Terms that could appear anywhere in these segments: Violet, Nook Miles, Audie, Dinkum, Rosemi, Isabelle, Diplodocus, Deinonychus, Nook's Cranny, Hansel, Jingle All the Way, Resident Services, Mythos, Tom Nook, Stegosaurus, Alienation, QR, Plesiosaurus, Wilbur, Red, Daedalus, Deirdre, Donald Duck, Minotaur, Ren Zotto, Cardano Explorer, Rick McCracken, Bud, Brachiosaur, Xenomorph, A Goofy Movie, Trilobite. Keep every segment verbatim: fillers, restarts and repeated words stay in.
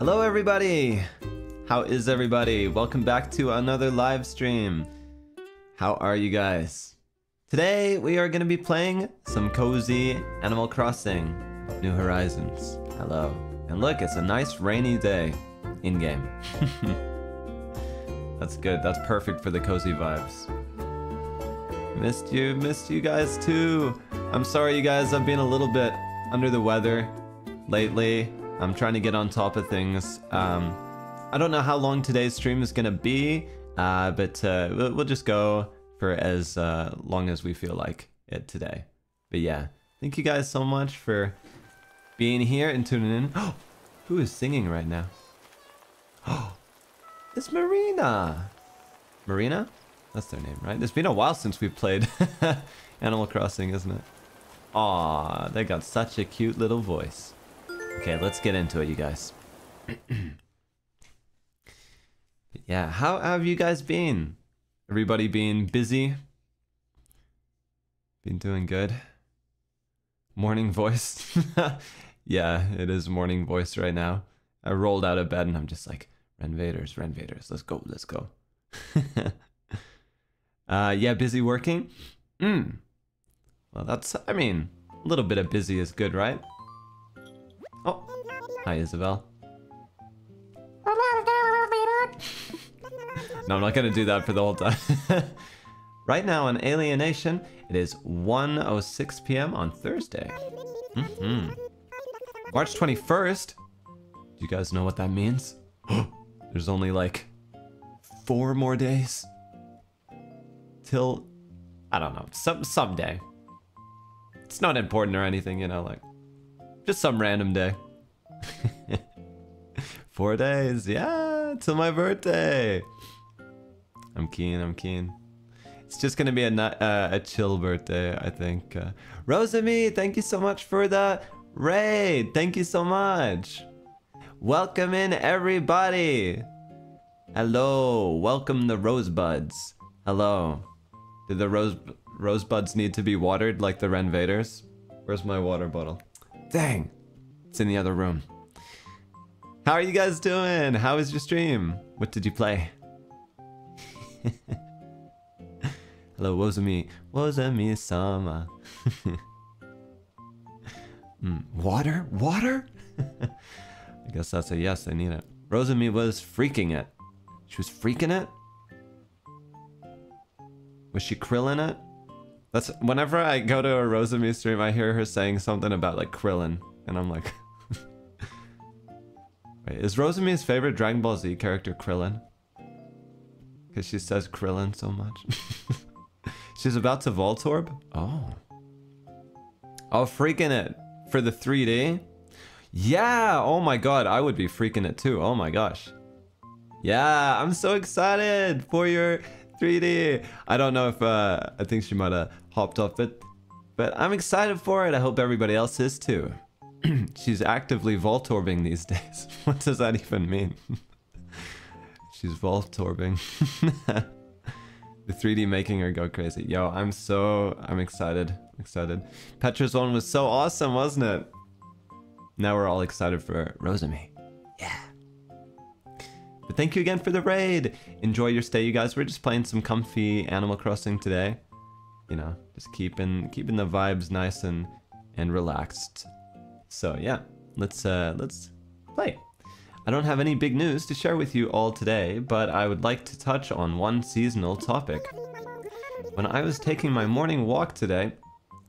Hello everybody! How is everybody? Welcome back to another live stream. How are you guys? Today we are going to be playing some cozy Animal Crossing New Horizons. Hello. And look, it's a nice rainy day in-game. That's good. That's perfect for the cozy vibes. Missed you. Missed you guys too. I'm sorry you guys. I've been a little bit under the weather lately. I'm trying to get on top of things. Um, I don't know how long today's stream is going to be, uh, but uh, we'll, we'll just go for as uh, long as we feel like it today. But yeah, thank you guys so much for being here and tuning in. Oh, who is singing right now? Oh, it's Marina. Marina? That's their name, right? It's been a while since we've played Animal Crossing, isn't it? Aw, they got such a cute little voice. Okay, let's get into it, you guys. Yeah, how have you guys been? Everybody been busy? Been doing good? Morning voice? Yeah, it is morning voice right now. I rolled out of bed and I'm just like, Renvaderz, Renvaderz, let's go, let's go. uh, yeah, busy working? Mm. Well, that's, I mean, a little bit of busy is good, right? Oh, hi Isabelle. No, I'm not gonna do that for the whole time. Right now on Alienation, it is one oh six p m on Thursday. Mm-hmm. March twenty-first? Do you guys know what that means? There's only like four more days till, I don't know, some someday. It's not important or anything, you know, like, just some random day. Four days, yeah, till my birthday. I'm keen, I'm keen. It's just gonna be a uh, a chill birthday, I think. Uh, Rosemi, thank you so much for the raid. Thank you so much. Welcome in everybody. Hello, welcome the rosebuds. Hello. Do the rose rosebuds need to be watered like the Renvaderz? Where's my water bottle? Dang, it's in the other room. How are you guys doing? How was your stream? What did you play? Hello, Wozami. Wozami Sama. mm, water? Water? I guess that's a yes, I need it. Rosemi was freaking it. She was freaking it? Was she krillin' it? That's whenever I go to a Rosemi stream, I hear her saying something about like Krillin, and I'm like, wait, is Rosemi's favorite Dragon Ball Z character Krillin? Because she says Krillin so much. She's about to Voltorb. Oh, oh, freaking it for the three D. Yeah. Oh my God, I would be freaking it too. Oh my gosh. Yeah, I'm so excited for your three D. I don't know if uh, I think she might have hopped off it, but I'm excited for it. I hope everybody else is too. She's actively Voltorbing these days. What does that even mean? She's Voltorbing. The three D making her go crazy. Yo, I'm so I'm excited. Excited. Petra's one was so awesome, wasn't it? Now we're all excited for Rosemi. Yeah. But thank you again for the raid. Enjoy your stay, you guys. We're just playing some comfy Animal Crossing today. You know, just keeping keeping the vibes nice and and relaxed. So yeah, let's uh, let's play. I don't have any big news to share with you all today, but I would like to touch on one seasonal topic. When I was taking my morning walk today,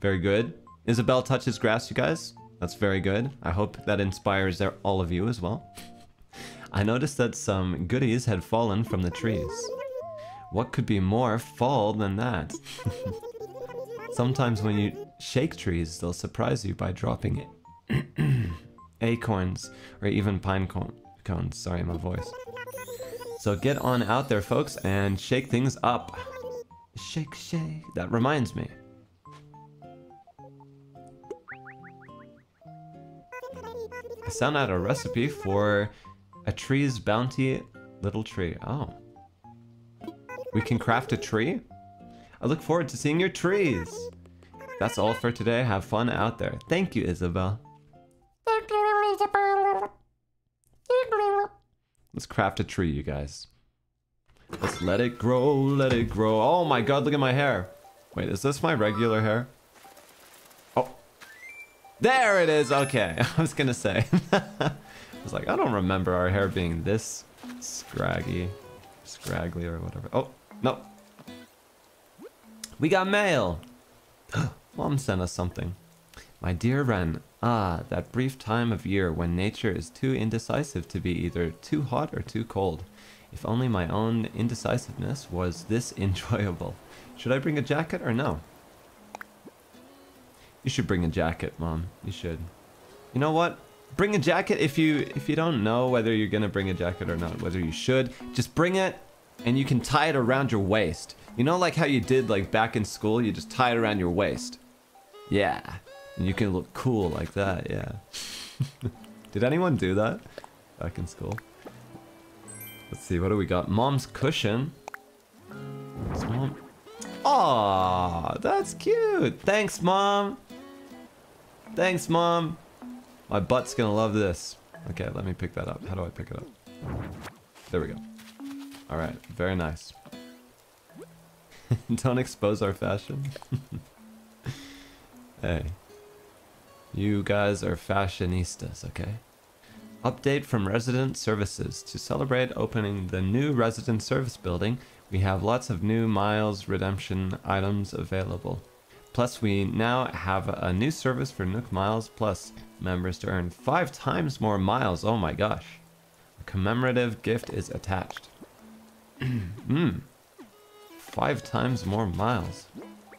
very good. Isabelle touches grass, you guys. That's very good. I hope that inspires all of you as well. I noticed that some goodies had fallen from the trees. What could be more fall than that? Sometimes when you shake trees, they'll surprise you by dropping acorns or even pine cone cones. Sorry, my voice. So get on out there, folks, and shake things up. Shake, shake. That reminds me. I sound out a recipe for a tree's bounty, little tree. Oh. We can craft a tree? I look forward to seeing your trees. That's all for today. Have fun out there. Thank you, Isabelle. Let's craft a tree, you guys. Let's let it grow, let it grow. Oh my god, look at my hair. Wait, is this my regular hair? Oh. There it is. Okay, I was gonna say. I was like, I don't remember our hair being this scraggy. Scraggly or whatever. Oh, no. We got mail. Mom sent us something. My dear Ren, ah, that brief time of year when nature is too indecisive to be either too hot or too cold. If only my own indecisiveness was this enjoyable. Should I bring a jacket or no? You should bring a jacket, Mom. You should. You know what? Bring a jacket if you if you don't know whether you're gonna bring a jacket or not, whether you should. Just bring it, and you can tie it around your waist. You know, like how you did like back in school, you just tie it around your waist. Yeah. And you can look cool like that, yeah. Did anyone do that back in school? Let's see, what do we got? Mom's cushion. What's Mom? Aww, that's cute. Thanks, Mom. Thanks, Mom. My butt's gonna love this. Okay, let me pick that up. How do I pick it up? There we go. Alright, very nice. Don't expose our fashion. Hey. You guys are fashionistas, okay? Update from Resident Services. To celebrate opening the new Resident Service building, we have lots of new Miles redemption items available. Plus, we now have a new service for Nook Miles Plus members to earn five times more miles. Oh my gosh. A commemorative gift is attached. Mmm. Five times more miles.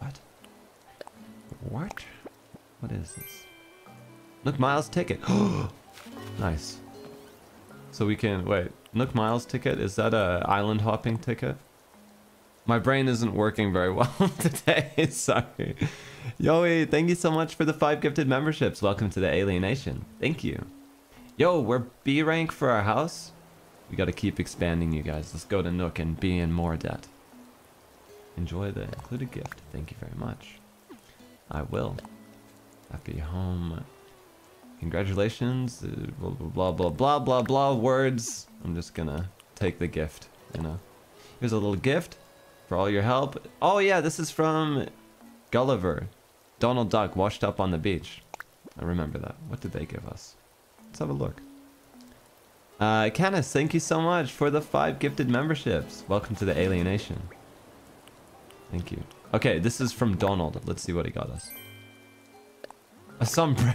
What? What? What is this? Nook Miles ticket. Nice. So we can wait. Nook Miles ticket, is that a island hopping ticket? My brain isn't working very well today. Sorry. Yoey, thank you so much for the five gifted memberships. Welcome to the Alienation. Thank you. Yo, we're B rank for our house. We gotta keep expanding, you guys. Let's go to Nook and be in more debt. Enjoy the included gift. Thank you very much. I will. Happy home. Congratulations. Blah, blah, blah, blah, blah, blah, words. I'm just gonna take the gift, you know. Here's a little gift for all your help. Oh yeah, this is from Gulliver. Donald Duck washed up on the beach. I remember that. What did they give us? Let's have a look. Uh, Canis, thank you so much for the five gifted memberships. Welcome to the Alienation. Thank you. Okay, this is from Donald. Let's see what he got us. A sombrero.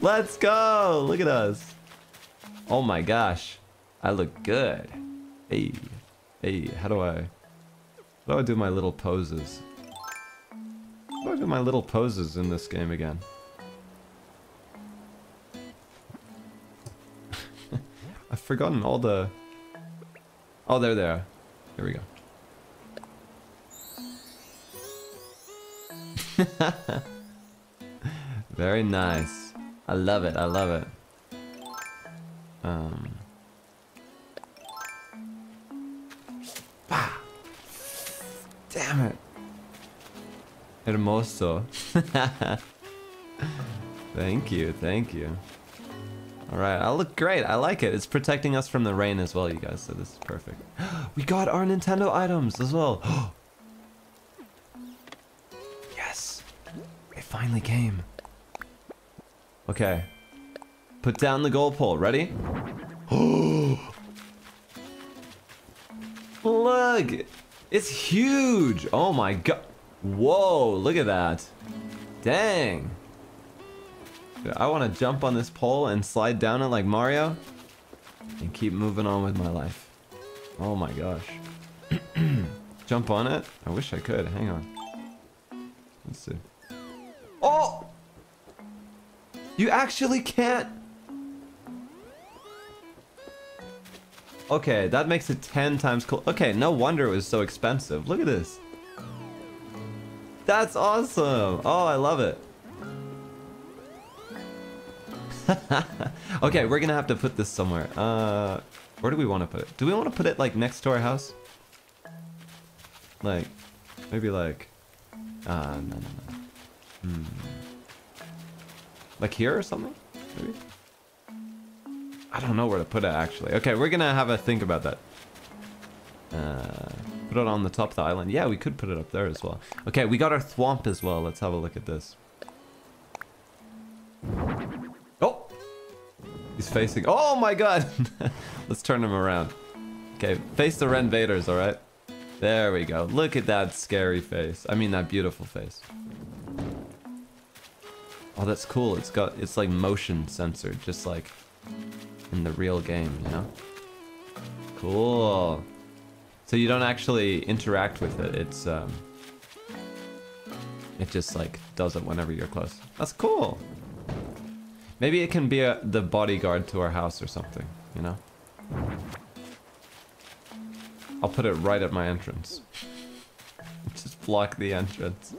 Let's go! Look at us. Oh my gosh. I look good. Hey. Hey, how do I... How do I do my little poses? How do I do my little poses in this game again? I've forgotten all the... Oh, there they are. Here we go. Very nice. I love it. I love it. Um. Ah. Damn it. Hermoso. Thank you. Thank you. Alright, I look great. I like it. It's protecting us from the rain as well, you guys, so this is perfect. We got our Nintendo items as well. Yes. It finally came. Okay. Put down the goal pole. Ready? Look! It's huge! Oh my god. Whoa, look at that. Dang. I want to jump on this pole and slide down it like Mario and keep moving on with my life. Oh my gosh. Jump on it? I wish I could. Hang on. Let's see. Oh! You actually can't... Okay, that makes it ten times cool. Okay, no wonder it was so expensive. Look at this. That's awesome. Oh, I love it. Okay, we're gonna have to put this somewhere. Uh, where do we want to put it? Do we want to put it like next to our house? Like, maybe like. Ah, uh, no, no, no. Hmm. Like here or something? Maybe? I don't know where to put it, actually. Okay, we're gonna have a think about that. Uh, put it on the top of the island. Yeah, we could put it up there as well. Okay, we got our thwomp as well. Let's have a look at this. Oh! He's facing... Oh my god! Let's turn him around. Okay, face the Renvaderz, alright? There we go. Look at that scary face. I mean, that beautiful face. Oh, that's cool. It's got... It's like motion censored, just like... in the real game, you know? Cool. So you don't actually interact with it. It's, um... it just, like, does it whenever you're close. That's cool! Maybe it can be a, the bodyguard to our house or something, you know? I'll put it right at my entrance. Just block the entrance.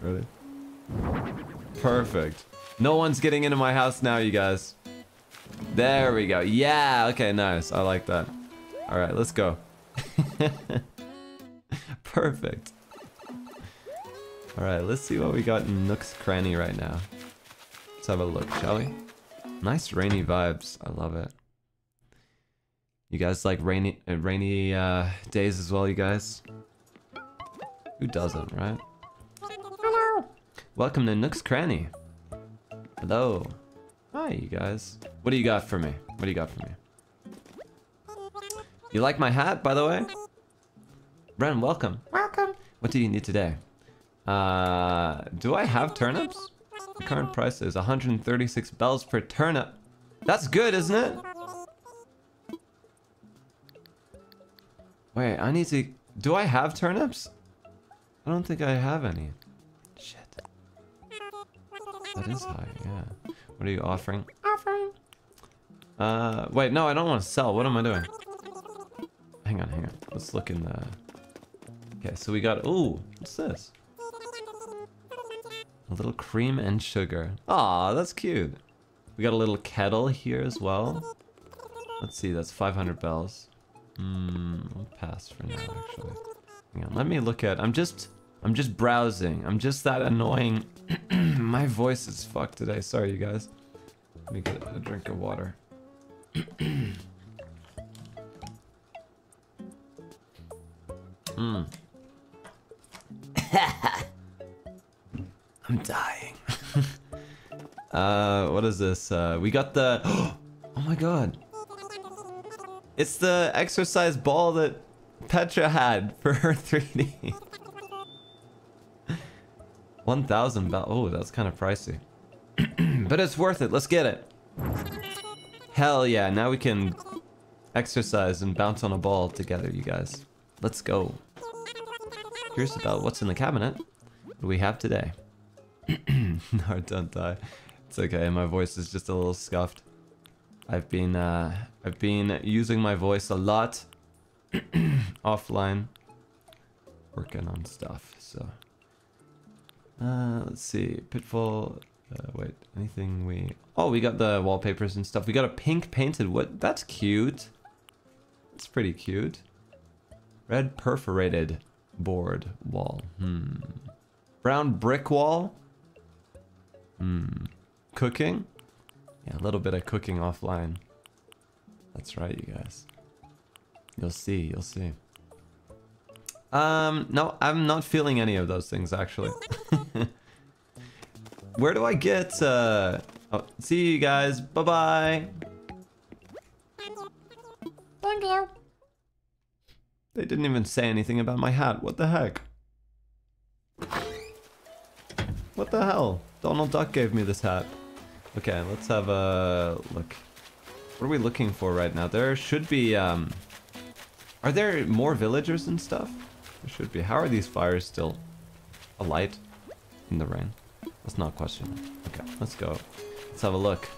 Really? Perfect. No one's getting into my house now, you guys. There we go. Yeah, okay, nice. I like that. Alright, let's go. Perfect. Alright, let's see what we got in Nook's Cranny right now. Let's have a look, shall we? Nice rainy vibes. I love it. You guys like rainy uh, rainy uh, days as well, you guys? Who doesn't, right? Hello! Welcome to Nook's Cranny. Hello. Hi, you guys. What do you got for me? What do you got for me? You like my hat, by the way? Ren, welcome. Welcome. What do you need today? Uh, do I have turnips? The current price is one hundred thirty-six bells per turnip. That's good, isn't it? Wait, I need to... Do I have turnips? I don't think I have any. Shit. That is high, yeah. What are you offering? Offering. Uh, wait, no, I don't want to sell. What am I doing? Hang on, hang on. Let's look in the... Okay, so we got... Ooh, what's this? A little cream and sugar. Aw, that's cute. We got a little kettle here as well. Let's see, that's five hundred bells. Hmm, I'll pass for now, actually. Hang on, let me look at... I'm just... I'm just browsing. I'm just that annoying... My voice is fucked today. Sorry, you guys. Let me get a drink of water. mm. I'm dying. uh, what is this? Uh, we got the... Oh my god. It's the exercise ball that Petra had for her three D. one thousand bells. Oh, that's kind of pricey. But it's worth it. Let's get it. Hell yeah. Now we can exercise and bounce on a ball together, you guys. Let's go. Here's about what's in the cabinet. What do we have today? No, don't die. It's okay. My voice is just a little scuffed. I've been, uh, I've been using my voice a lot. Offline. Working on stuff, so... Uh, let's see, Pitfall, uh, wait, anything we... Oh, we got the wallpapers and stuff. We got a pink painted wood. That's cute. That's pretty cute. Red perforated board wall. Hmm. Brown brick wall. Hmm. Cooking? Yeah, a little bit of cooking offline. That's right, you guys. You'll see, you'll see. Um, no, I'm not feeling any of those things, actually. Where do I get, uh... Oh, see you guys. Bye-bye. Thank you. They didn't even say anything about my hat. What the heck? What the hell? Donald Duck gave me this hat. Okay, let's have a look. What are we looking for right now? There should be, um... Are there more villagers and stuff? There should be. How are these fires still alight in the rain? That's not a question. Okay, let's go. Let's have a look.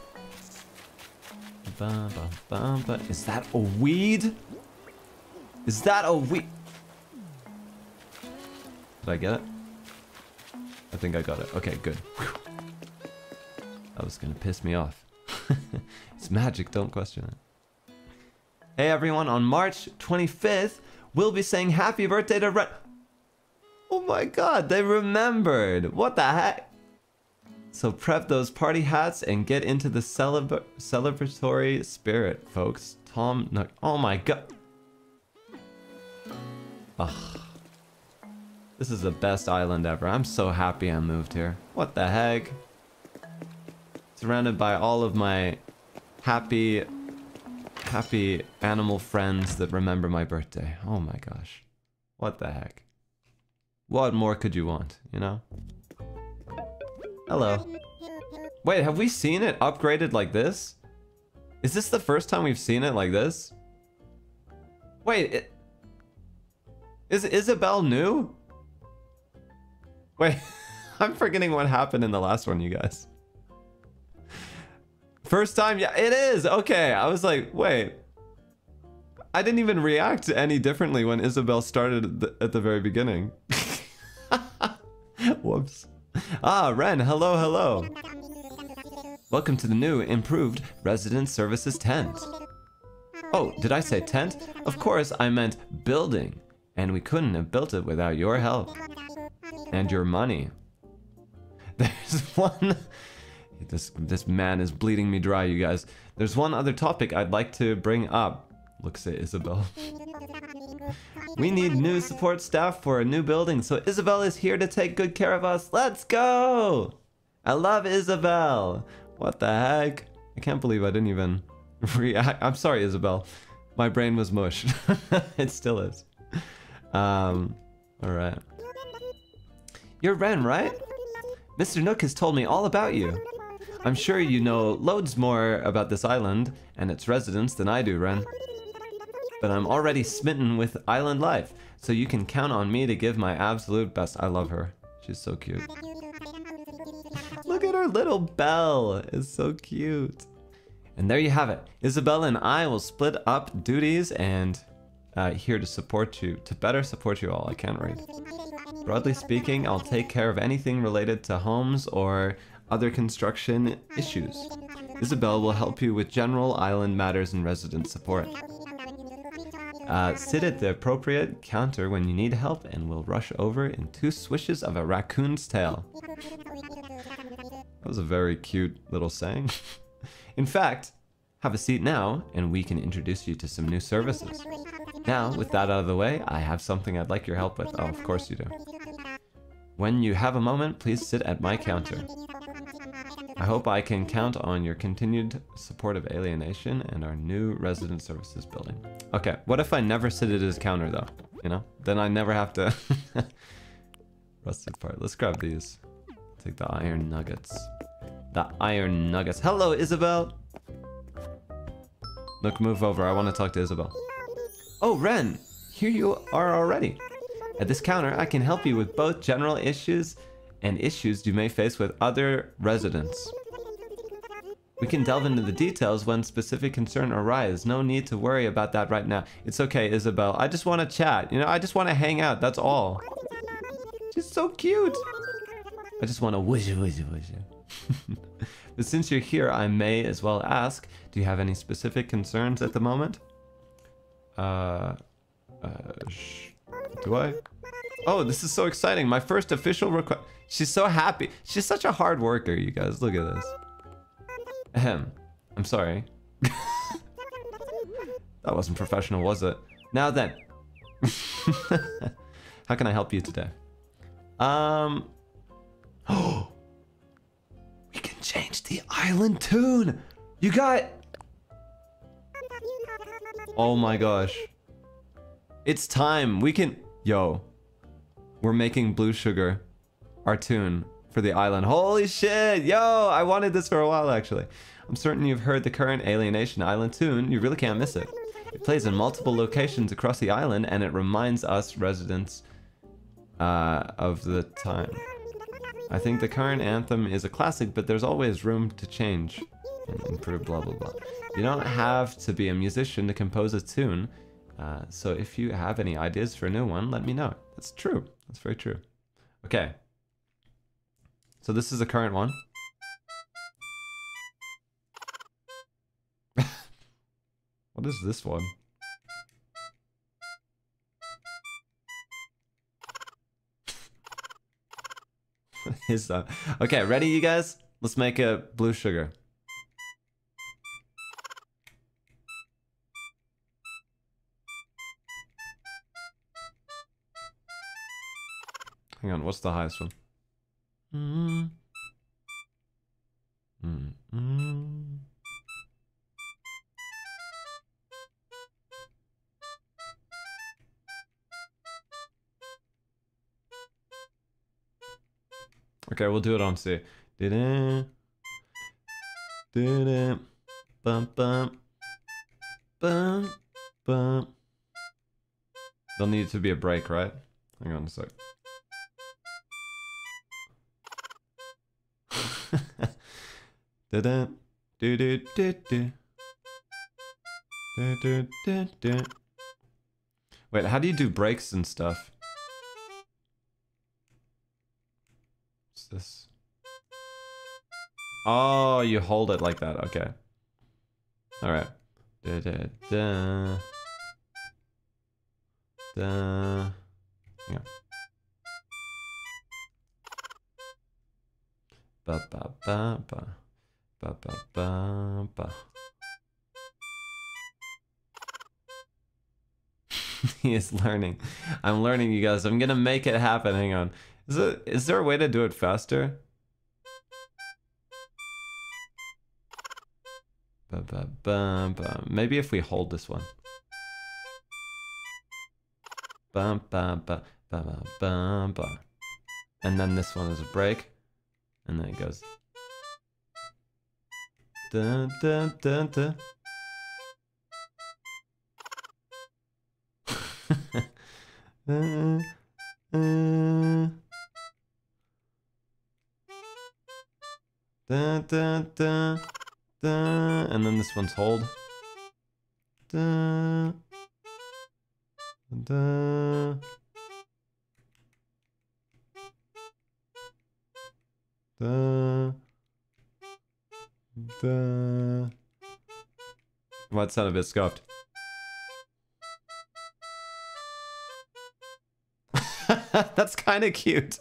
Ba, ba, ba, ba. Is that a weed? Is that a weed? Did I get it? I think I got it. Okay, good. That was gonna piss me off. It's magic, don't question it. Hey everyone, on March twenty-fifth, we'll be saying happy birthday to Ren- Oh my god, they remembered! What the heck? So prep those party hats and get into the celebra celebratory spirit, folks. Tom Nook. Oh my god. Ugh. This is the best island ever. I'm so happy I moved here. What the heck? Surrounded by all of my happy, happy animal friends that remember my birthday. Oh my gosh. What the heck? What more could you want, you know? Hello. Wait, have we seen it upgraded like this? Is this the first time we've seen it like this? Wait, it... Is Isabelle new? Wait, I'm forgetting what happened in the last one, you guys. First time, yeah, it is! Okay, I was like, wait. I didn't even react any differently when Isabelle started at the, at the very beginning. Whoops. Ah, Ren, hello, hello. Welcome to the new, improved Resident Services tent. Oh, did I say tent? Of course, I meant building. And we couldn't have built it without your help. And your money. There's one... This, this man is bleeding me dry, you guys. There's one other topic I'd like to bring up. Looks at Isabelle. We need new support staff for a new building, so Isabelle is here to take good care of us. Let's go! I love Isabelle! What the heck? I can't believe I didn't even react. I'm sorry, Isabelle. My brain was mush. It still is. Um, alright. You're Ren, right? Mister Nook has told me all about you. I'm sure you know loads more about this island and its residents than I do, Ren. But I'm already smitten with island life, so you can count on me to give my absolute best. I love her. She's so cute. Look at her little bell. It's so cute. And there you have it. Isabelle and I will split up duties and uh, here to support you, to better support you all. I can't read. Broadly speaking, I'll take care of anything related to homes or other construction issues. Isabelle will help you with general island matters and resident support. Uh, sit at the appropriate counter when you need help and we'll rush over in two swishes of a raccoon's tail. That was a very cute little saying. In fact, have a seat now and we can introduce you to some new services. Now, with that out of the way, I have something I'd like your help with. Oh, of course you do. When you have a moment, please sit at my counter. I hope I can count on your continued support of Alienation and our new Resident Services building. Okay, what if I never sit at his counter though? You know? Then I never have to... Rusted part. Let's grab these. Take the iron nuggets. The iron nuggets. Hello, Isabelle! Look, move over. I want to talk to Isabelle. Oh, Ren! Here you are already. At this counter, I can help you with both general issues and issues you may face with other residents. We can delve into the details when specific concern arises. No need to worry about that right now. It's okay, Isabelle. I just want to chat. You know, I just want to hang out. That's all. She's so cute. I just want to wish, wish, wish. But since you're here, I may as well ask, do you have any specific concerns at the moment? Uh, uh, sh do I? Oh, this is so exciting. My first official request. She's so happy. She's such a hard worker, you guys. Look at this. Ahem. I'm sorry. That wasn't professional, was it? Now then. How can I help you today? Um. Oh. We can change the island tune. You got. Oh my gosh. It's time. We can. Yo. We're making Blue Sugar our tune for the island. Holy shit! Yo, I wanted this for a while, actually. I'm certain you've heard the current Alienation Island tune. You really can't miss it. It plays in multiple locations across the island, and it reminds us residents uh, of the time. I think the current anthem is a classic, but there's always room to change and improve, blah, blah, blah. You don't have to be a musician to compose a tune, uh, so if you have any ideas for a new one, let me know. That's true. That's very true. Okay. So this is the current one. What is this one? Is that okay? Ready, you guys? Let's make a blue sugar. Hang on, what's the highest one? Mm. Mm. Mm. Okay, we'll do it on C. Did it? Did it? Bump, bump, bump, bump. There'll need to be a break, right? Hang on a sec. Da da do do do do do do do. Wait, how do you do breaks and stuff? What's this? Oh, you hold it like that. Okay. All right. Da da da da. Yeah. Ba ba ba ba. Ba, ba, ba, ba. He is learning. I'm learning, you guys. I'm gonna make it happen. Hang on. Is it? Is there a way to do it faster? Ba, ba, ba, ba. Maybe if we hold this one. Ba, ba, ba, ba, ba, ba, ba. And then this one is a break, and then it goes. Da, da, da, da. uh, uh. Da, da, da, da. And then this one's hold. Da, da. Da. The... Might sound a bit scuffed. That's kind of cute.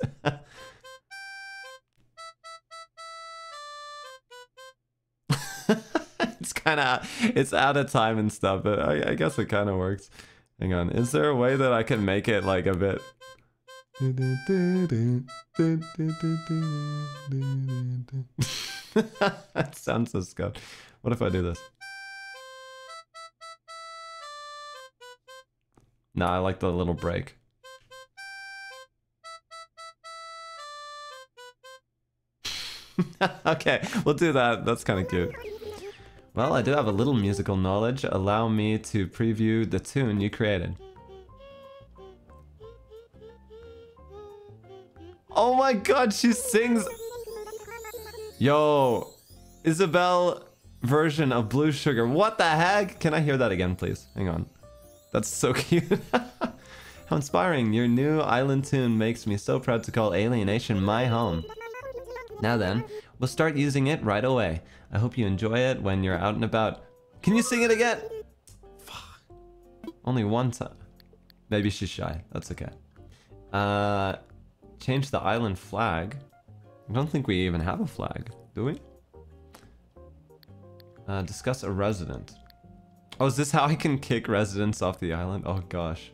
It's kind of it's out of time and stuff, but I, I guess it kind of works. Hang on, is there a way that I can make it like a bit? That sounds so scuffed. What if I do this? Nah, I like the little break. Okay, we'll do that. That's kind of cute. Well, I do have a little musical knowledge. Allow me to preview the tune you created. Oh my god, she sings... Yo, Isabelle version of Blue Sugar. What the heck? Can I hear that again, please? Hang on. That's so cute. How inspiring. Your new island tune makes me so proud to call Alienation my home. Now then, we'll start using it right away. I hope you enjoy it when you're out and about. Can you sing it again? Fuck. Only one time. Maybe she's shy. That's okay. Uh, change the island flag. I don't think we even have a flag, do we? Uh, discuss a resident. Oh, is this how I can kick residents off the island? Oh gosh.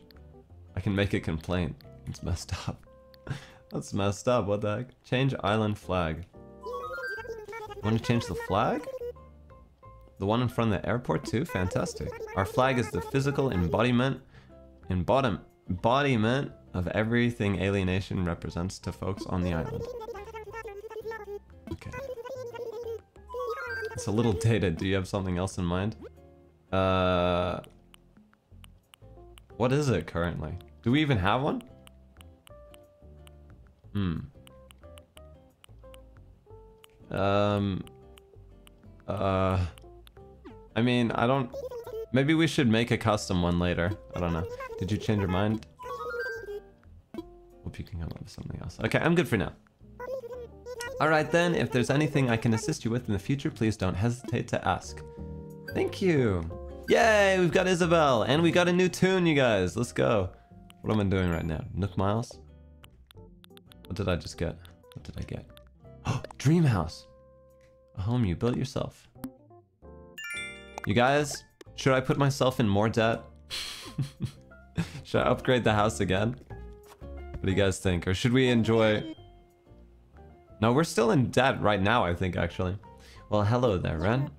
I can make a complaint. It's messed up. That's messed up, what the heck? Change island flag. Want to change the flag? The one in front of the airport too? Fantastic. Our flag is the physical embodiment, embodiment, embodiment of everything Alienation represents to folks on the island. Okay. It's a little dated. Do you have something else in mind? Uh, what is it currently? Do we even have one? Hmm. Um. Uh. I mean, I don't... Maybe we should make a custom one later. I don't know. Did you change your mind? Hope you can come up with something else. Okay, I'm good for now. Alright then, if there's anything I can assist you with in the future, please don't hesitate to ask. Thank you! Yay! We've got Isabelle! And we got a new tune, you guys! Let's go! What am I doing right now? Nook Miles? What did I just get? What did I get? Oh, dream house. A home you built yourself. You guys, should I put myself in more debt? Should I upgrade the house again? What do you guys think? Or should we enjoy... No, we're still in debt right now, I think, actually. Well, hello there, Ren.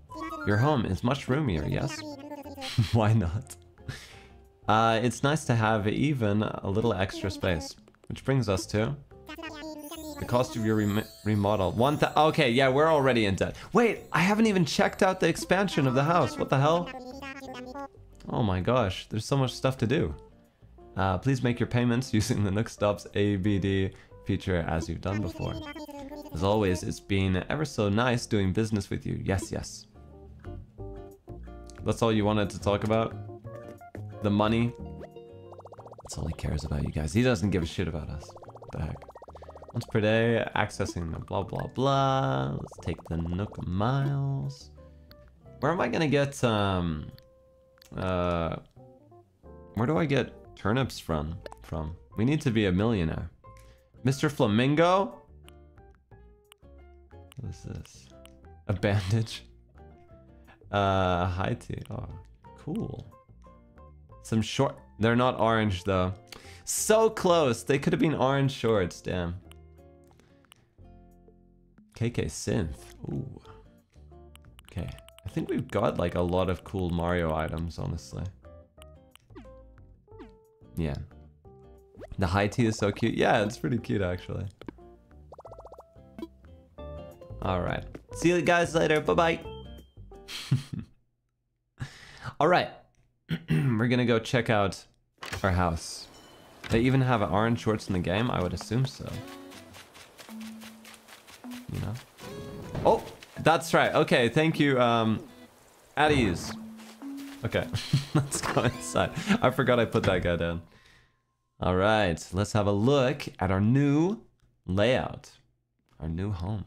Your home is much roomier, yes? Why not? Uh, it's nice to have even a little extra space. Which brings us to... the cost of your rem remodel. One th okay, yeah, we're already in debt. Wait, I haven't even checked out the expansion of the house. What the hell? Oh my gosh, there's so much stuff to do. Uh, please make your payments using the Nook Stops A B D feature as you've done before. As always, it's been ever so nice doing business with you. Yes, yes. That's all you wanted to talk about? The money? That's all he cares about, you guys. He doesn't give a shit about us. What the heck? Once per day, accessing the blah blah blah. Let's take the Nook Miles. Where am I gonna get, um... Uh... Where do I get turnips from? From? We need to be a millionaire. Mister Flamingo? What is this? A bandage? Uh, high tea. Oh, cool. Some short... They're not orange, though. So close! They could have been orange shorts, damn. K K Synth. Ooh. Okay. I think we've got, like, a lot of cool Mario items, honestly. Yeah. The high tea is so cute. Yeah, it's pretty cute, actually. Alright. See you guys later. Bye-bye. Alright. We're gonna go check out our house. They even have orange shorts in the game? I would assume so. You know? Oh! That's right. Okay, thank you, um... at ease. Okay. Let's go inside. I forgot I put that guy down. Alright, let's have a look at our new layout. Our new home.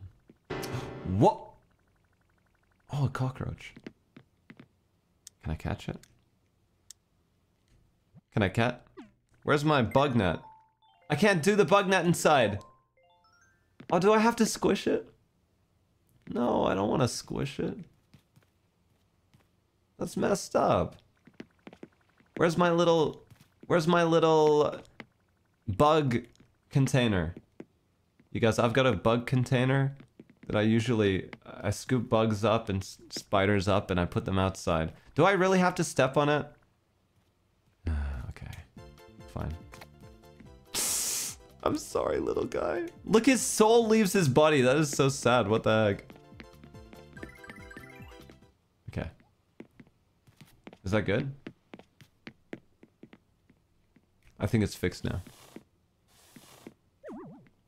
What? Oh, a cockroach. Can I catch it? Can I cat? Where's my bug net? I can't do the bug net inside. Oh, do I have to squish it? No, I don't want to squish it. That's messed up. Where's my little... Where's my little... bug container? You guys, I've got a bug container that I usually... I scoop bugs up and spiders up and I put them outside. Do I really have to step on it? Fine. I'm sorry, little guy. Look, his soul leaves his body. That is so sad. What the heck? Okay. Is that good? I think it's fixed now.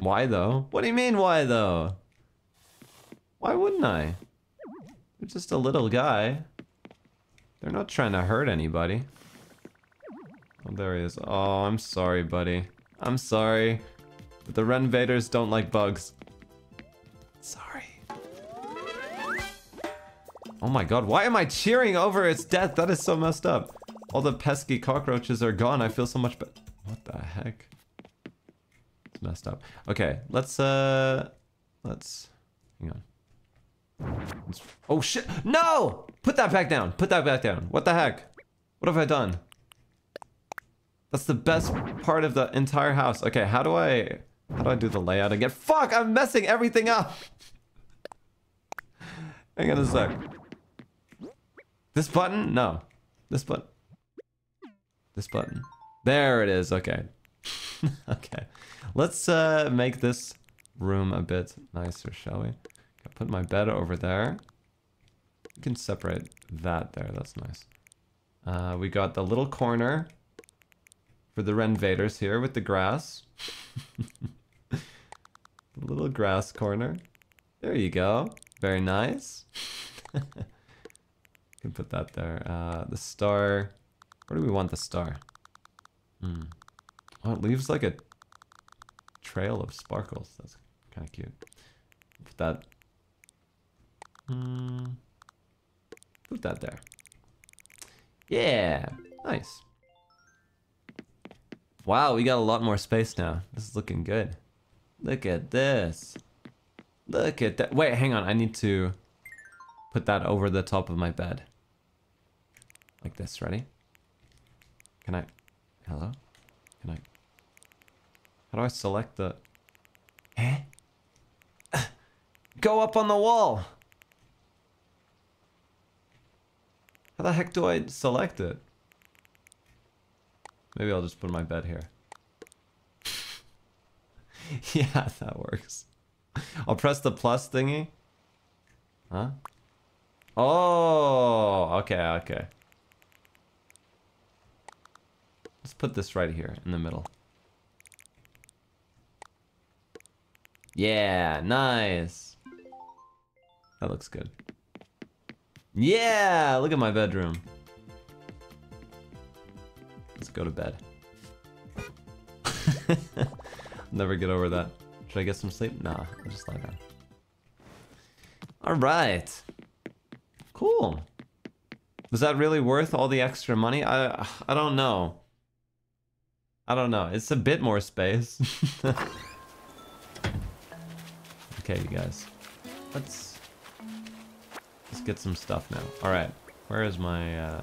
Why, though? What do you mean, why, though? Why wouldn't I? They're just a little guy. They're not trying to hurt anybody. Oh, there he is. Oh, I'm sorry, buddy. I'm sorry. But the Renvaders don't like bugs. Sorry. Oh my god, why am I cheering over its death? That is so messed up. All the pesky cockroaches are gone. I feel so much better. What the heck? It's messed up. Okay, let's, uh... Let's... Hang on. Let's... Oh shit! No! Put that back down! Put that back down! What the heck? What have I done? That's the best part of the entire house. Okay, how do I... How do I do the layout again? Fuck! I'm messing everything up! Hang on a sec. This button? No. This button. This button. There it is, okay. Okay. Let's uh, make this room a bit nicer, shall we? I'll put my bed over there. You can separate that there, that's nice. Uh, we got the little corner for the Renvaders here with the grass. Little grass corner. There you go. Very nice. Can put that there. Uh, the star. Where do we want the star? Hmm. Oh, it leaves like a trail of sparkles. That's kind of cute. Put that. Hmm. Put that there. Yeah. Nice. Wow, we got a lot more space now. This is looking good. Look at this. Look at that. Wait, hang on. I need to put that over the top of my bed. Like this. Ready? Can I? Hello? Can I? How do I select the... Eh? Go up on the wall! How the heck do I select it? Maybe I'll just put my bed here. Yeah, that works. I'll press the plus thingy. Huh? Oh, okay, okay. Let's put this right here in the middle. Yeah, nice. That looks good. Yeah, look at my bedroom. Let's go to bed. Never get over that. Should I get some sleep? Nah, I'll just lie down. Alright. Cool. Was that really worth all the extra money? I I don't know. I don't know. It's a bit more space. Okay, you guys. Let's... Let's get some stuff now. Alright. Where is my... Uh...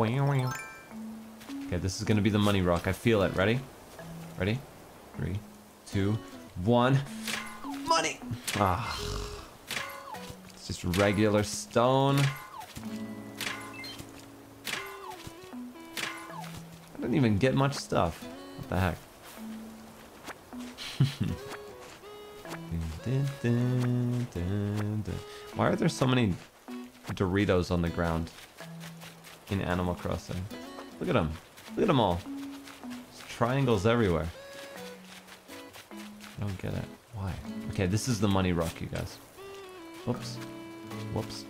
Okay, this is gonna be the money rock. I feel it. Ready? Ready? Three, two, one. Money! Ah. It's just regular stone. I didn't even get much stuff. What the heck? Dun, dun, dun, dun. Why are there so many Doritos on the ground in Animal Crossing? Look at them. Look at them all. There's triangles everywhere. I don't get it. Why? Okay, this is the money rock, you guys. Whoops. Whoops.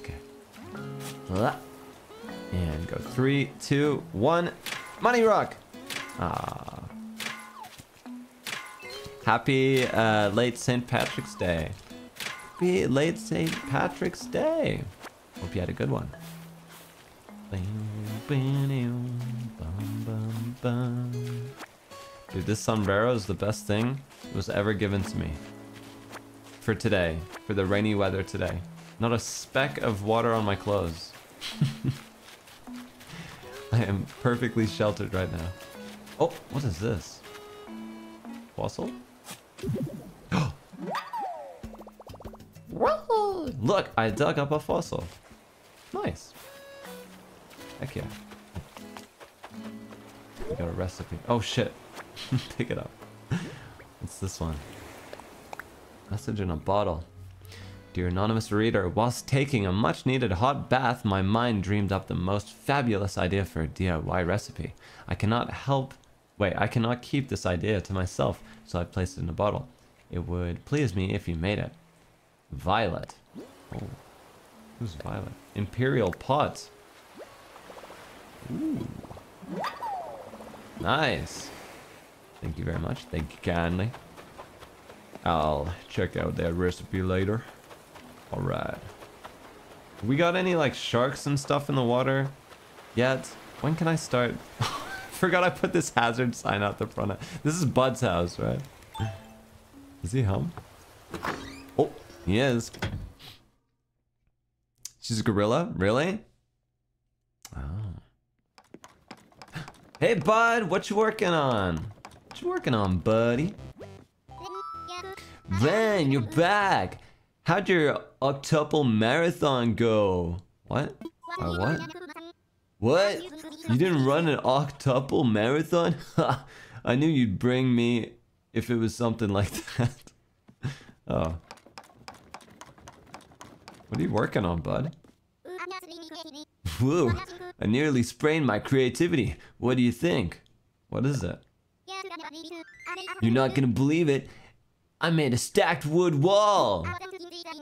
Okay. And go three, two, one. Money rock! Ah. Happy uh, late Saint Patrick's Day. Happy late Saint Patrick's Day. Hope you had a good one. Dude, this sombrero is the best thing that was ever given to me. For today. For the rainy weather today. Not a speck of water on my clothes. I am perfectly sheltered right now. Oh, what is this? Fossil? Look, I dug up a fossil. Nice. Heck yeah. I got a recipe. Oh shit. Pick it up. What's this one? Message in a bottle. Dear anonymous reader, whilst taking a much needed hot bath, my mind dreamed up the most fabulous idea for a D I Y recipe. I cannot help Wait, I cannot keep this idea to myself, so I placed it in a bottle. It would please me if you made it. Violet. Oh. Who's Violet? Imperial pot. Ooh. Nice. Thank you very much. Thank you kindly. I'll check out that recipe later. Alright. We got any, like, sharks and stuff in the water yet? When can I start... Forgot I put this hazard sign out the front. This is Bud's house, right? Is he home? Oh, he is. She's a gorilla? Really? Oh. Hey, Bud, what you working on? What you working on, buddy? Ren, you're back. How'd your octuple marathon go? What? Uh, what? What? You didn't run an octuple marathon? Ha! I knew you'd bring me if it was something like that. Oh. What are you working on, bud? Woo! I nearly sprained my creativity. What do you think? What is it? You're not gonna believe it. I made a stacked wood wall!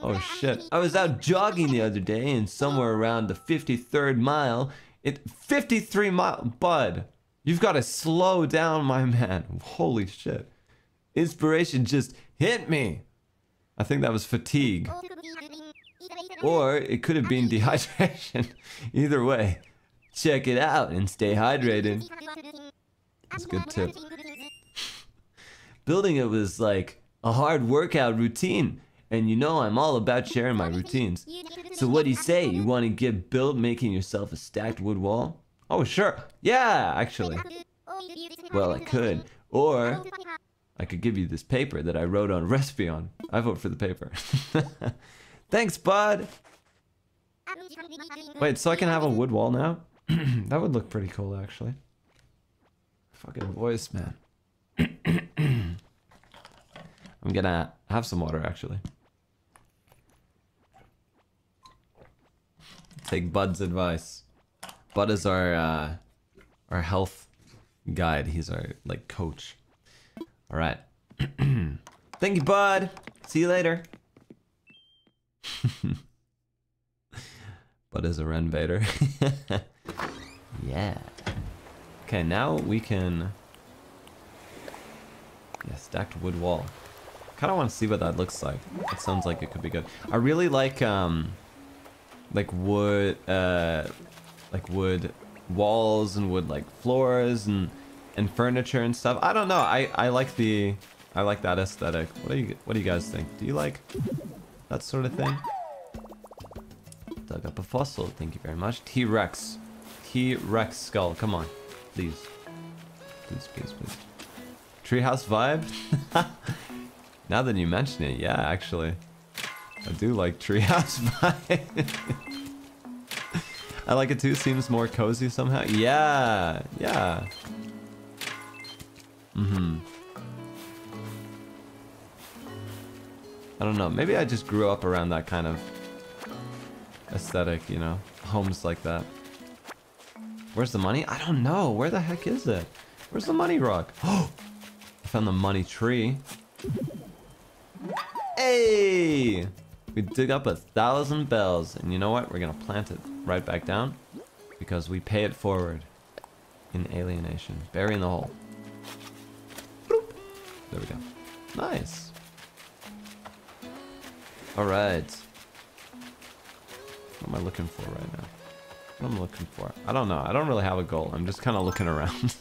Oh shit. I was out jogging the other day and somewhere around the fifty-third mile... It fifty-three mile, Bud. You've got to slow down, my man. Holy shit! Inspiration just hit me. I think that was fatigue, or it could have been dehydration. Either way, check it out and stay hydrated. That's a good tip. Building it was like a hard workout routine. And you know I'm all about sharing my routines. So what do you say? You want to get build making yourself a stacked wood wall? Oh, sure. Yeah, actually. Well, I could. Or I could give you this paper that I wrote on recipe on. I vote for the paper. Thanks, Bud! Wait, so I can have a wood wall now? That would look pretty cool, actually. Fucking voice, man. I'm gonna have some water, actually. Take Bud's advice. Bud is our, uh, our health guide. He's our, like, coach. Alright. Thank you, Bud! See you later! Bud is a Renvader. Yeah. Okay, now we can... Yeah, stacked wood wall. I kind of want to see what that looks like. It sounds like it could be good. I really like um, like wood, uh, like wood walls and wood like floors and and furniture and stuff. I don't know. I I like the I like that aesthetic. What do you What do you guys think? Do you like that sort of thing? Dug up a fossil. Thank you very much. T-Rex, T-Rex skull. Come on, please, please, please, please. Treehouse vibe. Now that you mention it, yeah, actually. I do like treehouse vibe. I like it too, seems more cozy somehow. Yeah, yeah. Mm-hmm. I don't know, maybe I just grew up around that kind of aesthetic, you know? Homes like that. Where's the money? I don't know, where the heck is it? Where's the money rock? Oh! I found the money tree. Hey! We dig up a thousand bells, and you know what? We're gonna plant it right back down because we pay it forward in alienation. Bury in the hole. Boop. There we go. Nice. Alright. What am I looking for right now? What am I looking for? I don't know. I don't really have a goal. I'm just kind of looking around.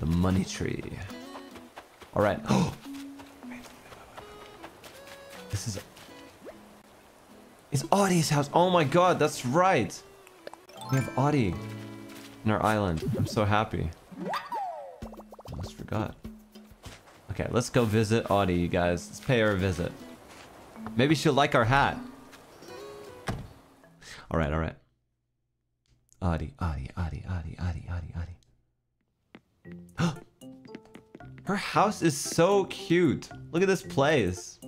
The money tree. Alright. Oh! This is... It's Audie's house! Oh my god, that's right! We have Audie in our island. I'm so happy. Almost forgot. Okay, let's go visit Audie, you guys. Let's pay her a visit. Maybe she'll like our hat. Alright, alright. Audie, Audie, Audie, Audie, Audie, Audie, Audie. Oh! Her house is so cute. Look at this place.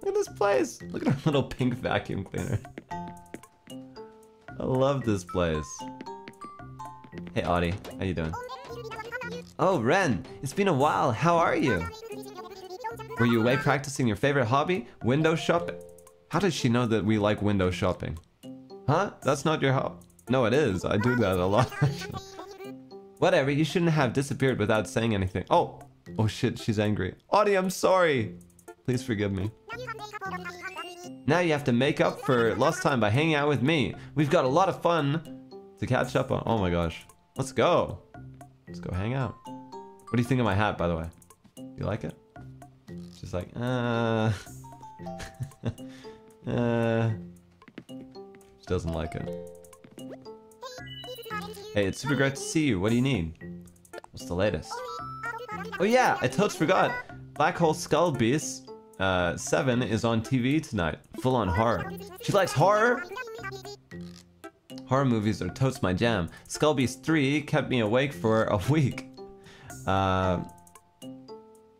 Look at this place. Look at her little pink vacuum cleaner. I love this place. Hey, Audie. How you doing? Oh, Ren. It's been a while. How are you? Were you away practicing your favorite hobby? Window shopping? How does she know that we like window shopping? Huh? That's not your hobby. No, it is. I do that a lot. Whatever. You shouldn't have disappeared without saying anything. Oh. Oh shit, she's angry. Audie, I'm sorry! Please forgive me. Now you have to make up for lost time by hanging out with me. We've got a lot of fun to catch up on. Oh my gosh. Let's go. Let's go hang out. What do you think of my hat, by the way? You like it? She's like, uh... uh... She doesn't like it. Hey, it's super great to see you. What do you need? What's the latest? Oh yeah, I totally forgot. Black Hole Skull Beast uh, seven is on T V tonight. Full on horror. She likes horror? Horror movies are totes my jam. Skull Beast three kept me awake for a week. Uh,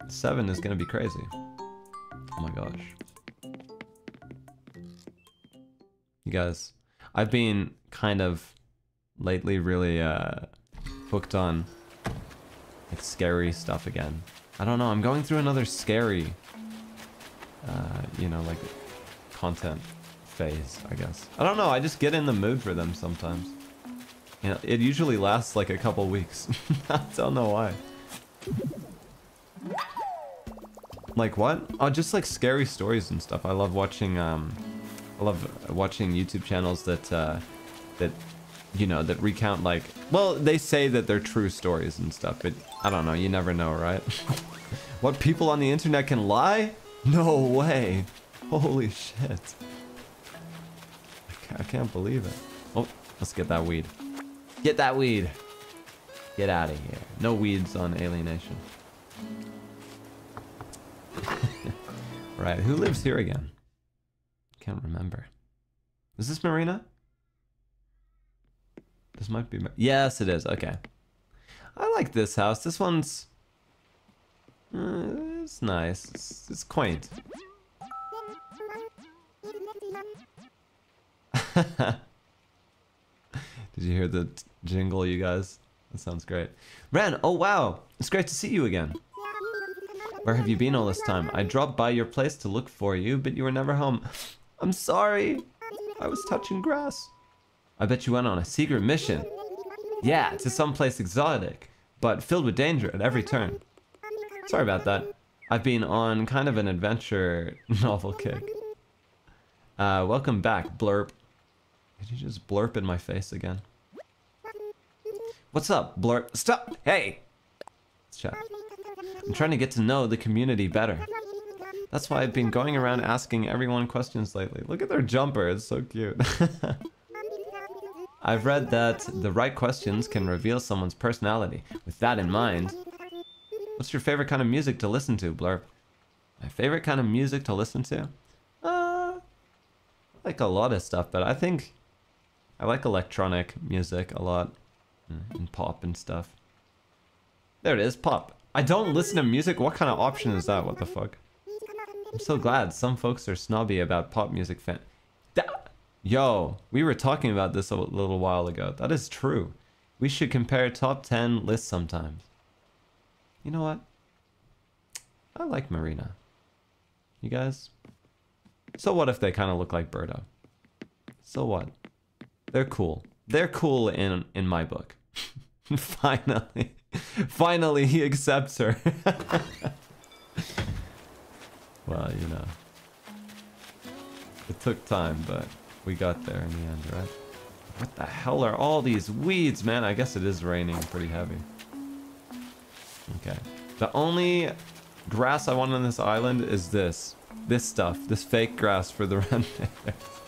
seven is gonna be crazy. Oh my gosh. You guys, I've been kind of lately really uh, hooked on like scary stuff again. I don't know, I'm going through another scary, uh, you know, like, content phase, I guess. I don't know, I just get in the mood for them sometimes. You know, it usually lasts like a couple weeks. I don't know why. Like what? Oh, just like scary stories and stuff. I love watching, um, I love watching YouTube channels that, uh, that you know, that recount, like, well, they say that they're true stories and stuff, but I don't know, you never know, right? What, people on the internet can lie? No way. Holy shit. I can't believe it. Oh, let's get that weed. Get that weed. Get out of here. No weeds on Alienation. Right, who lives here again? Can't remember. Is this Marina? This might be... Mar yes, it is. Okay. I like this house. This one's... Uh, it's nice. It's, it's quaint. Did you hear the jingle, you guys? That sounds great. Ren, oh wow! It's great to see you again. Where have you been all this time? I dropped by your place to look for you, but you were never home. I'm sorry. I was touching grass. I bet you went on a secret mission. Yeah, to someplace exotic, but filled with danger at every turn. Sorry about that. I've been on kind of an adventure novel kick. Uh, welcome back, blurp. Did you just blurp in my face again? What's up, blurp? Stop! Hey! Let's chat. I'm trying to get to know the community better. That's why I've been going around asking everyone questions lately. Look at their jumper, it's so cute. I've read that the right questions can reveal someone's personality. With that in mind, what's your favorite kind of music to listen to, blurp? My favorite kind of music to listen to? I like a lot of stuff, but I think I like electronic music a lot, and pop and stuff. There it is, pop. I don't listen to music? What kind of option is that? What the fuck? I'm so glad some folks are snobby about pop music fan. That, yo, we were talking about this a little while ago. That is true. We should compare top ten lists sometimes. You know what? I like Marina. You guys? So what if they kind of look like Birdo? So what? They're cool. They're cool in in my book. Finally. Finally he accepts her. Well, you know. It took time, but we got there in the end, right? What the hell are all these weeds, man? I guess it is raining pretty heavy. Okay. The only grass I want on this island is this. This stuff, this fake grass for the Renvaderz.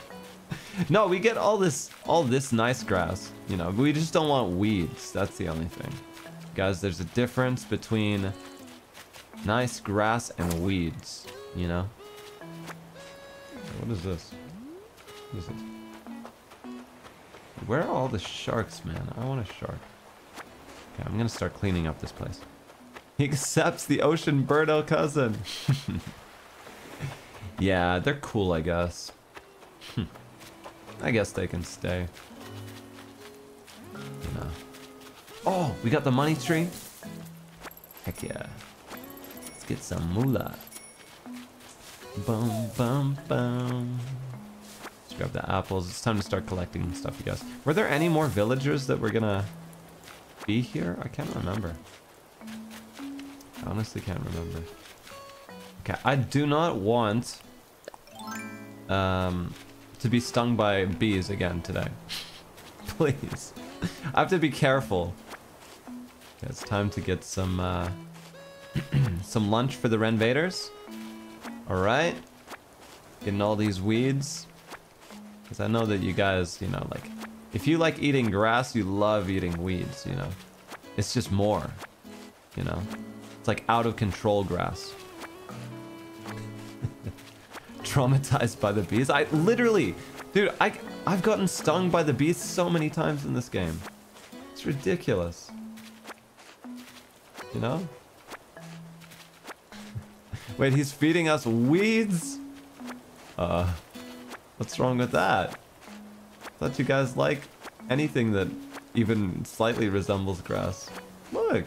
No, we get all this, all this nice grass, you know, we just don't want weeds, that's the only thing. Guys, there's a difference between nice grass and weeds, you know? What is this? What is this? Where are all the sharks, man? I want a shark. Okay, I'm gonna start cleaning up this place. He accepts the ocean Birdo cousin. Yeah, they're cool, I guess. Hm. I guess they can stay. You know. Oh, we got the money tree? Heck yeah. Let's get some moolah. Boom, boom, boom. Let's grab the apples. It's time to start collecting stuff, you guys. Were there any more villagers that were gonna be here? I can't remember. I honestly can't remember. Okay, I do not want... Um, to be stung by bees again today. Please. I have to be careful. Okay, it's time to get some uh, some lunch for the Renvaderz. Alright. Getting all these weeds. Because I know that you guys, you know, like... If you like eating grass, you love eating weeds, you know. It's just more. You know. It's like out of control grass. Traumatized by the bees. I literally, dude, I, I've gotten stung by the bees so many times in this game. It's ridiculous. You know? Wait, he's feeding us weeds? Uh, what's wrong with that? I thought you guys like anything that even slightly resembles grass. Look!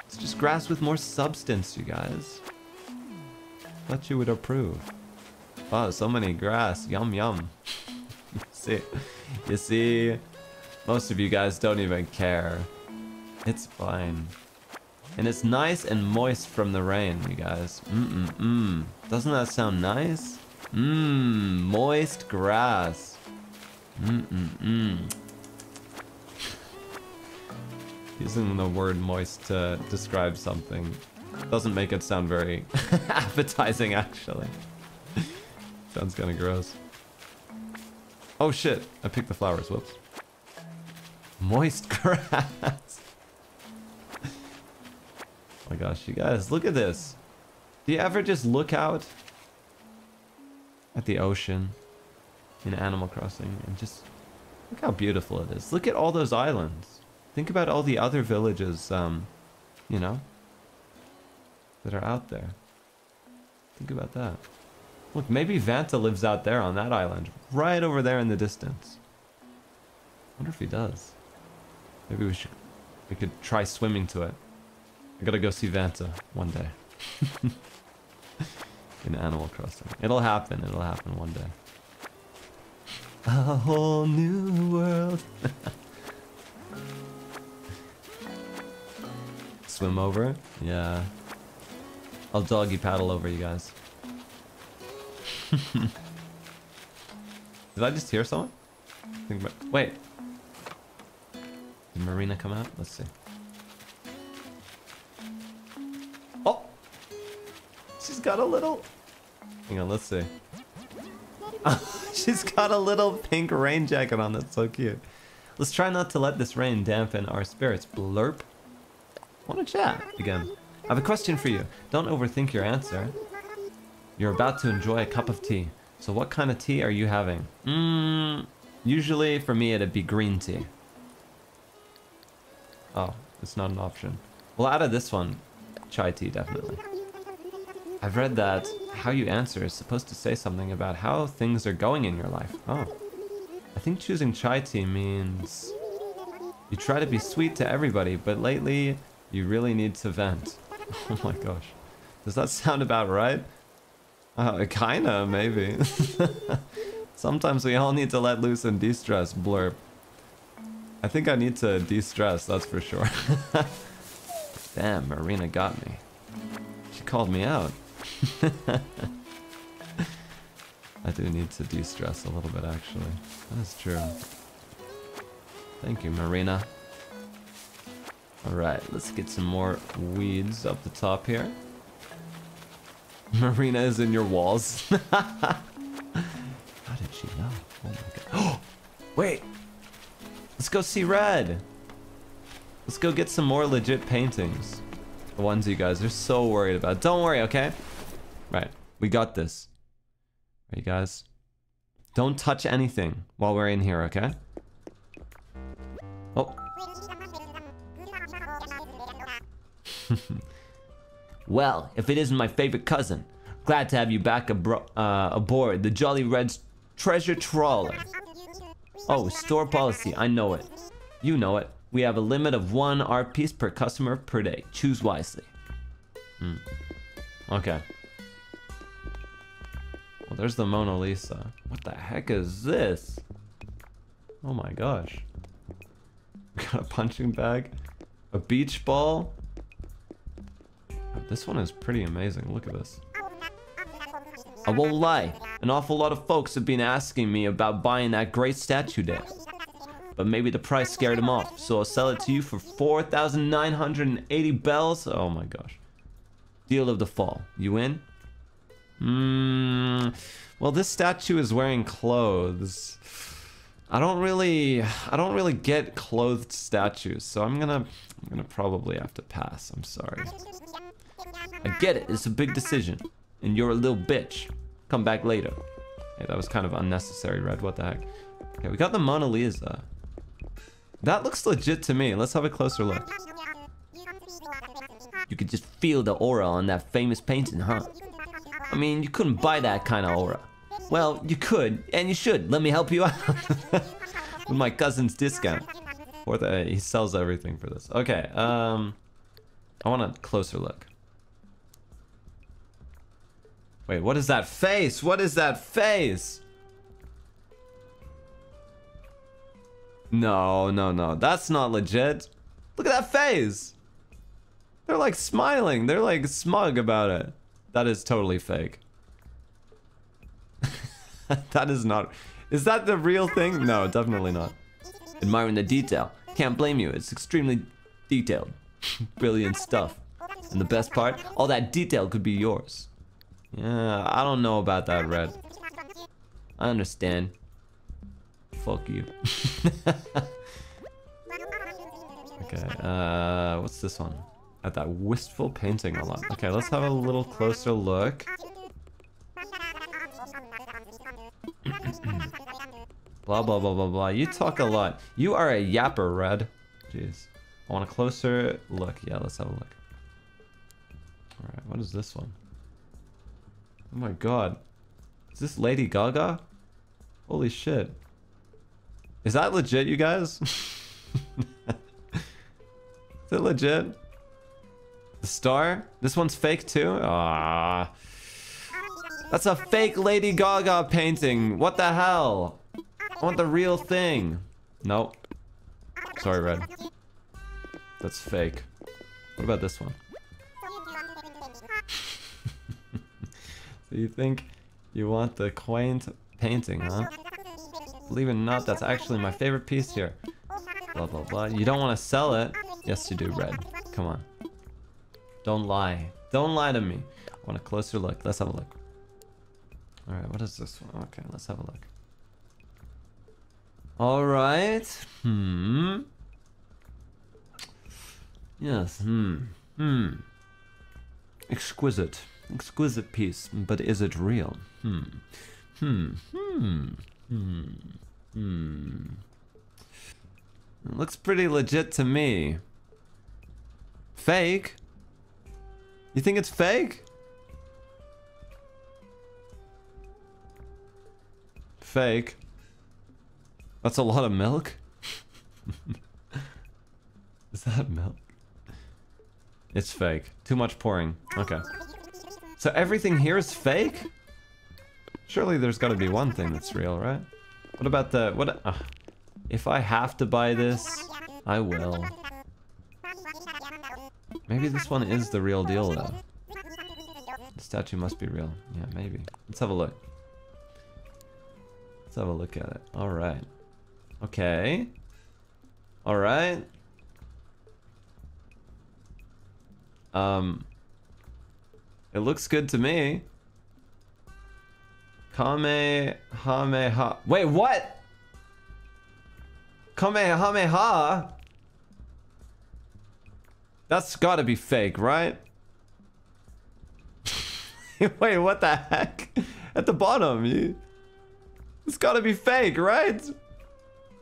It's just grass with more substance, you guys. Thought you would approve. Wow, so many grass. Yum yum. You see, you see, most of you guys don't even care. It's fine, and it's nice and moist from the rain, you guys. Mm mm mm. Doesn't that sound nice? Mmm, moist grass. Mm-mm-mm. Using the word moist to describe something doesn't make it sound very appetizing, actually. Sounds kind of gross. Oh shit, I picked the flowers, whoops. Moist grass. Oh my gosh, you guys, look at this. Do you ever just look out at the ocean in Animal Crossing and just look how beautiful it is? Look at all those islands. Think about all the other villages, um, you know, that are out there. Think about that. Look, maybe Vanta lives out there on that island, right over there in the distance. I wonder if he does. Maybe we should, we could try swimming to it. I gotta go see Vanta one day. In Animal Crossing. It'll happen, it'll happen one day. A whole new world. Swim over? Yeah. I'll doggy paddle over, you guys. Did I just hear someone? Think about, wait. Did Marina come out? Let's see. Oh! She's got a little... Hang on, let's see. She's got a little pink rain jacket on. That's so cute. Let's try not to let this rain dampen our spirits. Blurp. Wanna chat again? I have a question for you. Don't overthink your answer. You're about to enjoy a cup of tea. So what kind of tea are you having? Mmm... Usually, for me, it'd be green tea. Oh, it's not an option. Well, out of this one, chai tea, definitely. I've read that how you answer is supposed to say something about how things are going in your life. Oh. I think choosing chai tea means... you try to be sweet to everybody, but lately, you really need to vent. Oh my gosh. Does that sound about right? Uh, kinda, maybe. Sometimes we all need to let loose and de-stress, blurb. I think I need to de-stress, that's for sure. Damn, Marina got me. She called me out. I do need to de-stress a little bit, actually. That is true. Thank you, Marina. Alright, let's get some more weeds up the top here. Marina is in your walls. How did she know? Oh my god. Oh! Wait! Let's go see Red! Let's go get some more legit paintings. The ones you guys are so worried about. Don't worry, okay? Right. We got this. Right, you guys? Don't touch anything while we're in here, okay? Oh. Well, if it isn't my favorite cousin. Glad to have you back abro uh, aboard the Jolly Red's treasure trawler. Oh, store policy, I know it. You know it. We have a limit of one art piece per customer per day. Choose wisely. Hmm. Okay. Well, there's the Mona Lisa. What the heck is this? Oh my gosh. We got a punching bag, a beach ball. This one is pretty amazing. Look at this. I won't lie, an awful lot of folks have been asking me about buying that great statue there. But maybe the price scared them off, so I'll sell it to you for four thousand nine hundred eighty bells. Oh my gosh. Deal of the fall. You in? Mmm. Well, this statue is wearing clothes. I don't really, I don't really get clothed statues, so I'm gonna, I'm gonna probably have to pass. I'm sorry. I get it, it's a big decision. And you're a little bitch. Come back later. Hey, that was kind of unnecessary, Red. What the heck? Okay, we got the Mona Lisa. That looks legit to me. Let's have a closer look. You could just feel the aura on that famous painting, huh? I mean, you couldn't buy that kind of aura. Well, you could, and you should. Let me help you out. With my cousin's discount. Or the, he sells everything for this. Okay, um... I want a closer look. Wait, what is that face? What is that face? No, no, no. That's not legit. Look at that face. They're like smiling. They're like smug about it. That is totally fake. That is not... Is that the real thing? No, definitely not. Admiring the detail. Can't blame you. It's extremely detailed. Brilliant stuff. And the best part, all that detail could be yours. Yeah, I don't know about that, Red. I understand. Fuck you. Okay, uh, what's this one? At that wistful painting a lot. Okay, let's have a little closer look. Blah, blah, blah, blah, blah. You talk a lot. You are a yapper, Red. Jeez. I want a closer look. Yeah, let's have a look. Alright, what is this one? Oh my god. Is this Lady Gaga? Holy shit. Is that legit, you guys? Is it legit? The star? This one's fake too? Ah, that's a fake Lady Gaga painting. What the hell? I want the real thing. Nope. Sorry, Red. That's fake. What about this one? So you think you want the quaint painting, huh? Believe it or not, that's actually my favorite piece here. Blah, blah, blah. You don't want to sell it. Yes, you do, Red. Come on. Don't lie. Don't lie to me. I want a closer look. Let's have a look. Alright, what is this one? Okay, let's have a look. Alright. Hmm. Yes, hmm. Hmm. Exquisite. Exquisite piece, but is it real? Hmm. Hmm. Hmm. Hmm. Hmm. It looks pretty legit to me. Fake? You think it's fake? Fake. That's a lot of milk. Is that milk? It's fake. Too much pouring. Okay. So everything here is fake? Surely there's got to be one thing that's real, right? What about the... what? Uh, if I have to buy this, I will. Maybe this one is the real deal, though. The statue must be real. Yeah, maybe. Let's have a look. Let's have a look at it. Alright. Okay. Alright. Um. It looks good to me. Kamehameha. Wait, what? Kamehameha? That's gotta be fake, right? Wait, what the heck? At the bottom, you... It's gotta be fake, right?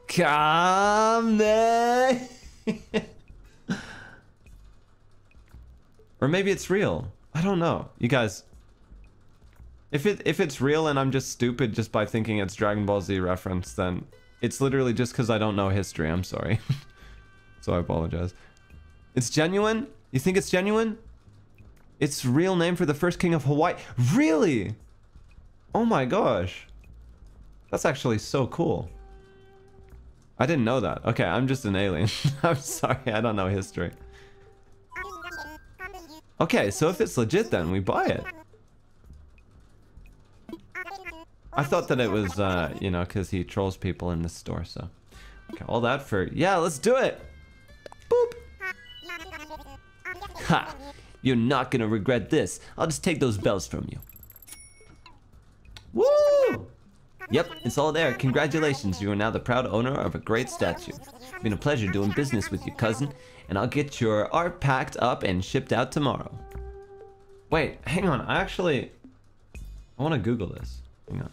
Kame. Or maybe it's real. I don't know. You guys... If it if it's real and I'm just stupid just by thinking it's Dragon Ball Z reference, then it's literally just because I don't know history. I'm sorry. So I apologize. It's genuine? You think it's genuine? It's real name for the first king of Hawaii. Really? Oh my gosh. That's actually so cool. I didn't know that. Okay, I'm just an alien. I'm sorry, I don't know history. Okay, so if it's legit then, we buy it. I thought that it was, uh, you know, because he trolls people in this store, so. Okay, all that for... Yeah, let's do it! Boop! Ha! You're not gonna regret this. I'll just take those bells from you. Woo! Yep, it's all there. Congratulations, you are now the proud owner of a great statue. It's been a pleasure doing business with you, cousin. And I'll get your art packed up and shipped out tomorrow. Wait, hang on. I actually... I want to Google this. Hang on.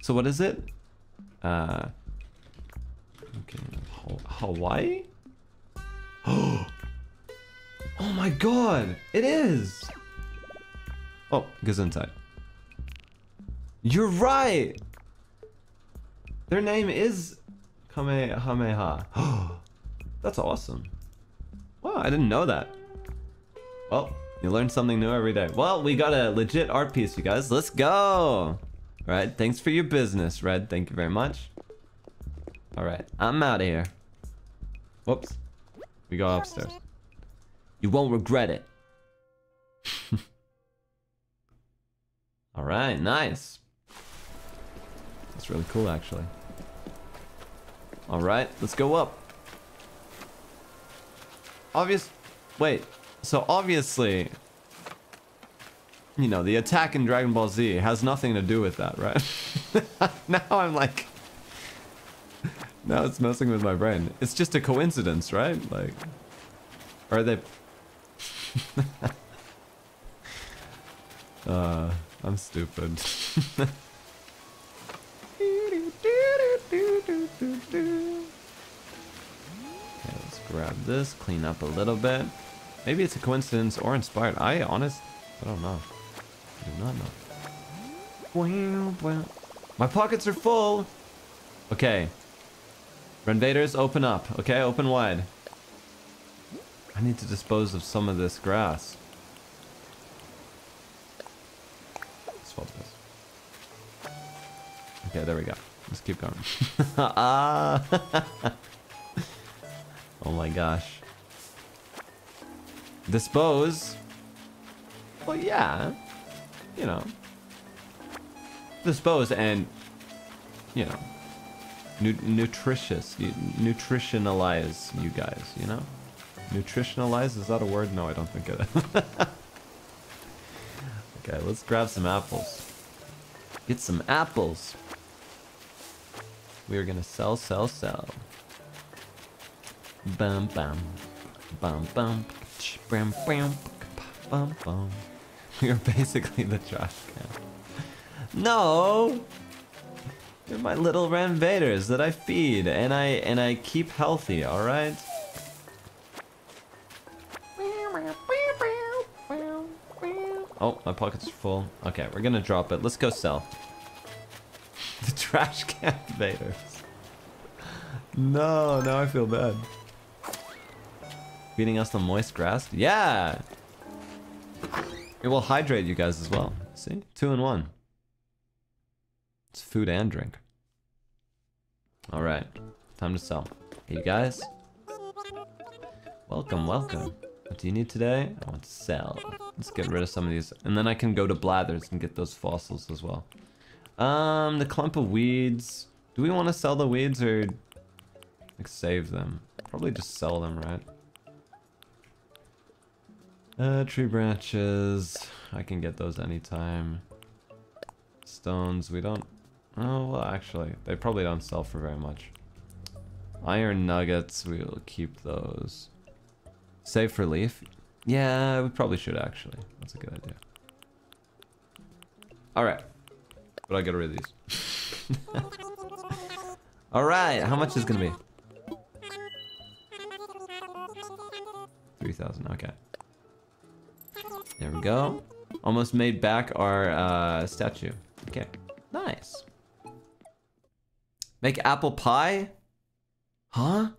So what is it? Uh, okay, Hawaii? Oh! Oh my god! It is! Oh, goes inside. You're right! Their name is Kamehameha. Oh! That's awesome. Wow, I didn't know that. Well, you learn something new every day. Well, we got a legit art piece, you guys. Let's go! Alright, thanks for your business, Red. Thank you very much. Alright, I'm out of here. Whoops. We go upstairs. You won't regret it. Alright, nice. It's really cool, actually. Alright, let's go up. Obvious... Wait. So, obviously... You know, the attack in Dragon Ball Z has nothing to do with that, right? Now I'm like... Now it's messing with my brain. It's just a coincidence, right? Like... Are they... uh, I'm stupid. Okay, let's grab this, clean up a little bit. Maybe it's a coincidence or inspired. I honestly... I don't know. I do not know. My pockets are full! Okay. Renvaderz, open up. Okay, open wide. I need to dispose of some of this grass. Swap this. Okay, there we go. Let's keep going. Ah! Oh my gosh. Dispose? Well, yeah. You know. Dispose and, you know. Nu nutritious. Nutritionalize you guys, you know? Nutritionalize? Is that a word? No, I don't think it is. Okay, let's grab some apples. Get some apples. We are gonna sell, sell, sell. Bum, bum. Bum, bum. Bum, bum. Bum, bum. We are basically the trash can. No! They're my little Renvaderz that I feed and I and I keep healthy, alright? Oh, my pockets are full. Okay, we're gonna drop it. Let's go sell. The trash can Renvaderz. No, now I feel bad. Feeding us the moist grass? Yeah! It will hydrate you guys as well. See? Two in one. It's food and drink. Alright. Time to sell. Hey, you guys. Welcome, welcome. What do you need today? I want to sell. Let's get rid of some of these. And then I can go to Blathers and get those fossils as well. Um, the clump of weeds. Do we want to sell the weeds or... Like, save them? Probably just sell them, right? Uh, tree branches. I can get those anytime. Stones, we don't... Oh, well, actually, they probably don't sell for very much. Iron nuggets, we'll keep those. Save for leaf? Yeah, we probably should, actually. That's a good idea. Alright. But I'll get rid of these. Alright, how much is it gonna be? three thousand, okay. There we go. Almost made back our uh, statue. Okay. Nice. Make apple pie? Huh?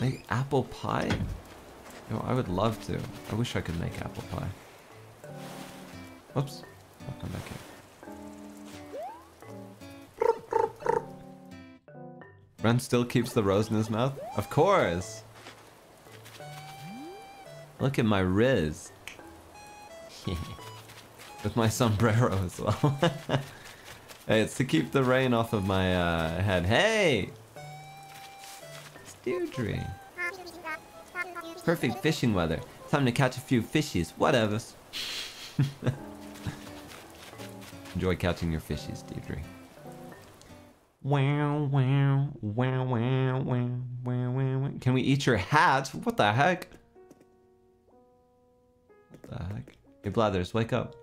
Make apple pie? Yo, I would love to. I wish I could make apple pie. Whoops. I'll come back here. Ren still keeps the rose in his mouth? Of course! Look at my Riz. With my sombrero as well. Hey, it's to keep the rain off of my uh, head. Hey! It's Deirdre. Perfect fishing weather. Time to catch a few fishies. Whatever. Enjoy catching your fishies, Deirdre. Wow, wow, wow, wow, wow, wow, wow. Can we eat your hat? What the heck? What the heck? Hey, Blathers, wake up.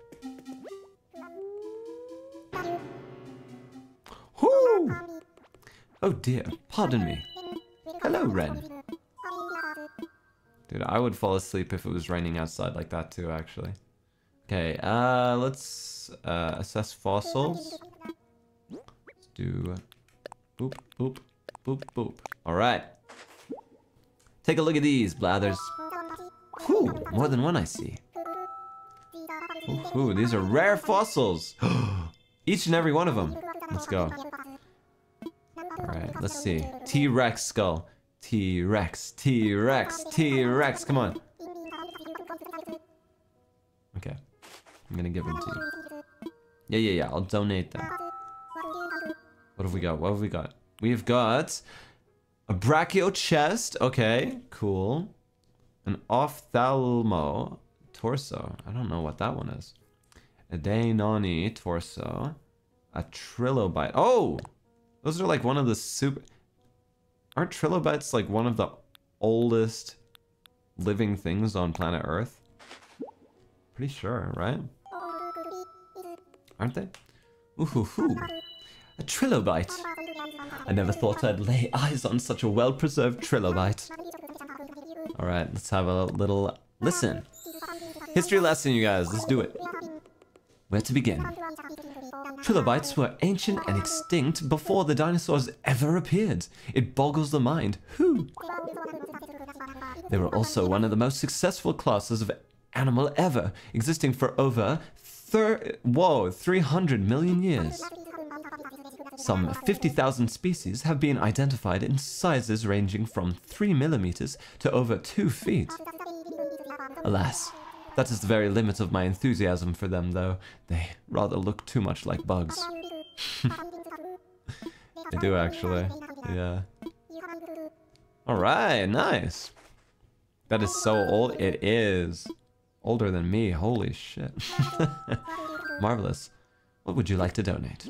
Whoo! Oh dear, pardon me. Hello, Ren. Dude, I would fall asleep if it was raining outside like that too, actually. Okay, uh, let's uh, assess fossils. Let's do... Boop, boop, boop, boop. Alright. Take a look at these, Blathers. Whoo, more than one I see. Ooh, these are rare fossils! Each and every one of them. Let's go. Alright, let's see. T-Rex skull. T-Rex, T-Rex, T-Rex, come on. Okay. I'm gonna give them to you. Yeah, yeah, yeah, I'll donate them. What have we got? What have we got? We've got a Brachio chest. Okay, cool. An Ophthalmo torso. I don't know what that one is. A Deinonychus torso. A Trilobite. Oh! Those are like one of the super... Aren't Trilobites like one of the oldest living things on planet Earth? Pretty sure, right? Aren't they? Ooh-hoo-hoo. A Trilobite. I never thought I'd lay eyes on such a well-preserved Trilobite. Alright, let's have a little listen. History lesson, you guys. Let's do it. Where to begin? Trilobites were ancient and extinct before the dinosaurs ever appeared. It boggles the mind. Whew. They were also one of the most successful classes of animal ever, existing for over thir whoa, three hundred million years. Some fifty thousand species have been identified in sizes ranging from three millimeters to over two feet. Alas, that is the very limit of my enthusiasm for them, though. They rather look too much like bugs. They do, actually. Yeah. Alright, nice. That is so old. It is. Older than me. Holy shit. Marvelous. What would you like to donate?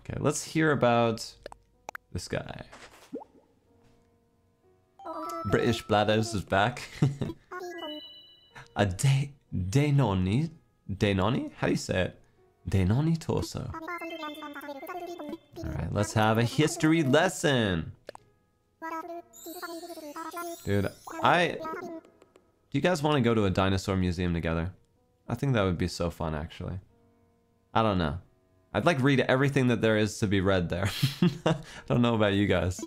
Okay, let's hear about this guy. British Blathers is back. A de Deinonychus, Deinonychus? How do you say it? Deinonychus torso. Alright, let's have a history lesson. Dude, I... Do you guys want to go to a dinosaur museum together? I think that would be so fun, actually. I don't know. I'd like to read everything that there is to be read there. I don't know about you guys.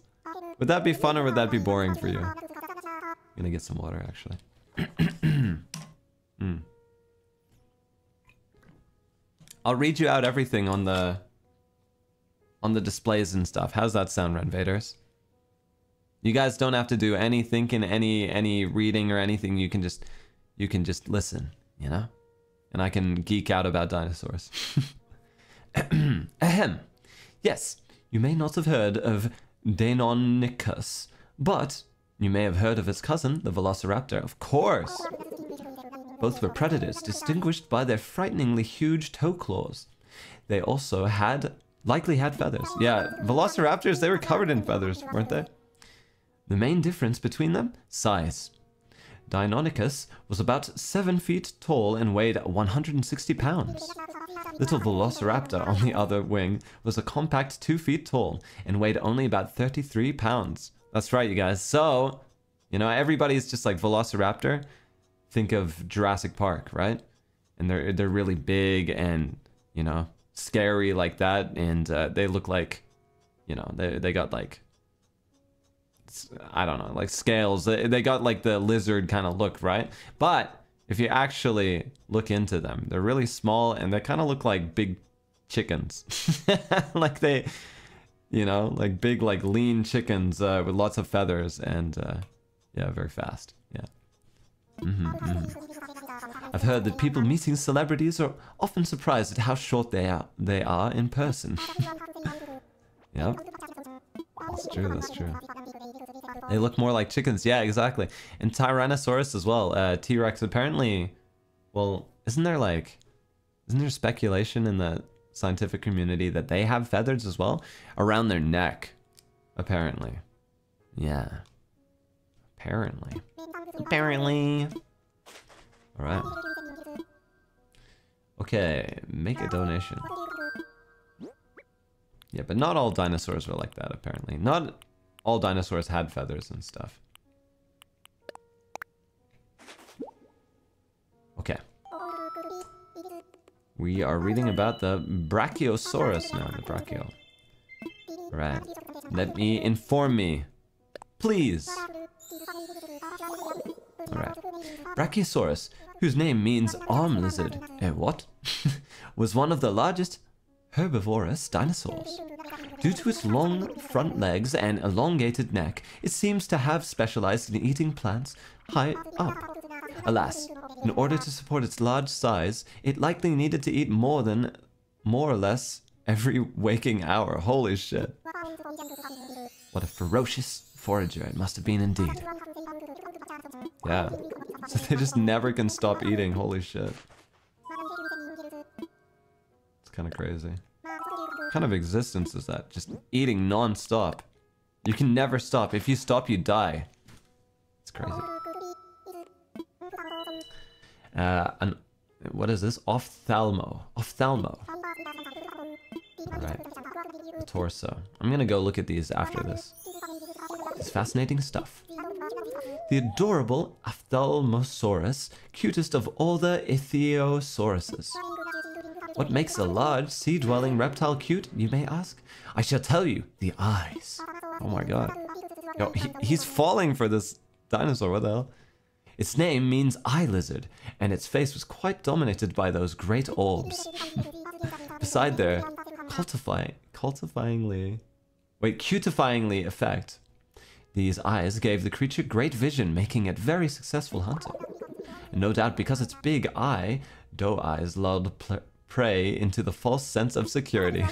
Would that be fun or would that be boring for you? I'm gonna get some water, actually. mm. I'll read you out everything on the on the displays and stuff. How's that sound, Renvaderz? You guys don't have to do any thinking, any any reading or anything. You can just you can just listen, you know? And I can geek out about dinosaurs. Ahem. Yes, you may not have heard of Deinonychus, but you may have heard of his cousin, the Velociraptor. Of course! Both were predators, distinguished by their frighteningly huge toe claws. They also had, likely had feathers. Yeah, Velociraptors, they were covered in feathers, weren't they? The main difference between them? Size. Deinonychus was about seven feet tall and weighed one hundred sixty pounds. Little Velociraptor, on the other wing, was a compact two feet tall and weighed only about thirty-three pounds. That's right, you guys. So, you know, everybody's just like Velociraptor. Think of Jurassic Park, right? And they're they're really big and, you know, scary like that. And uh, they look like, you know, they they got like, I don't know, like scales. They they got like the lizard kind of look, right? But if you actually look into them, they're really small and they kind of look like big chickens, like they. You know, like big, like lean chickens uh, with lots of feathers and, uh, yeah, very fast. Yeah. Mm-hmm, mm-hmm. I've heard that people meeting celebrities are often surprised at how short they are, they are in person. Yeah. That's true, that's true. They look more like chickens. Yeah, exactly. And Tyrannosaurus as well. Uh, T-Rex apparently, well, isn't there like, isn't there speculation in the scientific community that they have feathers as well around their neck, apparently? Yeah, apparently, apparently. All right. Okay, make a donation. Yeah, but not all dinosaurs were like that. Apparently, not all dinosaurs had feathers and stuff. Okay. We are reading about the Brachiosaurus now, the Brachio. Right. Let me inform me. Please. Alright. Brachiosaurus, whose name means arm lizard, eh what? was one of the largest herbivorous dinosaurs. Due to its long front legs and elongated neck, it seems to have specialized in eating plants high up. Alas, in order to support its large size, it likely needed to eat more than, more or less, every waking hour. Holy shit. What a ferocious forager it must have been indeed. Yeah. So they just never can stop eating. Holy shit. It's kind of crazy. What kind of existence is that? Just eating non-stop. You can never stop. If you stop, you die. It's crazy. Uh, an, what is this? Ophthalmo. Ophthalmo. Alright. The torso. I'm gonna go look at these after this. It's fascinating stuff. The adorable Ophthalmosaurus, cutest of all the Ithiosauruses. What makes a large sea-dwelling reptile cute, you may ask? I shall tell you, the eyes. Oh my god. Yo, he, he's falling for this dinosaur, what the hell? Its name means eye lizard, and its face was quite dominated by those great orbs. Beside their cultifying, cultifyingly, wait, cutifyingly effect, these eyes gave the creature great vision, making it very successful hunter. And no doubt because its big eye, doe eyes lulled pl prey into the false sense of security.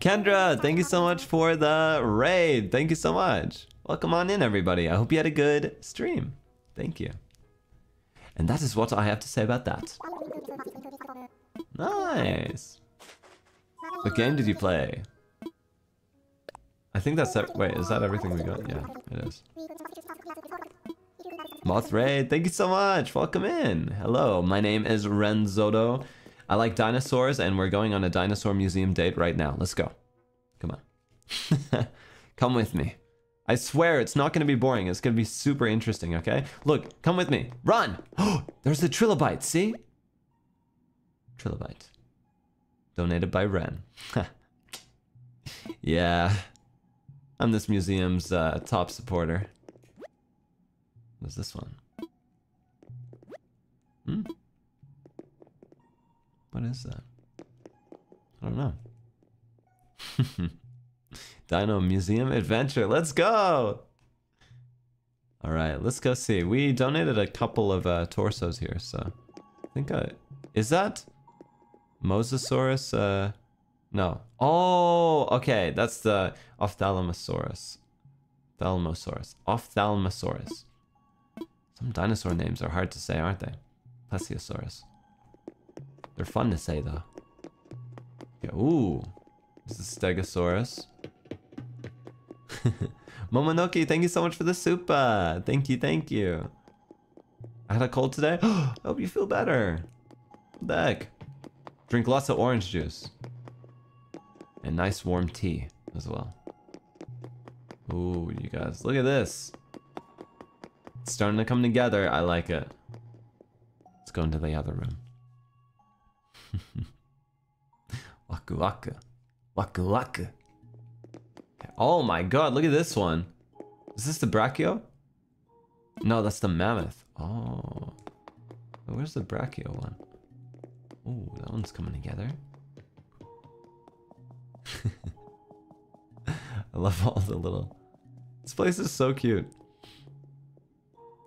Kendra, thank you so much for the raid. Thank you so much. Welcome on in, everybody. I hope you had a good stream. Thank you. And that is what I have to say about that. Nice. What game did you play? I think that's it. Wait, is that everything we got? Yeah, it is. Moth Raid, thank you so much. Welcome in. Hello, my name is Ren Zotto. I like dinosaurs, and we're going on a dinosaur museum date right now. Let's go. Come on. Come with me. I swear it's not going to be boring. It's going to be super interesting, okay? Look, come with me. Run! Oh, there's the trilobite, see? Trilobite. Donated by Ren. Yeah. I'm this museum's uh, top supporter. What's this one? Hmm? What is that? I don't know. Dino Museum Adventure. Let's go! Alright, let's go see. We donated a couple of uh, torsos here, so... I think I... Is that... Mosasaurus? Uh, no. Oh, okay. That's the Ophthalmosaurus. Ophthalmosaurus. Ophthalmosaurus. Some dinosaur names are hard to say, aren't they? Plesiosaurus. They're fun to say, though. Yeah, ooh. This is Stegosaurus. Momonoki, thank you so much for the super. Thank you, thank you. I had a cold today. I hope you feel better. What the heck? Drink lots of orange juice. And nice warm tea as well. Ooh, you guys. Look at this. It's starting to come together. I like it. Let's go into the other room. Waku waku. Waku waku. Oh my god, look at this one. Is this the Brachio? No, that's the Mammoth. Oh. Where's the Brachio one? Ooh, that one's coming together. I love all the little... This place is so cute.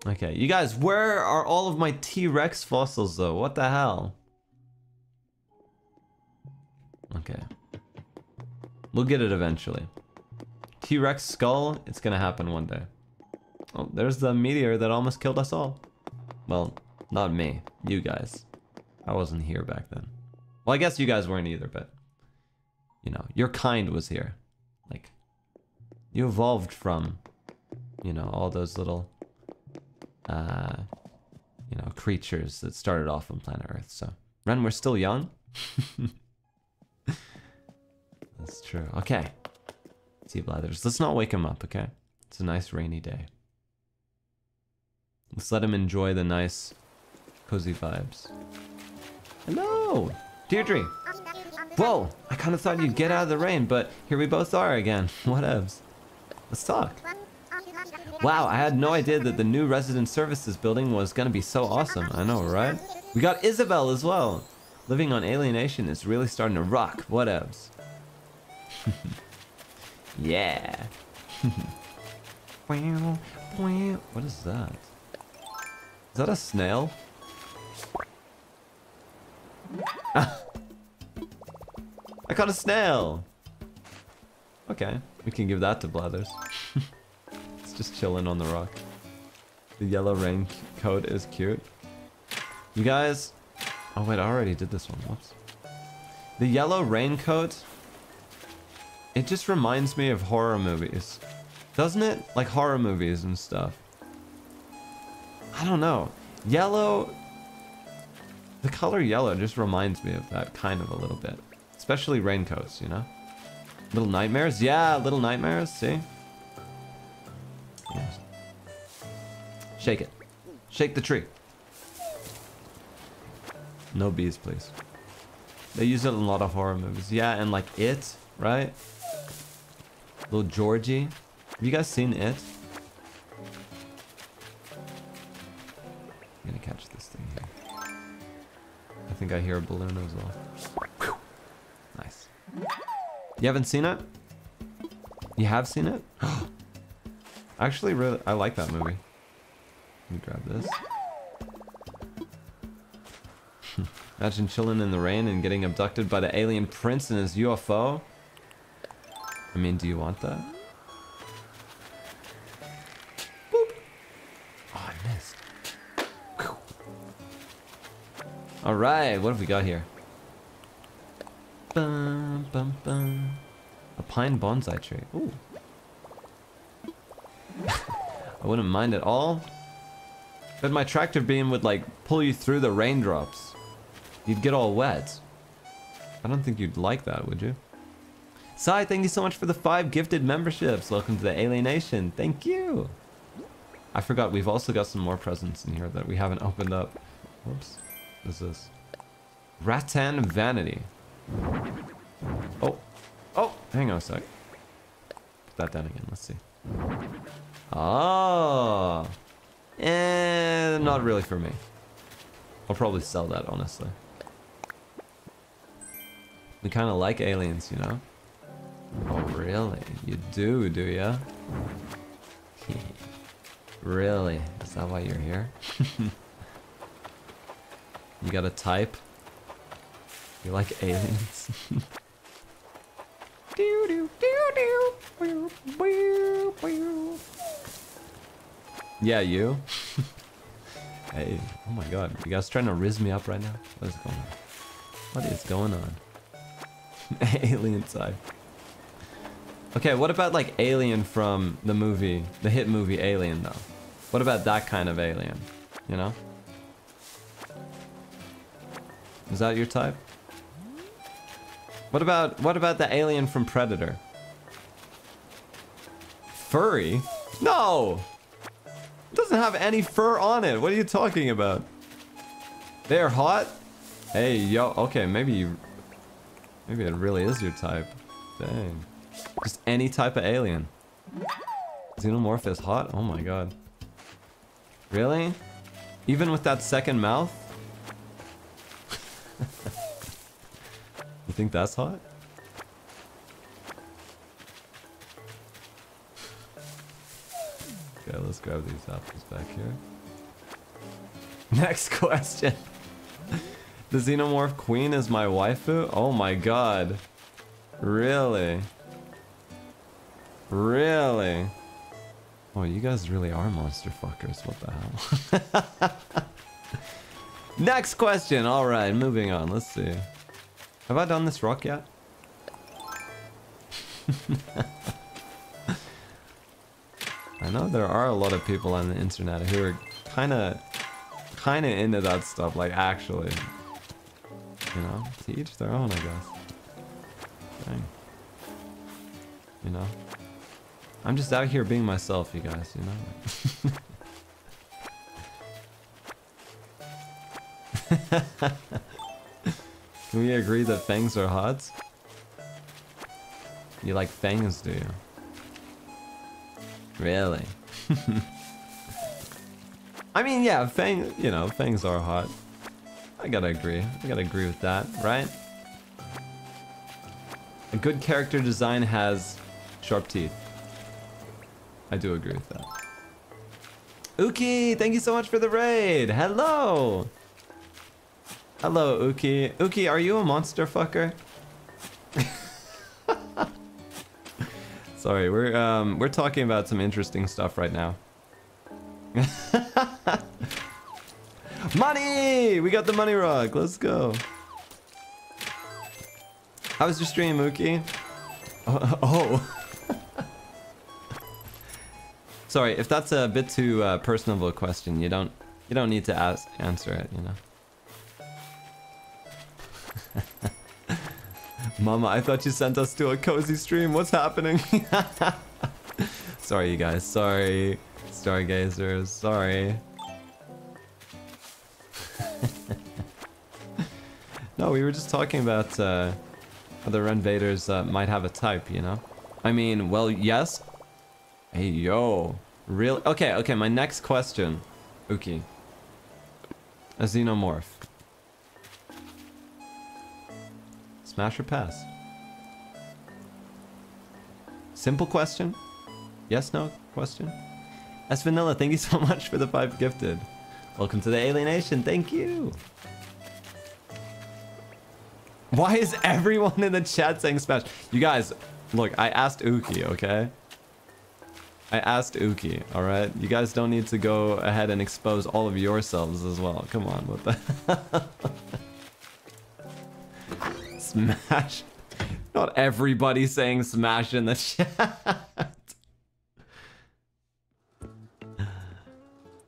Okay, you guys, where are all of my T-Rex fossils though? What the hell? Okay. We'll get it eventually. T-Rex skull, it's gonna happen one day. Oh, there's the meteor that almost killed us all. Well, not me. You guys. I wasn't here back then. Well, I guess you guys weren't either, but... You know, your kind was here. Like, you evolved from, you know, all those little... Uh... You know, creatures that started off on planet Earth, so... Ren, we're still young? That's true. Okay. See Blathers. Let's not wake him up, okay? It's a nice rainy day. Let's let him enjoy the nice, cozy vibes. Hello! Deirdre! Whoa! I kind of thought you'd get out of the rain, but here we both are again. Whatevs. Let's talk. Wow, I had no idea that the new Resident Services building was gonna be so awesome. I know, right? We got Isabelle as well! Living on Alienation is really starting to rock. Whatevs. Yeah. What is that? Is that a snail? I caught a snail! Okay, we can give that to Blathers. It's just chilling on the rock. The yellow raincoat is cute. You guys... Oh wait, I already did this one, whoops. The yellow raincoat... It just reminds me of horror movies. Doesn't it? Like horror movies and stuff. I don't know. Yellow... The color yellow just reminds me of that kind of a little bit. Especially raincoats, you know? Little Nightmares? Yeah, Little Nightmares, see? Yes. Shake it. Shake the tree. No bees, please. They use it in a lot of horror movies. Yeah, and like It, right? Little Georgie. Have you guys seen It? I'm gonna catch this thing here. I think I hear a balloon as well. Nice. You haven't seen it? You have seen it? Actually, really, I like that movie. Let me grab this. Imagine chilling in the rain and getting abducted by the alien prince and his U F O. I mean, do you want that? Boop. Oh, I missed. Alright, what have we got here? Bum, bum, bum. A pine bonsai tree. Ooh. I wouldn't mind at all. But my tractor beam would like pull you through the raindrops. You'd get all wet. I don't think you'd like that, would you? Sai, thank you so much for the five gifted memberships. Welcome to the Alienation. Thank you. I forgot we've also got some more presents in here that we haven't opened up. Whoops. What is this? Rattan Vanity. Oh. Oh, hang on a sec. Put that down again. Let's see. Oh. Eh, not really for me. I'll probably sell that, honestly. We kind of like aliens, you know? Oh, really? You do, do ya? Really? Is that why you're here? You got a type? You like aliens? Yeah, you? Hey, oh my god, you guys trying to riz me up right now? What is going on? What is going on? Alien side. Okay, what about like Alien from the movie, the hit movie Alien though? What about that kind of alien, you know? Is that your type? What about, what about the alien from Predator? Furry? No! It doesn't have any fur on it. What are you talking about? They're hot? Hey, yo. Okay, maybe you... Maybe it really is your type. Dang. Just any type of alien. Xenomorph is hot? Oh my god. Really? Even with that second mouth? You think that's hot? Okay, let's grab these apples back here. Next question. The Xenomorph Queen is my waifu? Oh my god. Really? Really? Oh, you guys really are monster fuckers. What the hell? Next question. Alright, moving on. Let's see. Have I done this rock yet? I know there are a lot of people on the internet who are kinda, kinda into that stuff, like actually. You know, to each their own, I guess. Dang. You know? I'm just out here being myself, you guys, you know? Can we agree that fangs are hot? You like fangs, do you? Really? I mean, yeah, fang, you know, fangs are hot. I gotta agree. I gotta agree with that, right? A good character design has sharp teeth. I do agree with that. Uki, thank you so much for the raid! Hello! Hello, Uki. Uki, are you a monster fucker? Sorry, we're um we're talking about some interesting stuff right now. Money! We got the money rock. Let's go. How was your stream, Mookie? Oh. oh. Sorry, if that's a bit too uh, personal of a question, you don't you don't need to ask answer it, you know. Mama, I thought you sent us to a cozy stream. What's happening? Sorry, you guys. Sorry, stargazers. Sorry. No, we were just talking about uh, how the Renvaderz uh, might have a type, you know? I mean, well, yes. Hey, yo. Really? Okay, okay, my next question. Uki. A Xenomorph. Smash or pass? Simple question? Yes, no question? S Vanilla, thank you so much for the five gifted. Welcome to the Alienation, thank you! Why is everyone in the chat saying smash? You guys, look, I asked Uki, okay? I asked Uki, alright? You guys don't need to go ahead and expose all of yourselves as well. Come on, what the... Smash. Not everybody saying smash in the chat.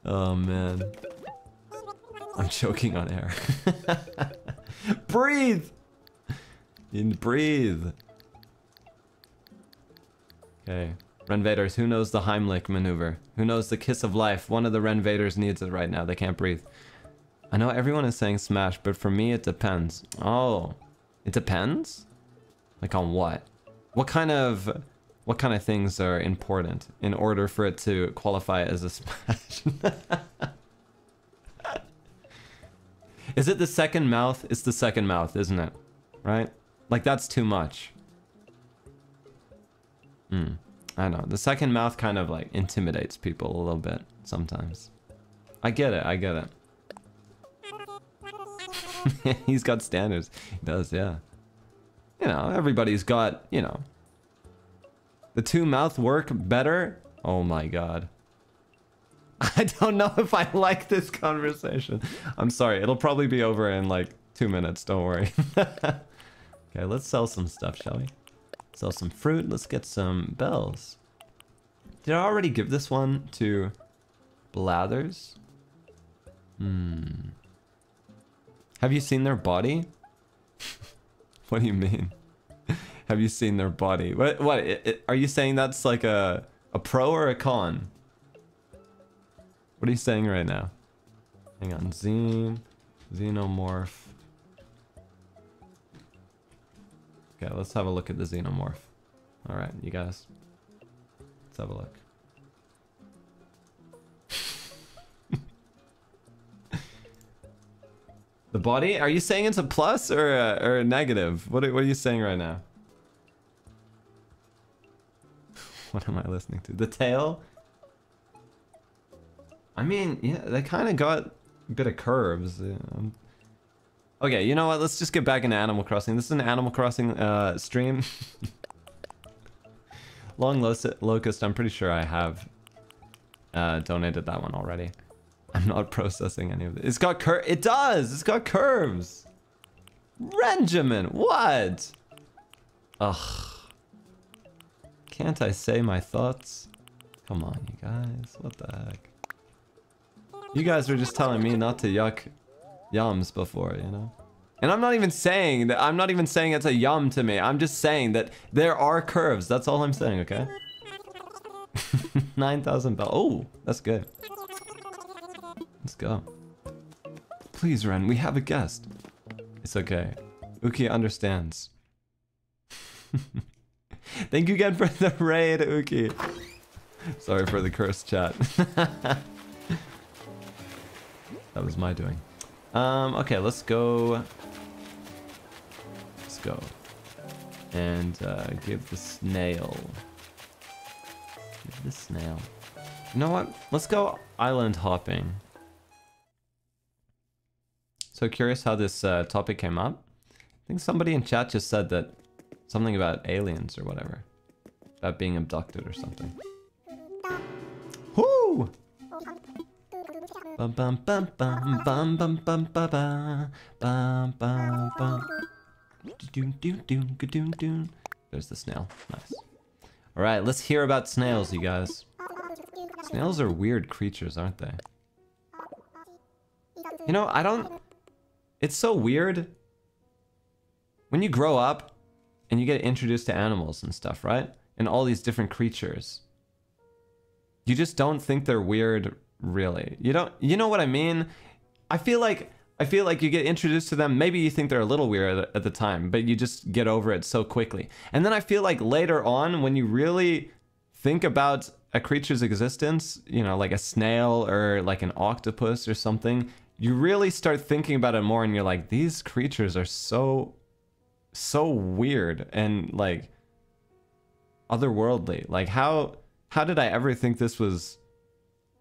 Oh man. I'm choking on air. Breathe! And breathe. Okay. Renvaderz, who knows the Heimlich maneuver? Who knows the kiss of life? One of the Renvaderz needs it right now. They can't breathe. I know everyone is saying smash, but for me it depends. Oh. It depends? Like on what? What kind of what kind of things are important in order for it to qualify as a smash? Is it the second mouth? It's the second mouth, isn't it? Right? Like that's too much. Hmm. I don't know. The second mouth kind of like intimidates people a little bit sometimes. I get it, I get it. He's got standards. He does, yeah. You know, everybody's got, you know. The two mouth work better? Oh my god. I don't know if I like this conversation. I'm sorry, it'll probably be over in like two minutes, don't worry. Okay, let's sell some stuff, shall we? Sell some fruit, let's get some bells. Did I already give this one to Blathers? Hmm... Have you seen their body? What do you mean? Have you seen their body? What? What? It, it, are you saying that's like a a pro or a con? What are you saying right now? Hang on, Xen, Xenomorph. Okay, let's have a look at the Xenomorph. All right, you guys, let's have a look. The body? Are you saying it's a plus or a, or a negative? What are, what are you saying right now? What am I listening to? The tail? I mean, yeah, they kind of got a bit of curves. Yeah. Okay, you know what? Let's just get back into Animal Crossing. This is an Animal Crossing uh, stream. Long Locust, I'm pretty sure I have uh, donated that one already. I'm not processing any of this. It's got cur- It does! It's got curves! Benjamin, what? Ugh. Can't I say my thoughts? Come on, you guys. What the heck? You guys were just telling me not to yuck yums before, you know? And I'm not even saying that- I'm not even saying it's a yum to me. I'm just saying that there are curves. That's all I'm saying, okay? nine thousand bells. Oh, that's good. Let's go. Please, Ren, we have a guest. It's okay. Uki understands. Thank you again for the raid, Uki. Sorry for the cursed chat. That was my doing. Um, okay, let's go. Let's go. And uh, give the snail. Give the snail. You know what? Let's go island hopping. So curious how this uh, topic came up. I think somebody in chat just said that Something about aliens or whatever. About being abducted or something. Whoo! Bum bum bum bum bum bum bum bum bum bum bum. Doom doom doom doom doom. There's the snail. Nice. Alright, let's hear about snails, you guys. Snails are weird creatures, aren't they? You know, I don't... It's so weird. When you grow up, and you get introduced to animals and stuff, right? And all these different creatures. You just don't think they're weird, really. You don't... You know what I mean? I feel like... I feel like you get introduced to them, maybe you think they're a little weird at the time, but you just get over it so quickly. And then I feel like later on, when you really think about a creature's existence, you know, like a snail or like an octopus or something, you really start thinking about it more and you're like, these creatures are so, so weird and like otherworldly. Like how, how did I ever think this was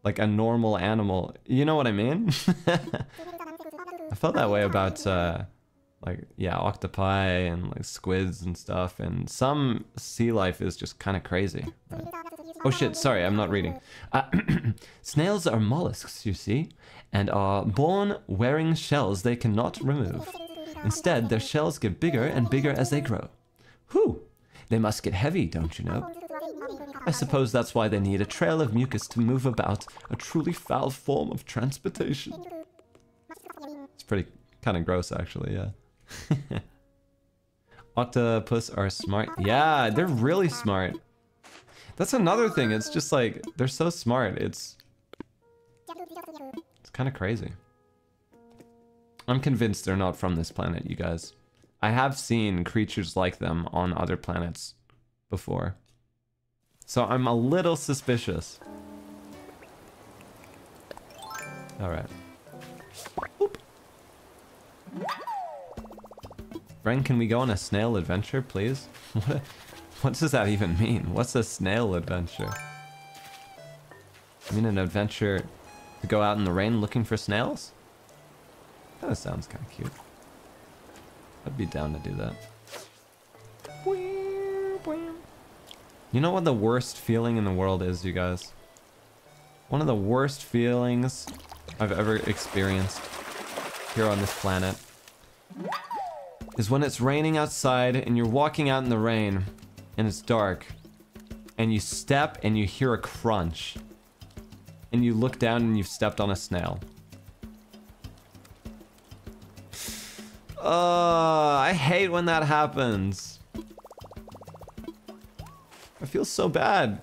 like a normal animal? You know what I mean? I felt that way about, uh, like, yeah, octopi and like squids and stuff, and some sea life is just kind of crazy. Right? Oh shit, sorry, I'm not reading. Uh, snails are mollusks, you see, and are born wearing shells they cannot remove. Instead, their shells get bigger and bigger as they grow. Whew! They must get heavy, don't you know? I suppose that's why they need a trail of mucus to move about, a truly foul form of transportation. It's pretty kind of gross, actually, yeah. Octopus are smart. Yeah, they're really smart. That's another thing. It's just like, they're so smart. It's, it's kind of crazy. I'm convinced they're not from this planet, you guys. I have seen creatures like them on other planets before. So I'm a little suspicious. All right. Oop. Ren, can we go on a snail adventure, please? What, what does that even mean? What's a snail adventure? I mean an adventure to go out in the rain looking for snails? That sounds kind of cute. I'd be down to do that. You know what the worst feeling in the world is, you guys? One of the worst feelings I've ever experienced here on this planet is when it's raining outside and you're walking out in the rain and it's dark and you step and you hear a crunch and you look down and you've stepped on a snail. Oh, I hate when that happens. I feel so bad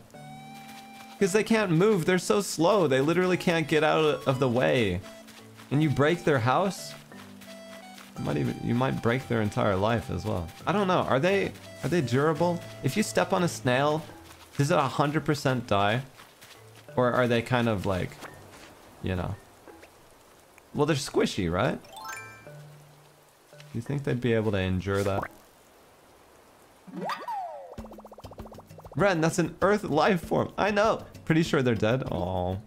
because they can't move. They're so slow. They literally can't get out of the way. And you break their house? You might even you might break their entire life as well. I don't know. Are they are they durable? If you step on a snail, does it one hundred percent die? Or are they kind of like, you know? Well, they're squishy, right? Do you think they'd be able to endure that? Ren, that's an Earth life form. I know. Pretty sure they're dead. Oh.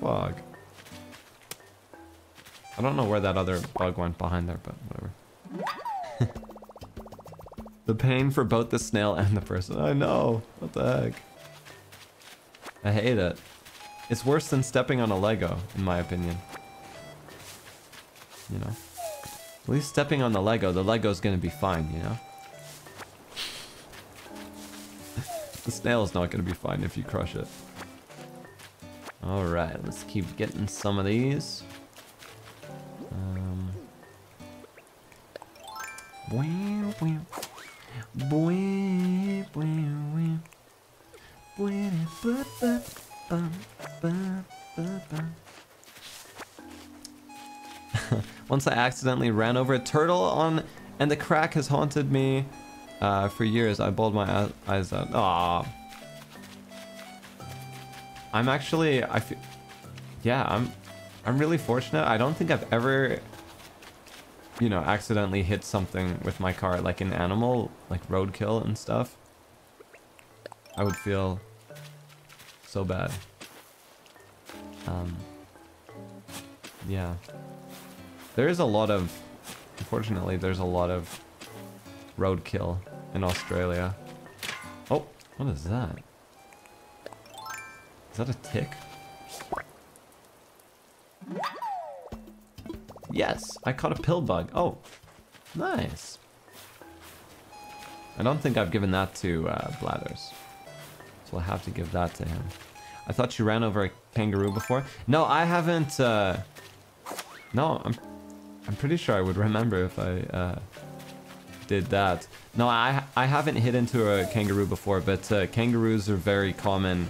Fuck. I don't know where that other bug went behind there, but whatever. The pain for both the snail and the person. I know. What the heck? I hate it. It's worse than stepping on a Lego, in my opinion. You know? At least stepping on the Lego, the Lego's gonna be fine, you know? The snail's not gonna be fine if you crush it. Alright, let's keep getting some of these. Um. Once I accidentally ran over a turtle on, and the crack has haunted me uh, for years. I bawled my eyes out. Aww. I'm actually, I feel, yeah, I'm. I'm really fortunate. I don't think I've ever, you know, accidentally hit something with my car, like an animal, like roadkill and stuff. I would feel so bad. Um, yeah. There is a lot of, unfortunately, there's a lot of roadkill in Australia. Oh, what is that? Is that a tick? Yes, I caught a pill bug. Oh, nice. I don't think I've given that to uh, Blathers. So I'll have to give that to him. I thought you ran over a kangaroo before. No, I haven't. Uh, no, I'm, I'm pretty sure I would remember if I uh, did that. No, I, I haven't hit into a kangaroo before, but uh, kangaroos are very common,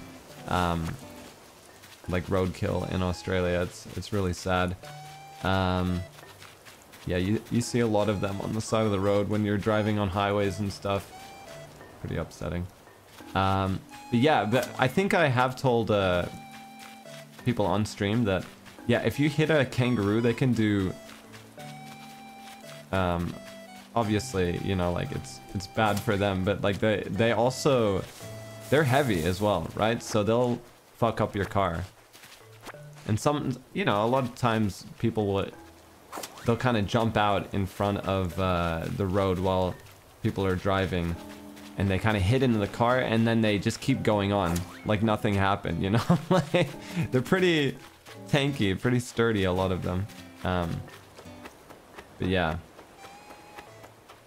um, like roadkill in Australia. It's, it's really sad. Um, yeah, you, you see a lot of them on the side of the road when you're driving on highways and stuff. Pretty upsetting. Um, but yeah, but I think I have told uh, people on stream that, yeah, if you hit a kangaroo, they can do, um, obviously, you know, like, it's it's bad for them, but, like, they, they also, they're heavy as well, right? So they'll fuck up your car. And some, you know, a lot of times people will, they'll kind of jump out in front of uh, the road while people are driving. And they kind of hit into the car, and then they just keep going on. Like nothing happened, you know? Like, they're pretty tanky, pretty sturdy, a lot of them. Um, but yeah.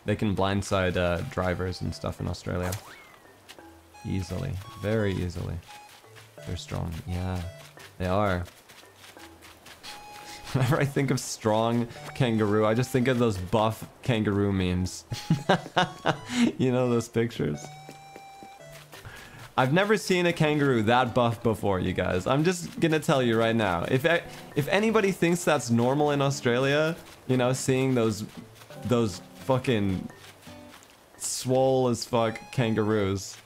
They can blindside uh, drivers and stuff in Australia. Easily. Very easily. They're strong. Yeah, they are. Whenever I think of strong kangaroo, I just think of those buff kangaroo memes. You know those pictures? I've never seen a kangaroo that buff before, you guys. I'm just gonna tell you right now. If I, if anybody thinks that's normal in Australia, you know, seeing those those fucking swole as fuck kangaroos.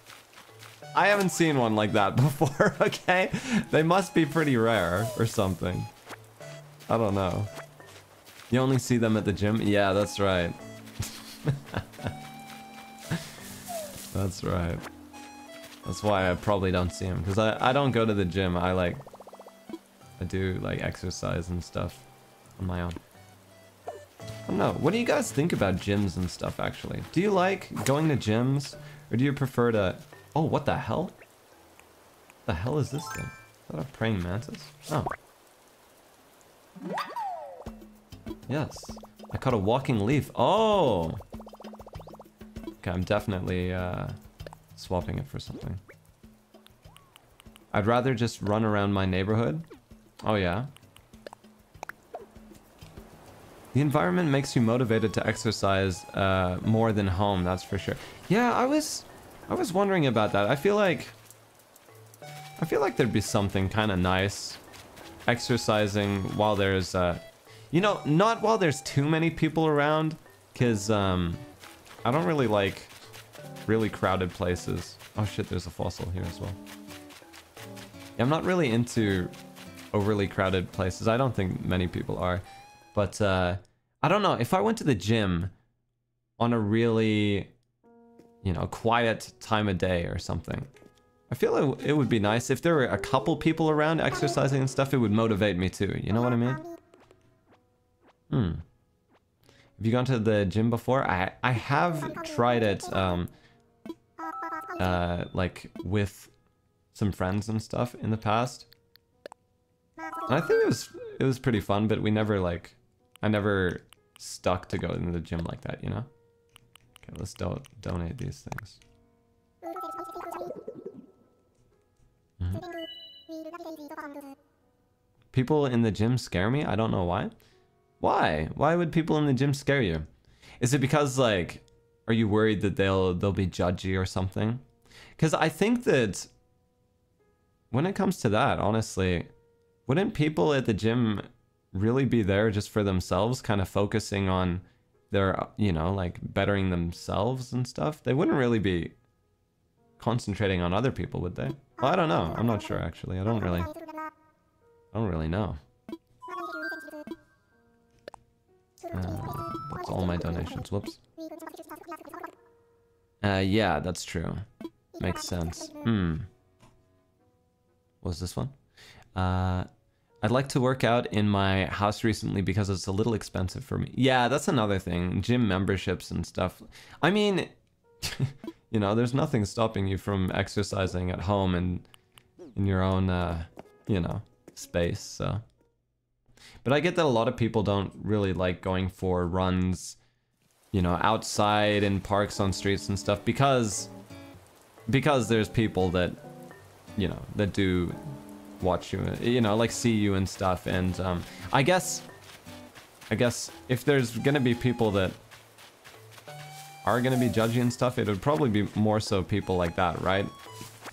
I haven't seen one like that before, okay? They must be pretty rare or something. I don't know. You only see them at the gym? Yeah, that's right. That's right. That's why I probably don't see them, because I, I don't go to the gym. I like... I do like exercise and stuff on my own. I don't know. What do you guys think about gyms and stuff, actually? Do you like going to gyms? Or do you prefer to... Oh, what the hell? What the hell is this thing? Is that a praying mantis? Oh. Yes, I caught a walking leaf. Oh! Okay, I'm definitely uh, swapping it for something. I'd rather just run around my neighborhood. Oh yeah. The environment makes you motivated to exercise uh, more than home, that's for sure. Yeah, I was, I was wondering about that. I feel like, I feel like there'd be something kind of nice. Exercising while there's, uh, you know, not while there's too many people around, because um, I don't really like really crowded places. Oh shit, there's a fossil here as well. Yeah, I'm not really into overly crowded places. I don't think many people are, but uh, I don't know. If I went to the gym on a really, you know, quiet time of day or something, I feel it would be nice if there were a couple people around exercising and stuff. It would motivate me too. You know what I mean? Hmm. Have you gone to the gym before? I I have tried it, um, uh, like with some friends and stuff in the past. And I think it was it was pretty fun, but we never like I never stuck to going to the gym like that. You know? Okay, let's do donate these things. People in the gym scare me. I don't know why. Why? Why would people in the gym scare you? Is it because, like, are you worried that they'll they'll be judgy or something? Because I think that when it comes to that, honestly, wouldn't people at the gym really be there just for themselves, kind of focusing on their, you know, like bettering themselves and stuff? They wouldn't really be concentrating on other people, would they? Well, I don't know. I'm not sure, actually. I don't really... I don't really know. Uh, that's all my donations. Whoops. Uh, yeah, that's true. Makes sense. Hmm. What was this one? Uh, I'd like to work out in my house recently because it's a little expensive for me. Yeah, that's another thing. Gym memberships and stuff. I mean, you know, there's nothing stopping you from exercising at home and in your own, uh, you know, space, so. But I get that a lot of people don't really like going for runs, you know, outside in parks on streets and stuff because because there's people that, you know, that do watch you, you know, like see you and stuff. And um, I guess, I guess if there's gonna be people that are gonna be judgy and stuff, it would probably be more so people like that, right?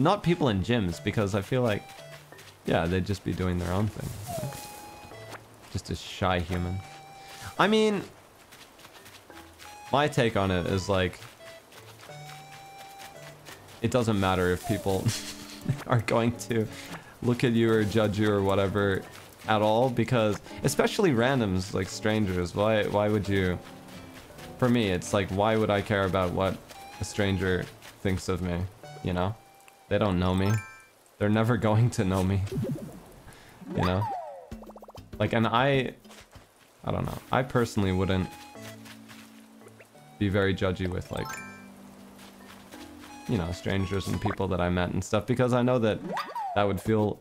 Not people in gyms, because I feel like, yeah, they'd just be doing their own thing. Right? Just a shy human. I mean, my take on it is like, it doesn't matter if people are going to look at you or judge you or whatever at all, because especially randoms, like strangers, why why would you? For me, it's like, why would I care about what a stranger thinks of me, you know? They don't know me. They're never going to know me, you know? Like, and I, I don't know, I personally wouldn't be very judgy with, like, you know, strangers and people that I met and stuff, because I know that that would feel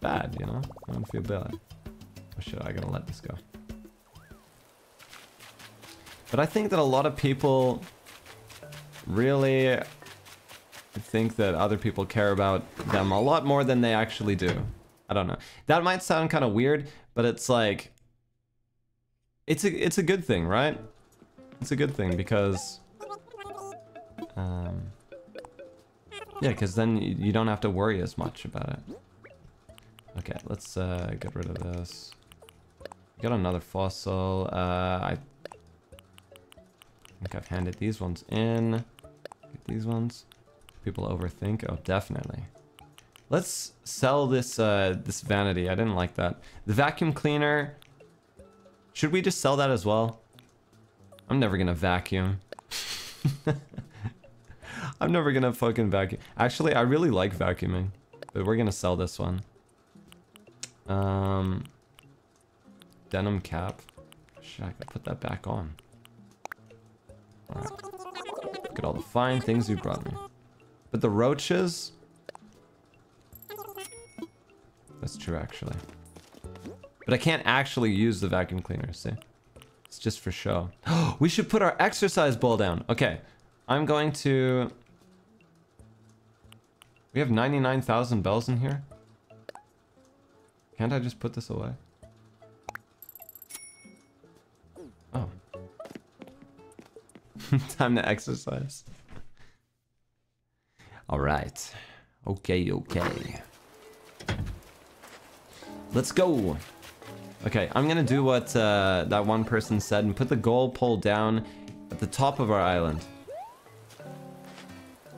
bad, you know? I would feel bad. Oh shit, I gotta let this go. But I think that a lot of people really think that other people care about them a lot more than they actually do. I don't know. That might sound kind of weird, but it's like, it's a it's a good thing, right? It's a good thing because, um, yeah, because then you, you don't have to worry as much about it. Okay, let's uh, get rid of this. Got another fossil. Uh, I think I've handed these ones in. Get these ones. People overthink. Oh, definitely. Let's sell this uh, this vanity. I didn't like that. The vacuum cleaner. Should we just sell that as well? I'm never gonna vacuum. I'm never gonna fucking vacuum. Actually, I really like vacuuming, but we're gonna sell this one. Um, denim cap. Shit, I gotta put that back on. All right. Look at all the fine things you brought me. But the roaches. That's true, actually. But I can't actually use the vacuum cleaner, see? It's just for show. We should put our exercise ball down! Okay, I'm going to... We have ninety-nine thousand bells in here? Can't I just put this away? Oh. Time to exercise. Alright. Okay, okay. Let's go! Okay, I'm gonna do what uh, that one person said and put the goal pole down at the top of our island.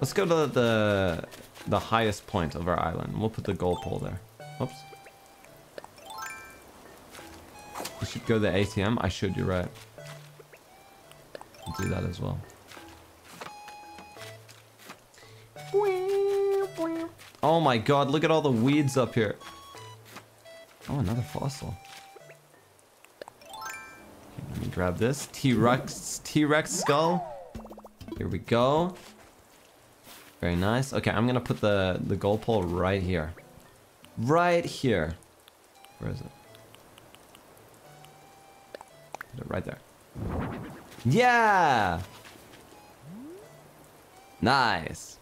Let's go to the the highest point of our island. We'll put the goal pole there. Oops. We should go to the A T M. I should, you're right. I'll do that as well. Oh my god, look at all the weeds up here. Oh, another fossil. Okay, let me grab this. T-Rex, T-Rex skull. Here we go. Very nice. Okay, I'm gonna put the, the goal pole right here. Right here. Where is it? Put it right there. Yeah! Nice.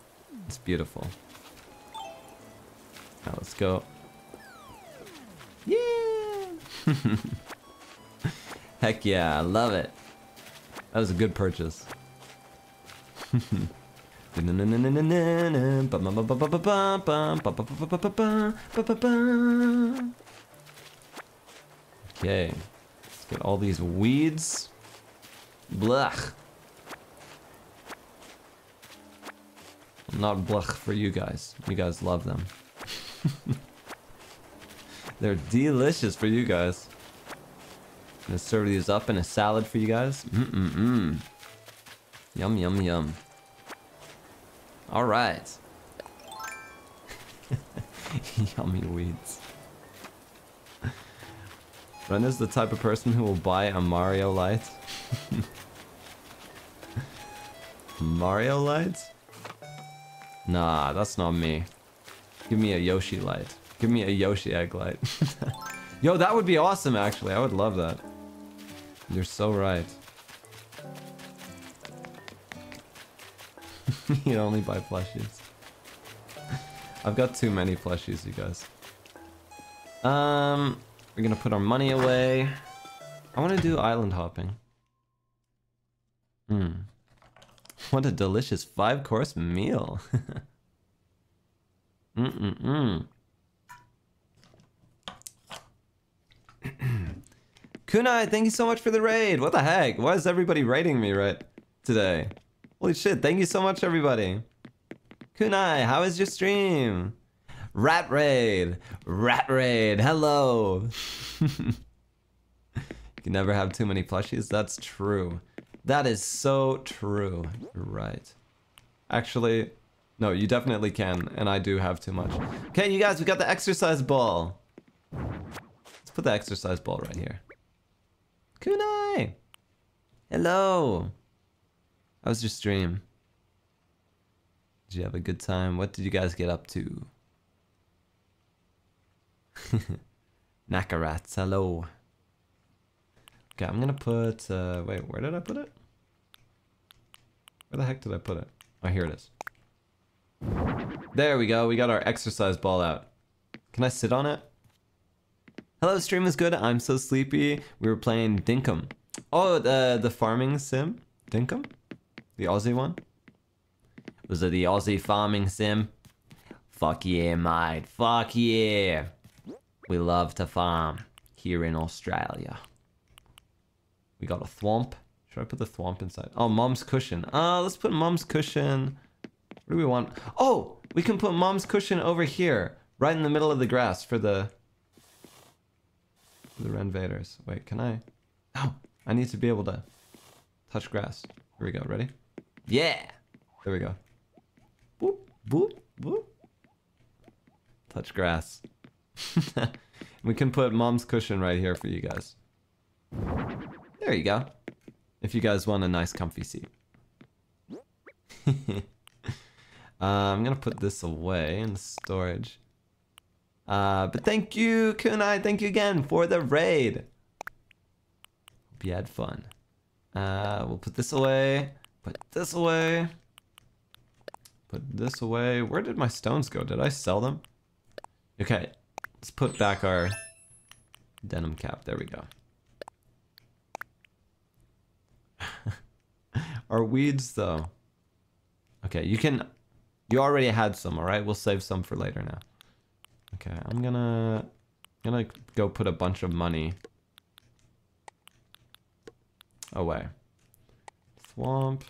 It's beautiful. Now let's go. Yeah! Heck yeah, I love it. That was a good purchase. Okay. Let's get all these weeds. Blech. Not blech for you guys. You guys love them. They're delicious for you guys. I'm gonna serve these up in a salad for you guys. Mm-mm-mm. Yum, yum, yum. Alright. Yummy weeds. Ren is the type of person who will buy a Mario light. Mario light? Nah, that's not me. Give me a Yoshi light. Give me a Yoshi egg light. Yo, that would be awesome, actually. I would love that. You're so right. You only buy plushies. I've got too many plushies, you guys. Um, we're gonna put our money away. I want to do island hopping. Hmm. What a delicious five-course meal. Mm-mm-mm. Kunai, thank you so much for the raid. What the heck? Why is everybody raiding me right today? Holy shit, thank you so much, everybody. Kunai, how is your stream? Rat raid. Rat raid. Hello. You can never have too many plushies. That's true. That is so true. You're right. Actually, no, you definitely can, and I do have too much. Okay, you guys, we got the exercise ball. Let's put the exercise ball right here. Kunai! Hello! How was your stream? Did you have a good time? What did you guys get up to? Nakarats, hello. Okay, I'm gonna put, uh, wait, where did I put it? Where the heck did I put it? Oh, here it is. There we go, we got our exercise ball out. Can I sit on it? Hello, stream is good, I'm so sleepy. We were playing Dinkum. Oh, the, the farming sim? Dinkum? The Aussie one? Was it the Aussie farming sim? Fuck yeah, mate, fuck yeah. We love to farm here in Australia. We got a thwomp. Should I put the thwomp inside? Oh, mom's cushion. Uh, let's put mom's cushion. What do we want? Oh, we can put mom's cushion over here, right in the middle of the grass for the for the Renvaderz. Wait, can I? Oh, I need to be able to touch grass. Here we go. Ready? Yeah. There we go. Boop, boop, boop. Touch grass. We can put mom's cushion right here for you guys. There you go. If you guys want a nice comfy seat. uh, I'm gonna put this away in storage. Uh, but thank you, Kunai. Thank you again for the raid. Hope you had fun. Uh, we'll put this away. Put this away. Put this away. Where did my stones go? Did I sell them? Okay. Let's put back our denim cap. There we go. Our weeds though. Okay, you can you already had some, alright? We'll save some for later now. Okay, I'm gonna gonna go put a bunch of money away. Thwomp.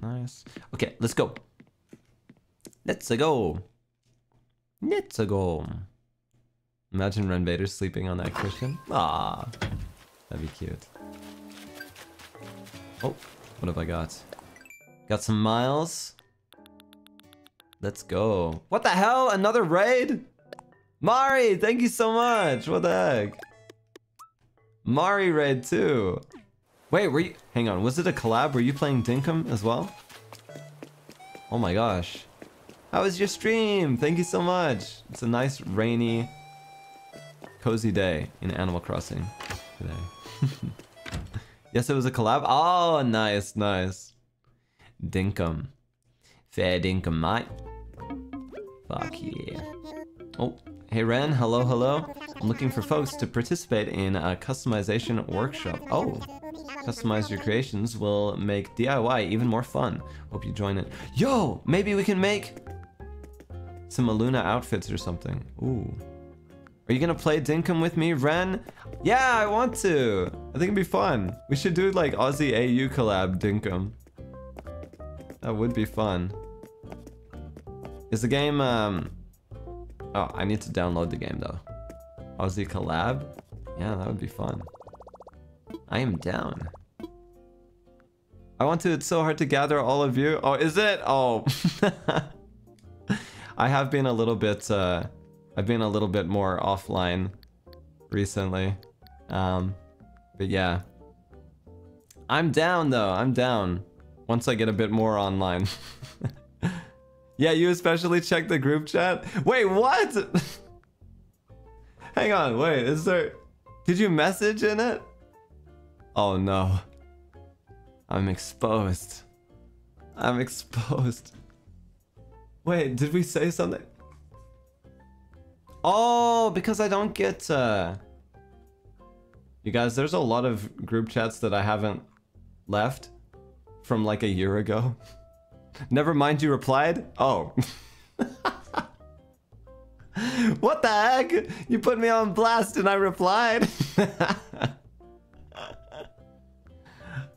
Nice. Okay, let's go. Let's go. Let's go. Imagine Renvaderz sleeping on that cushion. Ah, that'd be cute. Oh, what have I got? Got some miles. Let's go. What the hell? Another raid? Mari, thank you so much. What the heck? Mari raid too. Wait, were you... Hang on, was it a collab? Were you playing Dinkum as well? Oh my gosh. How was your stream? Thank you so much. It's a nice, rainy, cozy day in Animal Crossing today. Yes, it was a collab. Oh, nice, nice. Dinkum. Fair Dinkum, mate. Fuck yeah. Oh, hey Ren, hello, hello. I'm looking for folks to participate in a customization workshop. Oh, customize your creations will make D I Y even more fun. Hope you join it. Yo, maybe we can make some Aluna outfits or something. Ooh. Are you gonna play Dinkum with me, Ren? Yeah, I want to! I think it'd be fun. We should do like Aussie A U collab Dinkum. That would be fun. Is the game, um... oh, I need to download the game though. Aussie collab? Yeah, that would be fun. I am down. I want to, it's so hard to gather all of you. Oh, is it? Oh. I have been a little bit, uh... I've been a little bit more offline recently. Um, but yeah. I'm down though, I'm down. Once I get a bit more online. Yeah, you especially check the group chat? Wait, what? Hang on, wait, is there... Did you message in it? Oh no. I'm exposed. I'm exposed. Wait, did we say something? Oh, because I don't get... Uh... You guys, there's a lot of group chats that I haven't left from like a year ago. Never mind, you replied? Oh. What the heck? You put me on blast and I replied? I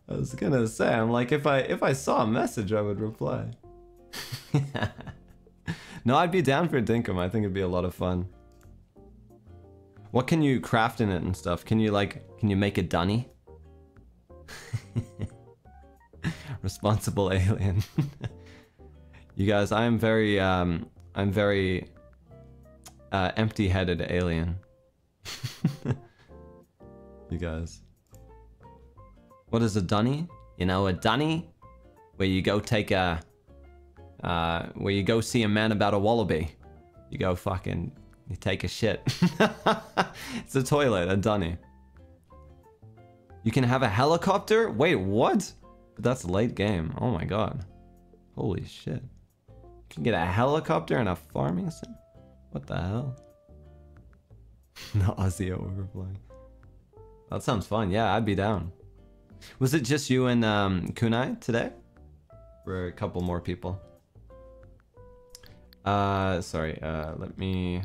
was gonna say, I'm like, if I if I saw a message, I would reply. No, I'd be down for Dinkum. I think it'd be a lot of fun. What can you craft in it and stuff? Can you like, can you make a dunny? Responsible alien. You guys, I am very, um, I'm very uh, empty-headed alien. You guys. What is a dunny? You know, a dunny? Where you go take a... Uh, where you go see a man about a wallaby. You go fucking... You take a shit. It's a toilet, a dunny. You can have a helicopter? Wait, what? That's late game. Oh my god. Holy shit. You can get a helicopter and a farming sim? What the hell? Not Aussie overflying. That sounds fun. Yeah, I'd be down. Was it just you and um, Kunai today? Or a couple more people? Uh, sorry. Uh, let me...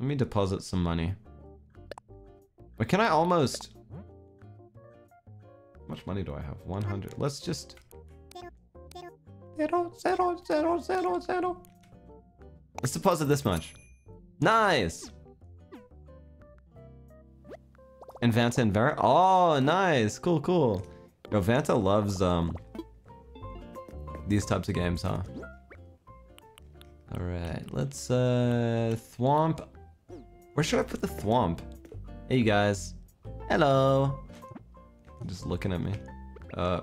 Let me deposit some money. But can I almost... How much money do I have? one hundred. Let's just... Zero, zero, zero, zero, zero. Let's deposit this much. Nice! And Vanta and Vera? Oh, nice! Cool, cool. Yo, Vanta loves, um... these types of games, huh? Alright, let's, uh... Thwomp. Where should I put the Thwomp? Hey, you guys. Hello! Just looking at me. Uh.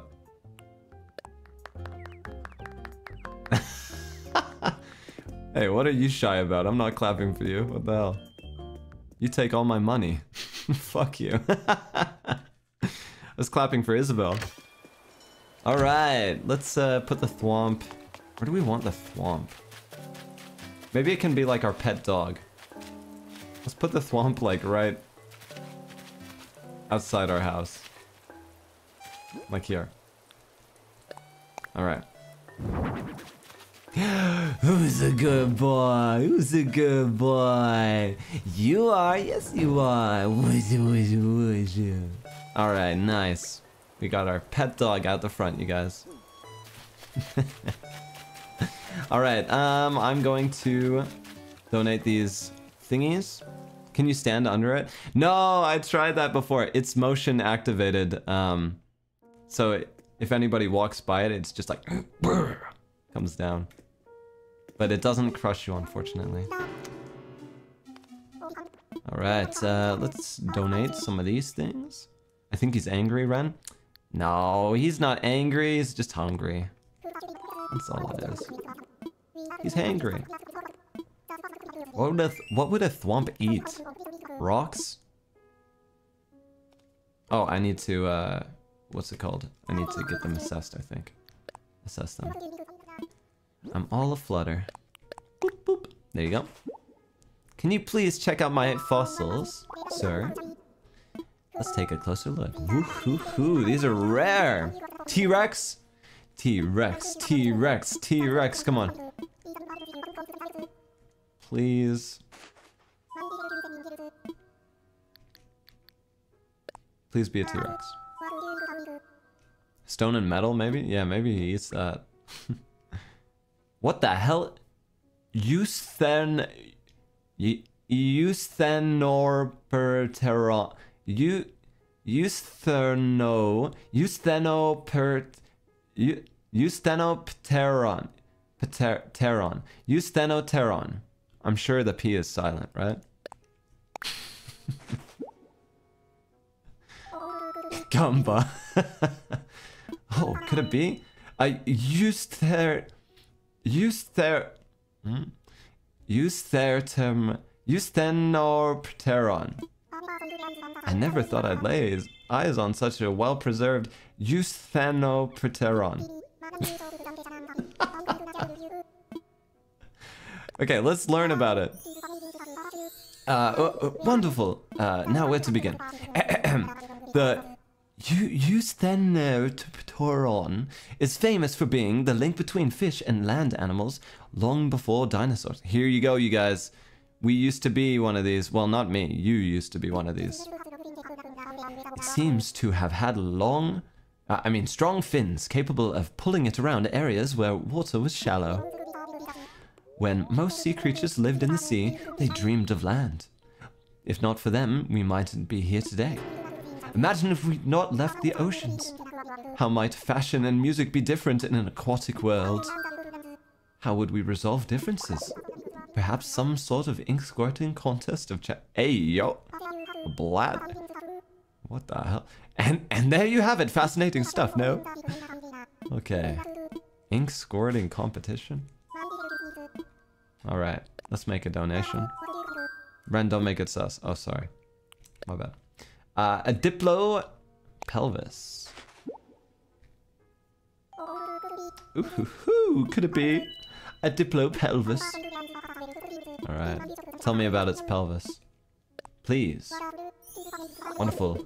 Hey, what are you shy about? I'm not clapping for you. What the hell? You take all my money. Fuck you. I was clapping for Isabelle. Alright, let's uh, put the Thwomp. Where do we want the Thwomp? Maybe it can be like our pet dog. Let's put the Thwomp like right outside our house. Like here. Alright. Who's a good boy? Who's a good boy? You are? Yes, you are. Alright, nice. We got our pet dog out the front, you guys. Alright, um, I'm going to donate these thingies. Can you stand under it? No, I tried that before. It's motion activated, um... So if anybody walks by it, it's just like comes down, but it doesn't crush you, unfortunately. All right, uh, let's donate some of these things. I think he's angry, Ren. No, he's not angry. He's just hungry. That's all it is. He's hangry. What would a th what would a Thwomp eat? Rocks? Oh, I need to. Uh, What's it called? I need to get them assessed, I think. Assess them. I'm all aflutter. Boop, boop. There you go. Can you please check out my fossils, sir? Let's take a closer look. Woo-hoo-hoo, these are rare! T-Rex! T-Rex, T-Rex, T-Rex, come on. Please. Please be a T-Rex. Stone and metal, maybe? Yeah, maybe he eats that. What the hell? Eusthen... Eusthenopteron... You... Eustherno... Eusthenopert... Eusthenopteron... Teron... Eusthenopteron. I'm sure the P is silent, right? Gamba. Oh, could it be? I used their... Used their... Hmm? Used their term... Eusthenopteron. I never thought I'd lay eyes on such a well-preserved Eusthenopteron. Okay, let's learn about it. Uh, oh, oh, wonderful. Uh, now where to begin? The Eusthenopteron is famous for being the link between fish and land animals long before dinosaurs. Here you go, you guys. We used to be one of these. Well, not me. You used to be one of these. It seems to have had long, uh, I mean strong fins capable of pulling it around areas where water was shallow. When most sea creatures lived in the sea, they dreamed of land. If not for them, we mightn't be here today. Imagine if we'd not left the oceans. How might fashion and music be different in an aquatic world? How would we resolve differences? Perhaps some sort of ink-squirting contest of cha- Hey, yo! Blat. What the hell? And, and there you have it! Fascinating stuff, no? Okay. Ink-squirting competition? Alright, let's make a donation. Ren, don't make it sus. Oh, sorry. My bad. Uh, a Diplo pelvis. Ooh, hoo, hoo. Could it be a Diplo pelvis? Alright, tell me about its pelvis. Please. Wonderful.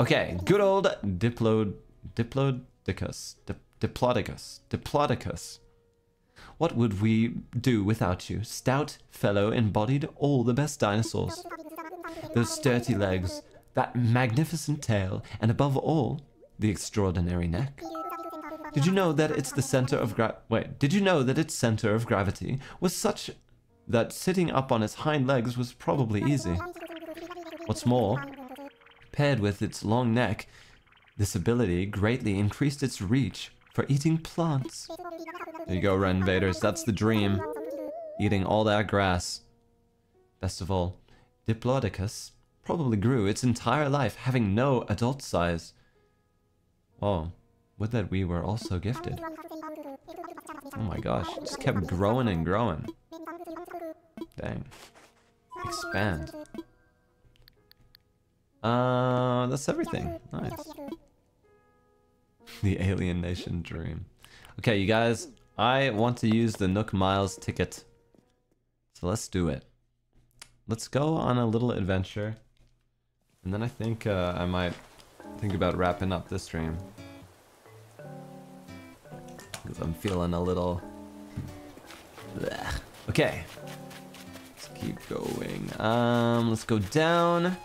Okay, good old Diplo... Diplodocus. Di Diplodocus. Diplodocus. What would we do without you? Stout fellow embodied all the best dinosaurs. Those sturdy legs, that magnificent tail, and above all, the extraordinary neck. Did you know that it's the center of gra- Wait, did you know that its center of gravity was such that sitting up on its hind legs was probably easy? What's more, paired with its long neck, this ability greatly increased its reach for eating plants. There you go, Renvaderz. That's the dream. Eating all that grass. Best of all, Diplodocus probably grew its entire life having no adult size. Oh, would that we were also gifted. Oh my gosh, it just kept growing and growing. Dang. Expand. Uh, that's everything. Nice. The alienation dream. Okay, you guys, I want to use the Nook Miles ticket. So let's do it. Let's go on a little adventure. And then I think uh, I might think about wrapping up this stream. Because I'm feeling a little... Blech. Okay. Let's keep going. Um, let's go down.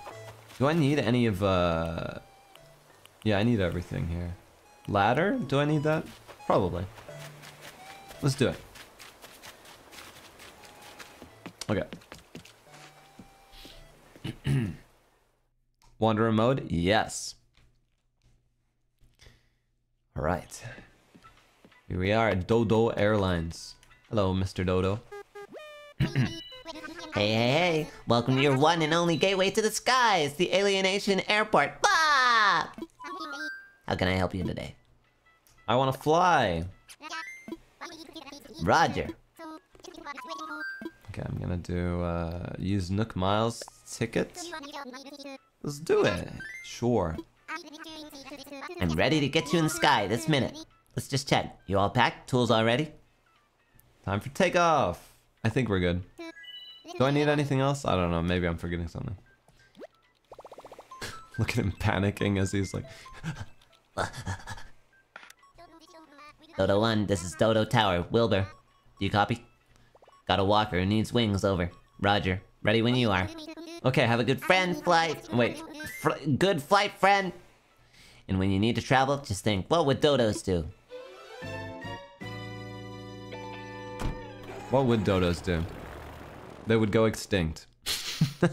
Do I need any of... Uh... Yeah, I need everything here. Ladder? Do I need that? Probably. Let's do it. Okay. Wanderer mode? Yes. Alright. Here we are at Dodo Airlines. Hello, Mister Dodo. Hey, hey, hey. Welcome to your one and only gateway to the skies, the Alienation Airport. Bah! How can I help you today? I want to fly. Roger. Okay, I'm gonna do, uh, use Nook Miles ticket. Let's do it. Sure. I'm ready to get you in the sky this minute. Let's just check. You all packed? Tools all ready? Time for takeoff. I think we're good. Do I need anything else? I don't know. Maybe I'm forgetting something. Look at him panicking as he's like... Dodo one, this is Dodo Tower. Wilbur, do you copy? Got a walker who needs wings, over. Roger, ready when you are. Okay, have a good friend flight. Wait, fr good flight, friend. And when you need to travel, just think, what would dodos do? What would dodos do? They would go extinct. I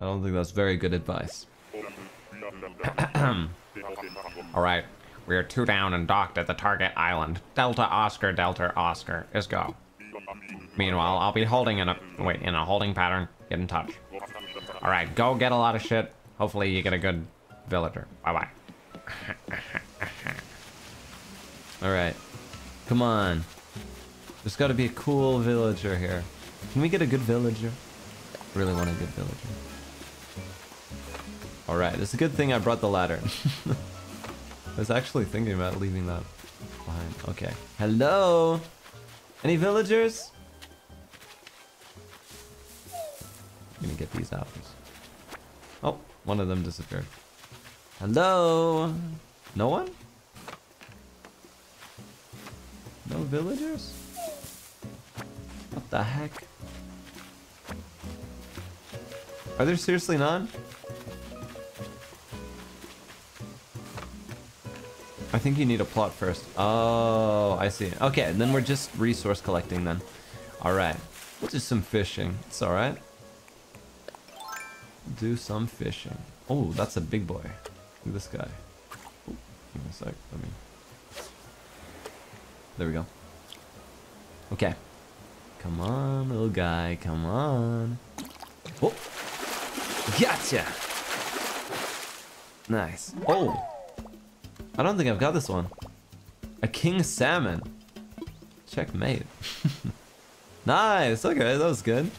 don't think that's very good advice. Alright, we are two down and docked at the target island. Delta Oscar, Delta Oscar. Let's go. Meanwhile, I'll be holding in a wait in a holding pattern. Get in touch. All right, go get a lot of shit. Hopefully, you get a good villager. Bye bye. All right, come on. There's got to be a cool villager here. Can we get a good villager? Really want a good villager. All right, it's a good thing I brought the ladder. I was actually thinking about leaving that behind. Okay. Hello. Any villagers? I'm gonna get these apples. Oh, one of them disappeared. Hello? No one? No villagers? What the heck? Are there seriously none? I think you need a plot first. Oh, I see. Okay, then we're just resource collecting then. Alright. We'll do some fishing. It's alright. Do some fishing. Oh, that's a big boy. Look at this guy. Ooh, give me a sec. Let me... There we go. Okay. Come on, little guy. Come on. Oh! Gotcha! Nice. Oh! I don't think I've got this one. A king salmon. Checkmate. Nice. Okay, that was good.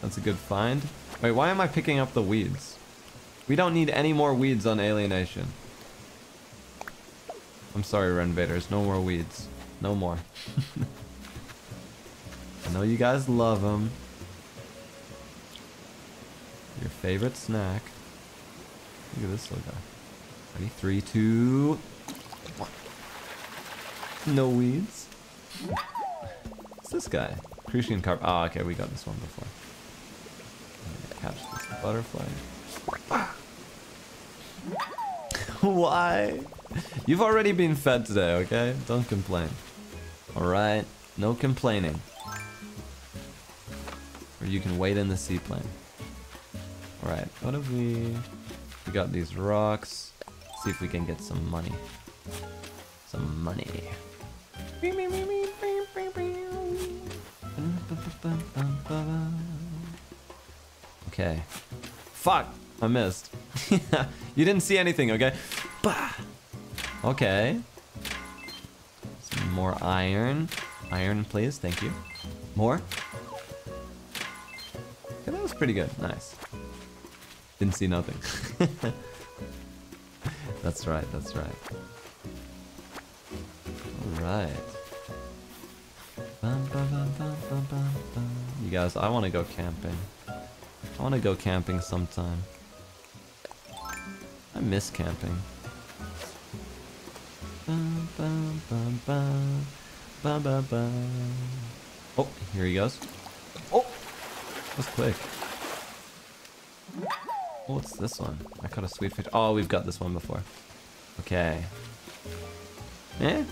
That's a good find. Wait, why am I picking up the weeds? We don't need any more weeds on Alienation. I'm sorry, Renvaderz. No more weeds. No more. I know you guys love them. Your favorite snack. Look at this little guy. Ready? Three, two, one. No weeds. What's this guy? Crucian carp. Oh, okay, we got this one before. Catch this butterfly. Why? You've already been fed today, okay? Don't complain. Alright, no complaining. Or you can wait in the seaplane. Alright, what have we... We got these rocks. See if we can get some money. Some money. Okay. Fuck! I missed. You didn't see anything, okay? Bah! Okay. Some more iron. Iron, please. Thank you. More. Okay, that was pretty good. Nice. Didn't see nothing. That's right, that's right. Alright. You guys, I want to go camping. I want to go camping sometime. I miss camping. Oh, here he goes. Oh! That's quick. What's this one? I caught a sweet fish. Oh, we've got this one before. Okay. Eh?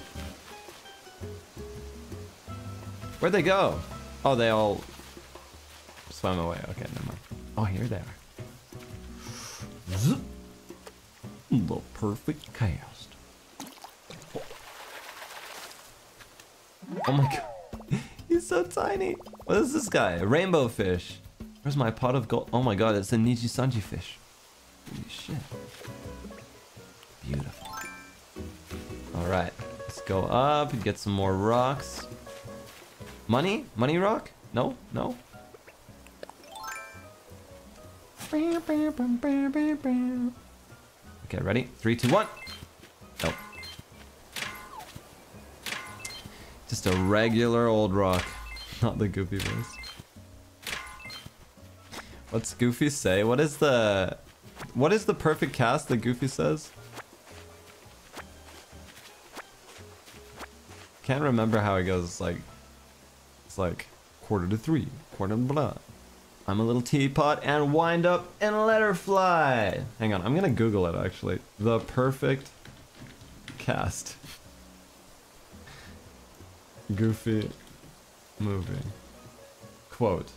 Where'd they go? Oh, they all swam away. Okay, never mind. Oh, here they are. Zoop. The perfect cast. Oh, oh my god. He's so tiny. What is this guy? A rainbow fish. Where's my pot of gold? Oh my god, it's a Nijisanji fish. Holy shit. Beautiful. Alright, let's go up and get some more rocks. Money? Money rock? No? No? Okay, ready? Three, two, one! Nope. Just a regular old rock. Not the goopy voice. What's Goofy say? What is the... What is the perfect cast that Goofy says? Can't remember how it goes. It's like... It's like... Quarter to three. Quarter to blah. I'm a little teapot and wind up and let her fly. Hang on. I'm gonna Google it actually. The perfect... cast. Goofy... movie. Quote.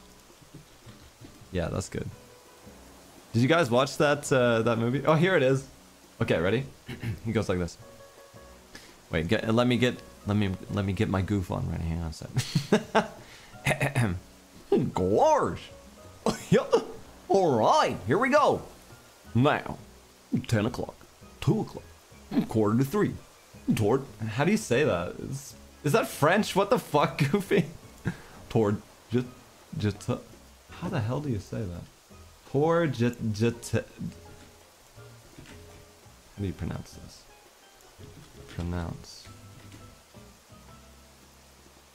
Yeah, that's good. Did you guys watch that uh, that movie? Oh, here it is. Okay, ready? He goes like this. Wait, get, let me get let me let me get my goof on. Right, hang on a sec. Glorious. All right, here we go. Now, ten o'clock, two o'clock, quarter to three. Toward, how do you say that? Is, is that French? What the fuck, Goofy? Toward, just, just, how the hell do you say that? Toward, just, just, how do you pronounce this? Pronounce.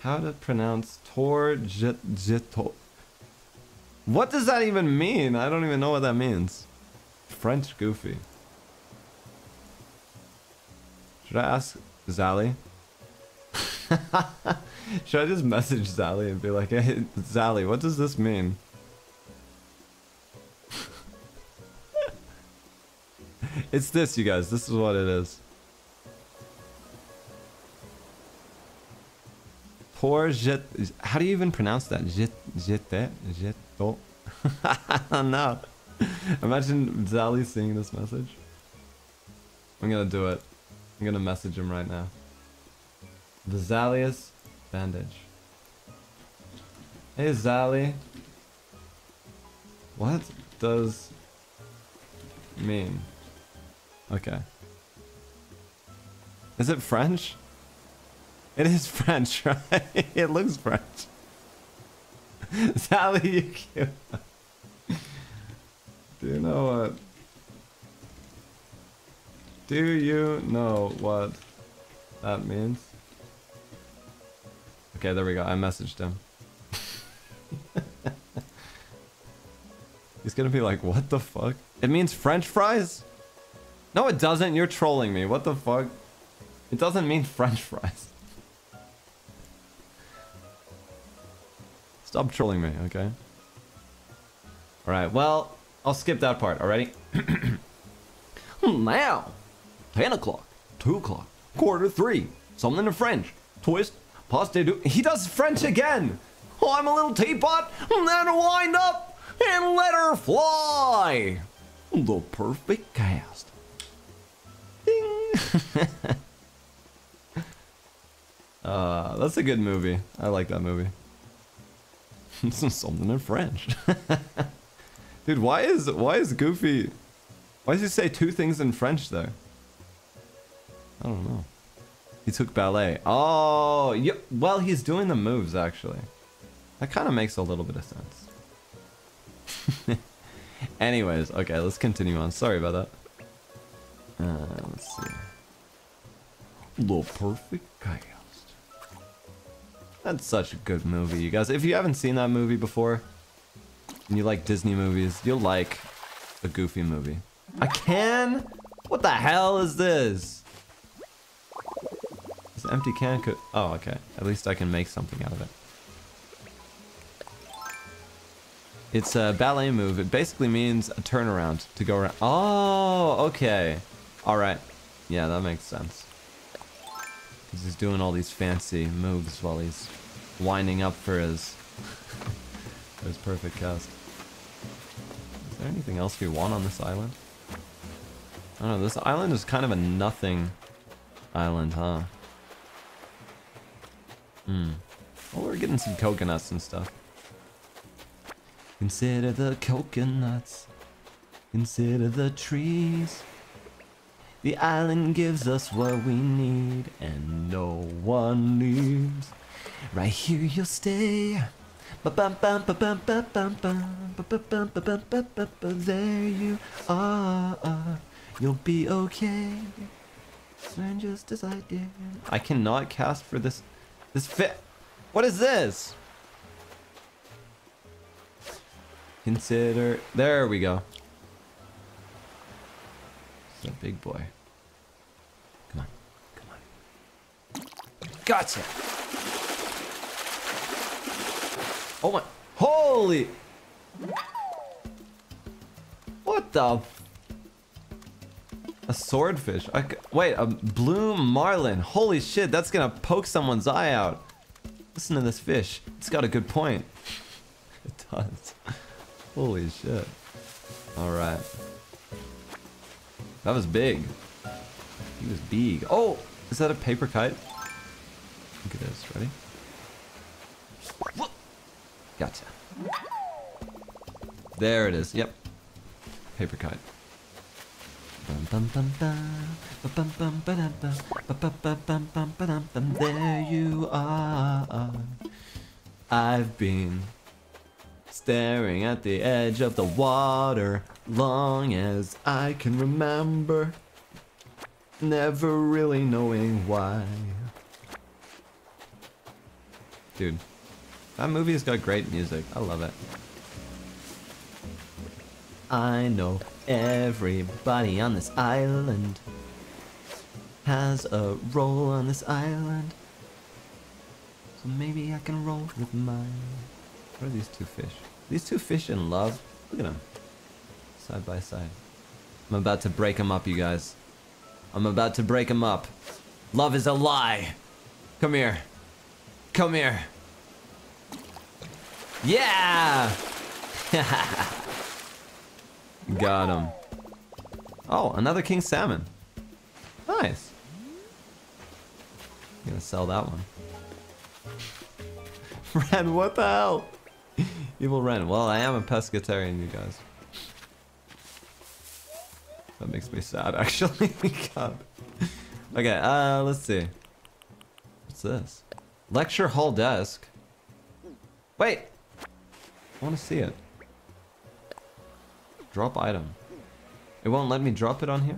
How to pronounce Torjito? What does that even mean? I don't even know what that means. French Goofy. Should I ask Zally? Should I just message Zally and be like, hey, Zally, what does this mean? It's this, you guys. This is what it is. Poor jet. How do you even pronounce that? Jet, jete, jeto. No. Imagine Zally seeing this message. I'm gonna do it. I'm gonna message him right now. The Zalliest bandage. Hey Zally. What does mean? Okay. Is it French? It is French, right? It looks French. Sally, you cute. Do you know what? Do you know what that means? Okay, there we go. I messaged him. He's gonna be like, what the fuck? It means French fries? No, it doesn't. You're trolling me. What the fuck? It doesn't mean French fries. Stop trolling me, okay? Alright, well, I'll skip that part, alrighty? Now, ten o'clock, two o'clock, quarter three, something in French, twist, pasta do. He does French again! Oh, I'm a little teapot, then wind up and let her fly! The perfect cast. Ding! uh, that's a good movie. I like that movie. This is something in French. Dude, why is why is Goofy why does he say two things in French though? I don't know. He took ballet. Oh yeah, well he's doing the moves actually. That kinda makes a little bit of sense. Anyways, okay, let's continue on. Sorry about that. Uh let's see. The perfect guy. That's such a good movie, you guys. If you haven't seen that movie before, and you like Disney movies, you'll like a Goofy movie. I can? What the hell is this? This empty can could... Oh, okay. At least I can make something out of it. It's a ballet move. It basically means a turnaround to go around. Oh, okay. Alright. Yeah, that makes sense. He's doing all these fancy moves while he's winding up for his, for his perfect cast. Is there anything else we want on this island? I don't know, this island is kind of a nothing island, huh? Hmm. Well, we're getting some coconuts and stuff. Consider the coconuts. Consider the trees. The island gives us what we need, and no one leaves. Right here you'll stay. There you are. You'll be okay. Strangers decide. I cannot cast for this. This fit. What is this? Consider. There we go. That big boy. Come on. Come on. Gotcha! Oh my. Holy! What the? A swordfish. I, wait, a bloom marlin. Holy shit, that's gonna poke someone's eye out. Listen to this fish. It's got a good point. It does. Holy shit. Alright. That was big. He was big. Oh! Is that a paper kite? I think it is. Ready? Gotcha. There it is. Yep. Paper kite. There you are. I've been staring at the edge of the water long as I can remember, never really knowing why. Dude, that movie has got great music. I love it. I know everybody on this island has a role on this island, so maybe I can roll with mine. What are these two fish? These two fish in love? Look at them. Side by side. I'm about to break them up, you guys. I'm about to break them up. Love is a lie. Come here. Come here. Yeah! Got him. Oh, another king salmon. Nice. I'm gonna sell that one. Ren, what the hell? Evil Ren. Well, I am a pescatarian, you guys. That makes me sad, actually. God. Okay, uh, let's see. What's this? Lecture hall desk. Wait! I want to see it. Drop item. It won't let me drop it on here?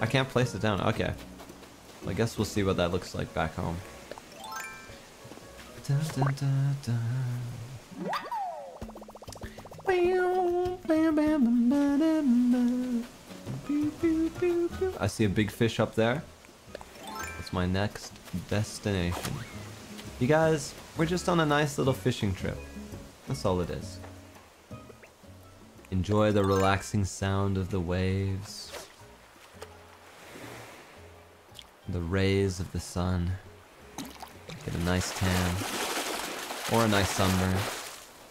I can't place it down. Okay. Well, I guess we'll see what that looks like back home. Da, da, da, da. I see a big fish up there. That's my next destination. You guys, we're just on a nice little fishing trip. That's all it is. Enjoy the relaxing sound of the waves, the rays of the sun. Get a nice tan, or a nice sunburn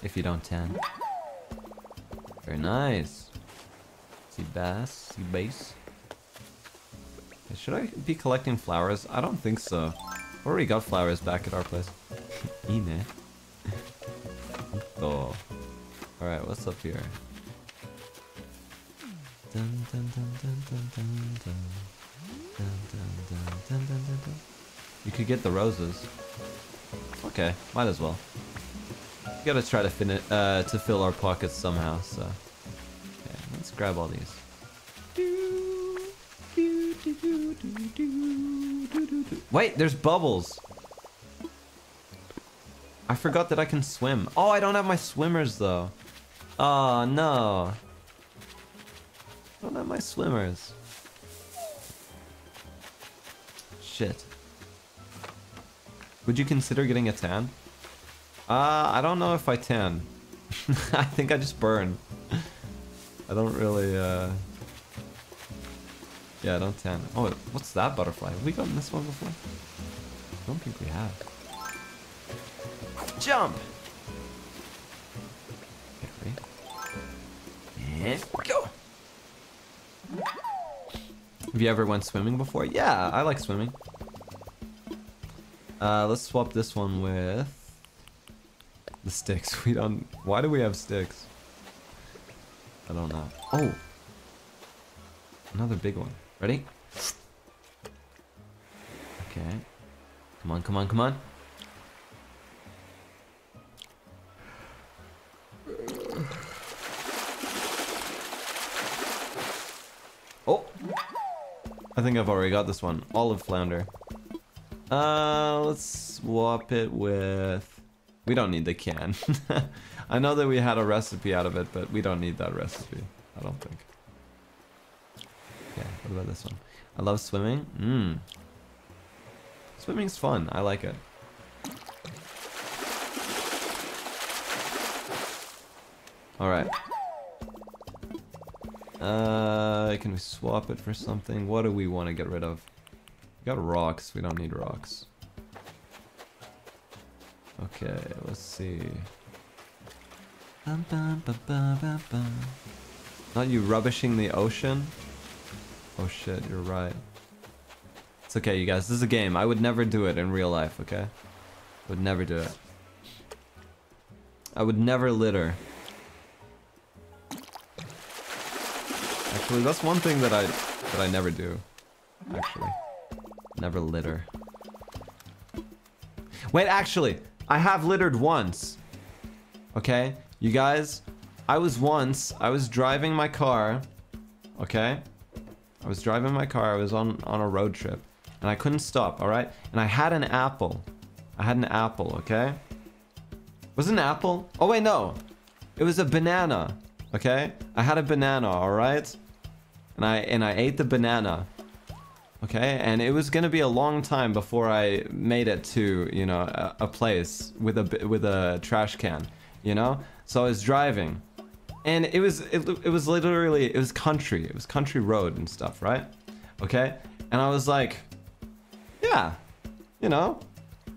if you don't tan. Very nice. Sea bass, sea bass. Should I be collecting flowers? I don't think so. We already got flowers back at our place. Ine. Oh. Alright, what's up here? Dun, dun, dun, dun, dun, dun, dun. Dun, dun, dun, dun, dun, dun, dun. You could get the roses. Okay, might as well. We gotta try to fin uh, to fill our pockets somehow. So, okay, let's grab all these. Wait, there's bubbles. I forgot that I can swim. Oh, I don't have my swimmers though. Oh no, I don't have my swimmers. Shit. Would you consider getting a tan? Uh, I don't know if I tan. I think I just burn. I don't really, uh... yeah, I don't tan. Oh, what's that butterfly? Have we gotten this one before? I don't think we have. Jump! Okay, ready? And go! Have you ever went swimming before? Yeah, I like swimming. Uh, let's swap this one with the sticks. We don't. Why do we have sticks? I don't know. Oh, another big one. Ready? Okay. Come on! Come on! Come on! Oh, I think I've already got this one. Olive flounder. Uh, let's swap it with... we don't need the can. I know that we had a recipe out of it, but we don't need that recipe. I don't think. Okay, what about this one? I love swimming. Mmm. Swimming's fun. I like it. Alright. Uh, can we swap it for something? What do we want to get rid of? We got rocks, we don't need rocks. Okay, let's see. Not you rubbishing the ocean? Oh shit, you're right. It's okay, you guys. This is a game. I would never do it in real life, okay? Would never do it. I would never litter. Actually, that's one thing that I that I never do. Actually. Never litter. Wait, actually, I have littered once. Okay? You guys, I was once, I was driving my car, okay? I was driving my car, I was on, on a road trip, and I couldn't stop, alright? And I had an apple. I had an apple, okay? Was it an apple? Oh wait, no! It was a banana, okay? I had a banana, alright? And I, and I ate the banana. Okay, and it was gonna be a long time before I made it to, you know, a, a place with a with a trash can, you know. So I was driving, and it was it, it was literally it was country, it was country road and stuff, right? Okay, and I was like, yeah, you know,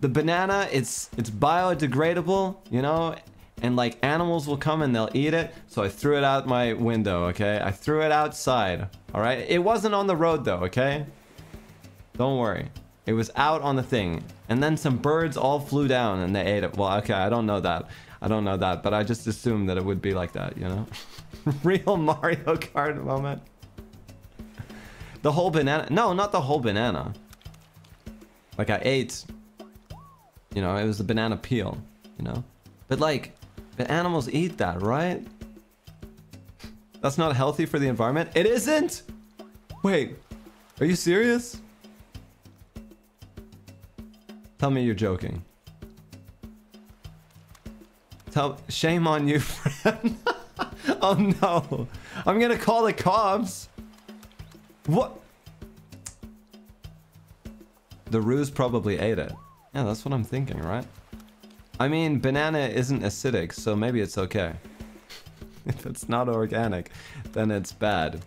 the banana, it's it's biodegradable, you know, and like animals will come and they'll eat it. So I threw it out my window. Okay, I threw it outside. All right, it wasn't on the road though. Okay. Don't worry. It was out on the thing. And then some birds all flew down and they ate it. Well, okay, I don't know that. I don't know that, but I just assumed that it would be like that, you know? Real Mario Kart moment. The whole banana. No, not the whole banana. Like I ate, you know, it was the banana peel, you know? But like, but animals eat that, right? That's not healthy for the environment. It isn't? Wait, are you serious? Tell me you're joking. Tell, shame on you, friend. Oh no. I'm gonna call the cops. What? The ruse probably ate it. Yeah, that's what I'm thinking, right? I mean, banana isn't acidic, so maybe it's okay. If it's not organic, then it's bad.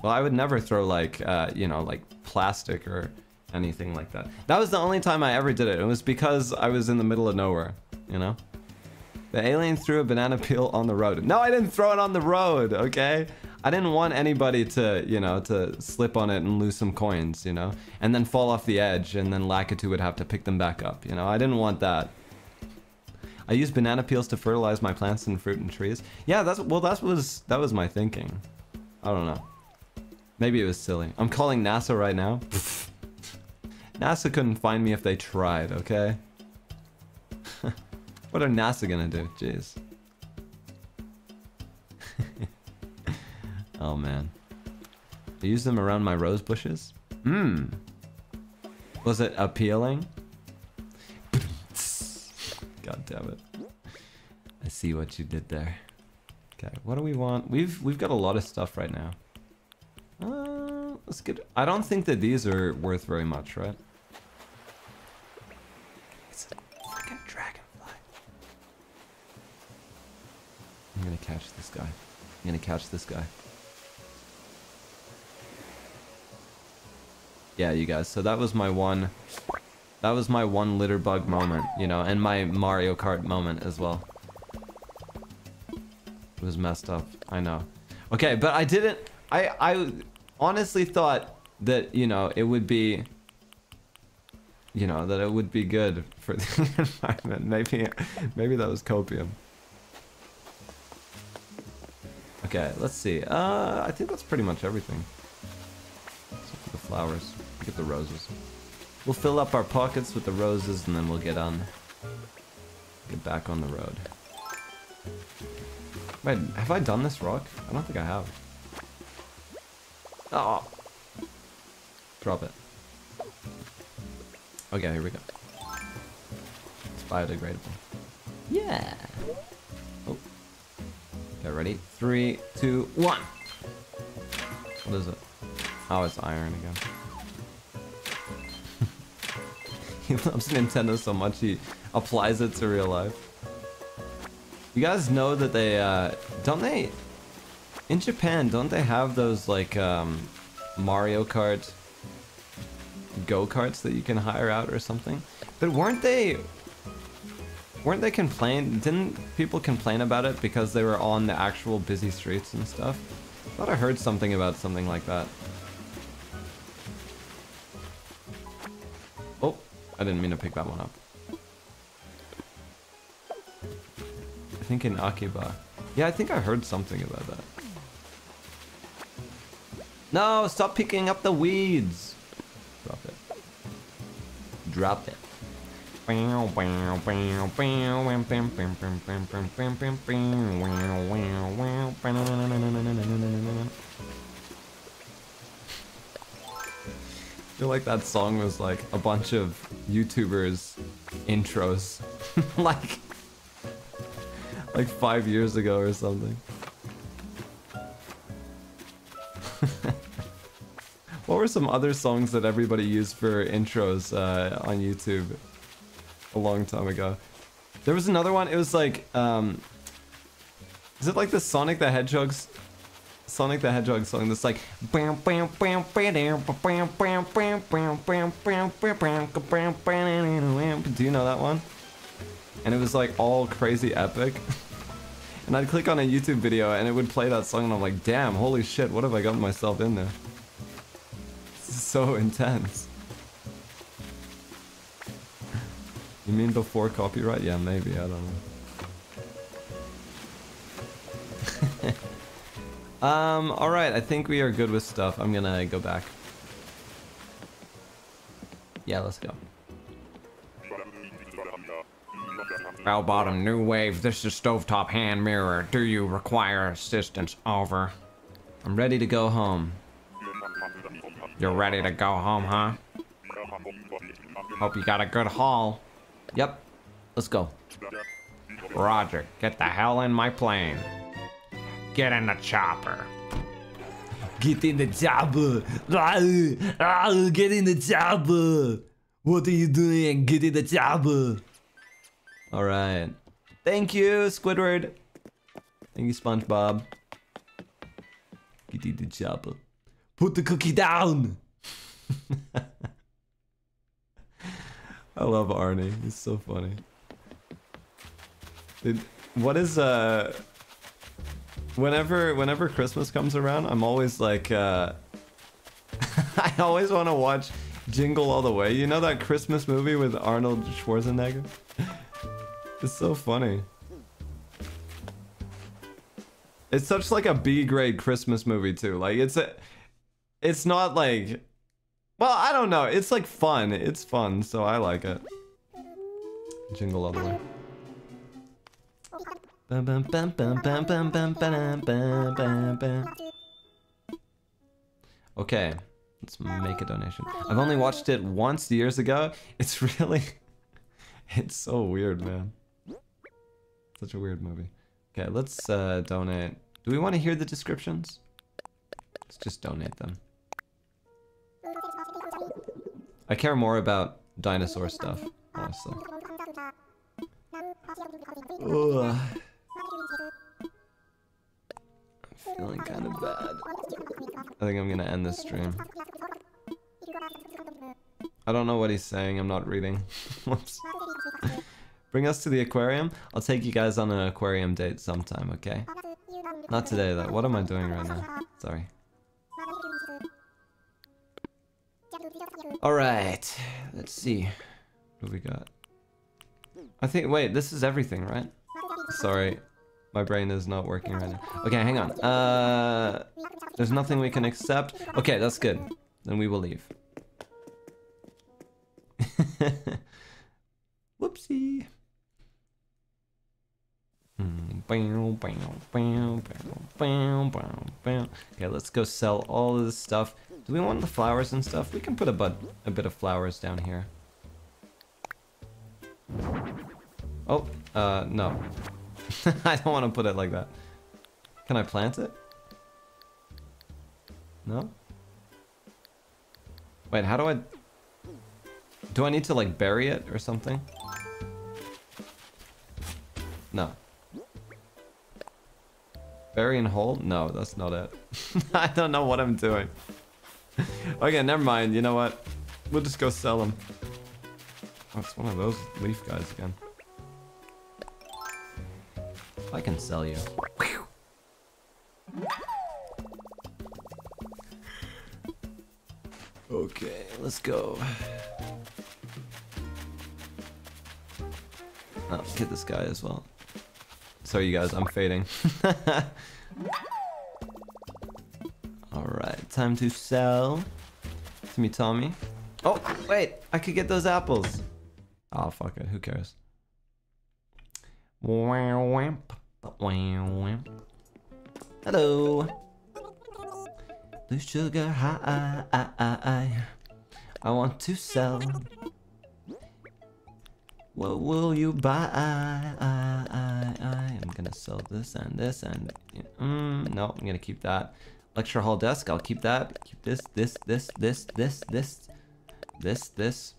Well, I would never throw like, uh, you know, like plastic or anything like that. That was the only time I ever did it. It was because I was in the middle of nowhere, you know? The alien threw a banana peel on the road. No, I didn't throw it on the road, okay? I didn't want anybody to, you know, to slip on it and lose some coins, you know? And then fall off the edge and then Lakitu would have to pick them back up, you know? I didn't want that. I use banana peels to fertilize my plants and fruit and trees. Yeah, that's, well, that was, that was my thinking. I don't know. Maybe it was silly. I'm calling NASA right now. NASA couldn't find me if they tried, okay? What are NASA gonna do? Jeez. Oh man. I used them around my rose bushes? Mmm. Was it appealing? God damn it. I see what you did there. Okay, what do we want? We've we've got a lot of stuff right now. Uh, let's get... I don't think that these are worth very much, right? I'm gonna catch this guy. I'm gonna catch this guy. Yeah, you guys, so that was my one... That was my one litter bug moment, you know, and my Mario Kart moment as well. It was messed up, I know. Okay, but I didn't... I, I honestly thought that, you know, it would be... You know, that it would be good for the environment. Maybe, maybe that was copium. Okay, let's see. Uh, I think that's pretty much everything. Let's get the flowers. Get the roses. We'll fill up our pockets with the roses, and then we'll get on, get back on the road. Wait, have I done this rock? I don't think I have. Oh, drop it. Okay, here we go. It's biodegradable. Yeah. Okay, ready? Three, two, one! What is it? Oh, it's iron again. He loves Nintendo so much he applies it to real life. You guys know that they, uh... Don't they... In Japan, don't they have those, like, um... Mario Kart... Go-karts that you can hire out or something? But weren't they... Weren't they complain? Didn't people complain about it because they were on the actual busy streets and stuff? I thought I heard something about something like that. I didn't mean to pick that one up. I think in Akiba. Yeah, I think I heard something about that. No, stop picking up the weeds! Drop it. Drop it. I feel like that song was like a bunch of YouTubers' intros, like, like five years ago or something. What were some other songs that everybody used for intros uh, on YouTube a long time ago? There was another one, it was like, um, is it like the Sonic the Hedgehog's? Sonic the Hedgehog song that's like do you know that one? And it was like all crazy epic. And I'd click on a YouTube video and it would play that song and I'm like, damn, holy shit, what have I gotten myself in there? This is so intense. You mean before copyright? Yeah, maybe, I don't know. Um, alright, I think we are good with stuff. I'm gonna go back. Yeah, let's go. Bell bottom, new wave, this is stovetop hand mirror. Do you require assistance? Over. I'm ready to go home. You're ready to go home, huh? Hope you got a good haul. Yep. Let's go. Roger, get the hell in my plane. Get in the chopper. Get in the chopper. Get in the chopper. What are you doing? Get in the chopper. All right. Thank you, Squidward. Thank you, SpongeBob. Get in the chopper. Put the cookie down. I love Arnie. He's so funny. Dude, what is uh? Whenever, whenever Christmas comes around, I'm always like, uh, I always want to watch Jingle All the Way. You know that Christmas movie with Arnold Schwarzenegger? It's so funny. It's such like a B-grade Christmas movie too. Like it's, a, it's not like, well, I don't know. It's like fun. It's fun, so I like it. Jingle All the Way. Bum, bum, bum, bum, bum, bum, bum, bum, bum, bum, bum. Okay, let's make a donation. I've only watched it once years ago. It's really... It's so weird, man. Such a weird movie. Okay, let's uh, donate. Do we want to hear the descriptions? Let's just donate them. I care more about dinosaur stuff, honestly. Ugh. I'm feeling kind of bad. I think I'm gonna end this stream. I don't know what he's saying, I'm not reading. Whoops. Bring us to the aquarium. I'll take you guys on an aquarium date sometime, okay? Not today though. What am I doing right now? Sorry. Alright. Let's see. What do we got? I think, wait, this is everything, right? Sorry, my brain is not working right now. Okay, hang on. Uh, there's nothing we can accept. Okay, that's good. Then we will leave. Whoopsie. Okay, let's go sell all of this stuff. Do we want the flowers and stuff? We can put a, bud a bit of flowers down here. Oh, uh, no. I don't want to put it like that. Can I plant it? No? Wait, how do I... Do I need to, like, bury it or something? No. Bury and hold? No, that's not it. I don't know what I'm doing. Okay, never mind. You know what? We'll just go sell them. Oh, it's one of those leaf guys again. I can sell you. Okay, let's go. Oh, hit this guy as well. Sorry you guys, I'm fading. Alright, time to sell to me, Tommy. Oh, wait, I could get those apples. Oh, fuck it, who cares? Hello. Blue sugar high, I, I, I, I want to sell. What will you buy? I, I, I, I'm gonna sell this and this and... Mm, no, I'm gonna keep that. Lecture hall desk, I'll keep that. Keep this, this, this, this, this, this, this, this.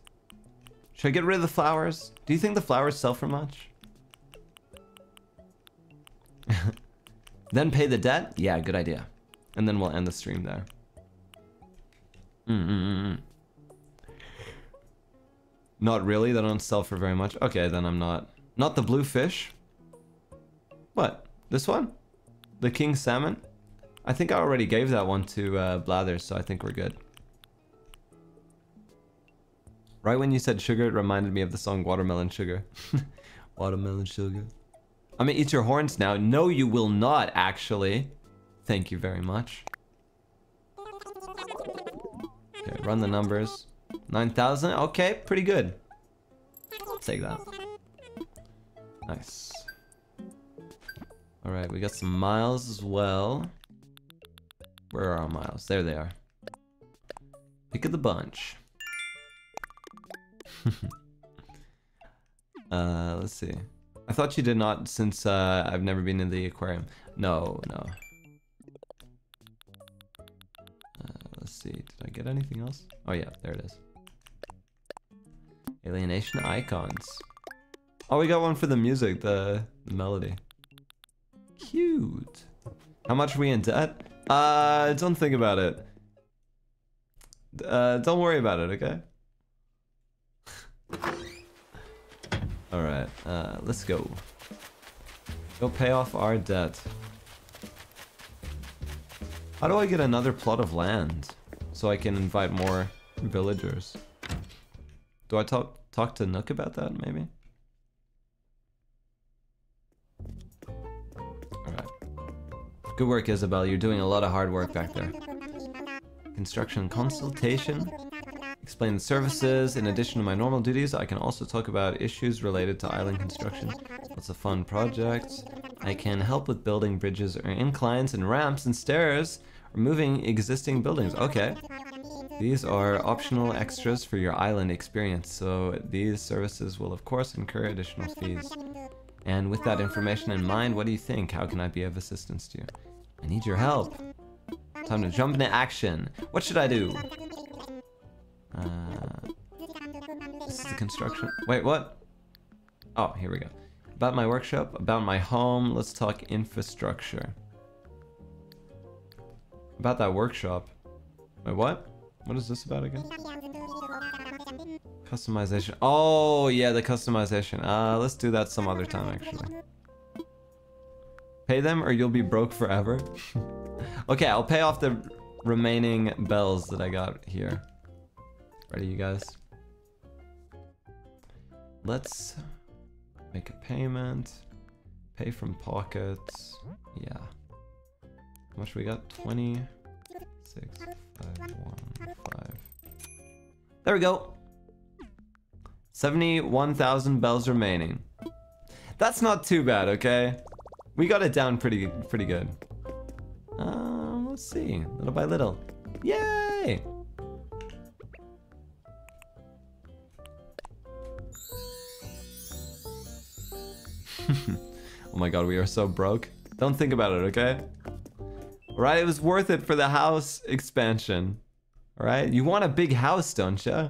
Should I get rid of the flowers? Do you think the flowers sell for much? Then pay the debt? Yeah, good idea. And then we'll end the stream there. Mm-mm-mm. Not really, they don't sell for very much. Okay, then I'm not... Not the blue fish. What? This one? The king salmon? I think I already gave that one to uh, Blathers, so I think we're good. Right when you said sugar, it reminded me of the song Watermelon Sugar. Watermelon Sugar. I'm gonna eat your horns now. No, you will not, actually. Thank you very much. Okay, run the numbers. nine thousand? Okay, pretty good. Take that. Nice. Alright, we got some miles as well. Where are our miles? There they are. Pick of the bunch. uh, let's see. I thought you did not since uh, I've never been in the aquarium. No, no. Let's see, did I get anything else? Oh yeah, there it is. Alienation icons. Oh, we got one for the music, the, the melody. Cute. How much are we in debt? Uh, don't think about it. Uh, don't worry about it, okay? Alright, uh, let's go. Go pay off our debt. How do I get another plot of land so I can invite more villagers? Do I talk talk to Nook about that, maybe? Alright. Good work, Isabelle. You're doing a lot of hard work back there. Construction consultation. Explain the services. In addition to my normal duties, I can also talk about issues related to island construction. Lots of fun projects. I can help with building bridges or inclines and ramps and stairs. Removing existing buildings. Okay. These are optional extras for your island experience, so these services will of course incur additional fees. And with that information in mind, what do you think? How can I be of assistance to you? I need your help. Time to jump into action. What should I do? Uh, this is the construction. Wait, what? Oh, here we go. About my workshop, about my home, let's talk infrastructure. About that workshop. Wait, what? What is this about again? Customization. Oh, yeah, the customization. Uh, let's do that some other time, actually. Pay them or you'll be broke forever. Okay, I'll pay off the remaining bells that I got here. Ready, you guys? Let's make a payment. Pay from pockets. Yeah. How much we got? twenty, six, five, one, five. There we go! seventy-one thousand bells remaining. That's not too bad, okay? We got it down pretty, pretty good. Um, let's see. Little by little. Yay! Oh my god, we are so broke. Don't think about it, okay? Alright, it was worth it for the house expansion. Alright, you want a big house, don't ya?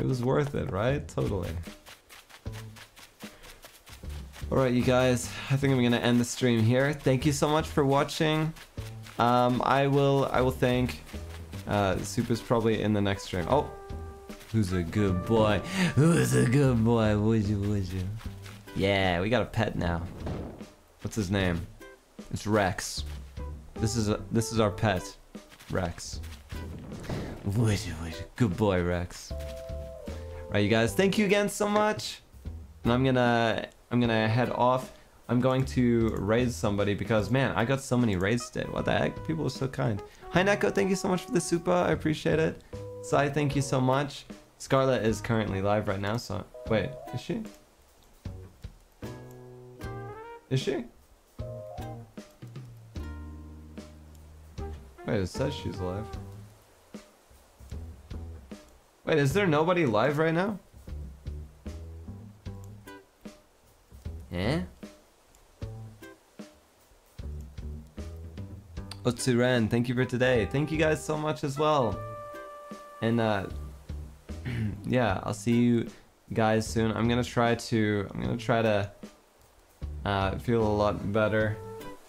It was worth it, right? Totally. Alright, you guys. I think I'm gonna end the stream here. Thank you so much for watching. Um, I will, I will thank... Uh, Super's probably in the next stream. Oh! Who's a good boy? Who's a good boy? Would you, would you? Yeah, we got a pet now. What's his name? It's Rex. This is a, this is our pet, Rex. Would you, would you? Good boy, Rex. Alright, you guys, thank you again so much. And I'm gonna I'm gonna head off. I'm going to raid somebody because, man, I got so many raids today. What the heck? People are so kind. Hi, Neko. Thank you so much for the super. I appreciate it. Sai, thank you so much. Scarlet is currently live right now, so... Wait, is she? Is she? Wait, it says she's live. Wait, is there nobody live right now? Eh? Otsuren, thank you for today. Thank you guys so much as well. And uh yeah, I'll see you guys soon. I'm gonna try to I'm gonna try to uh feel a lot better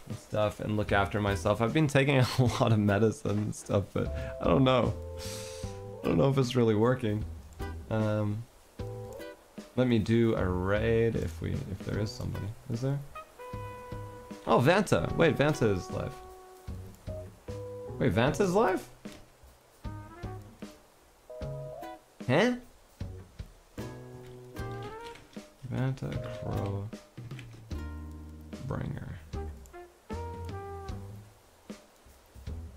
and stuff and look after myself. I've been taking a lot of medicine and stuff, but I don't know. I don't know if it's really working. Um Let me do a raid if we if there is somebody. Is there? Oh, Vanta! Wait, Vanta is live. Wait, Vanta's live? Huh? Vanta Crow Bringer.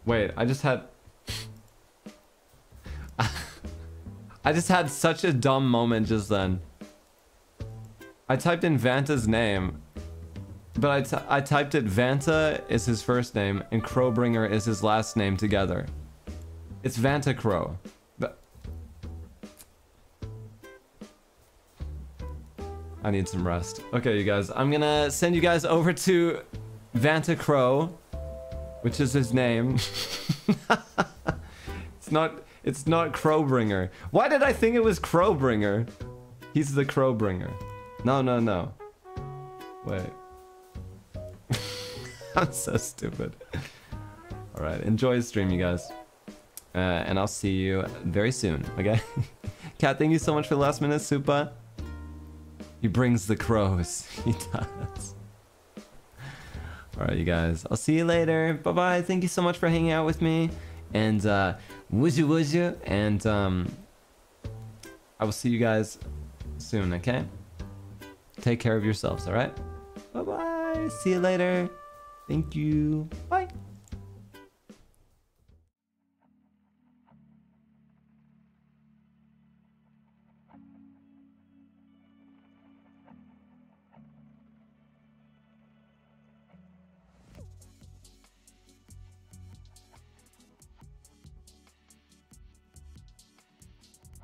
Wait, I just had I just had such a dumb moment just then. I typed in Vanta's name. But I, t I typed it Vanta is his first name and Crowbringer is his last name together. It's Vanta Crow. But I need some rest. Okay, you guys. I'm gonna send you guys over to Vanta Crow, which is his name. It's not it's not Crowbringer. Why did I think it was Crowbringer? He's the Crowbringer. No, no, no. Wait. I'm so stupid. Alright, enjoy the stream, you guys. Uh, and I'll see you very soon, okay? Kat, thank you so much for the last minute, Supa. He brings the crows. He does. Alright, you guys. I'll see you later. Bye-bye. Thank you so much for hanging out with me. And, uh, woozy woozy. And, um, I will see you guys soon, okay? Take care of yourselves, alright? Bye-bye. See you later. Thank you. Bye.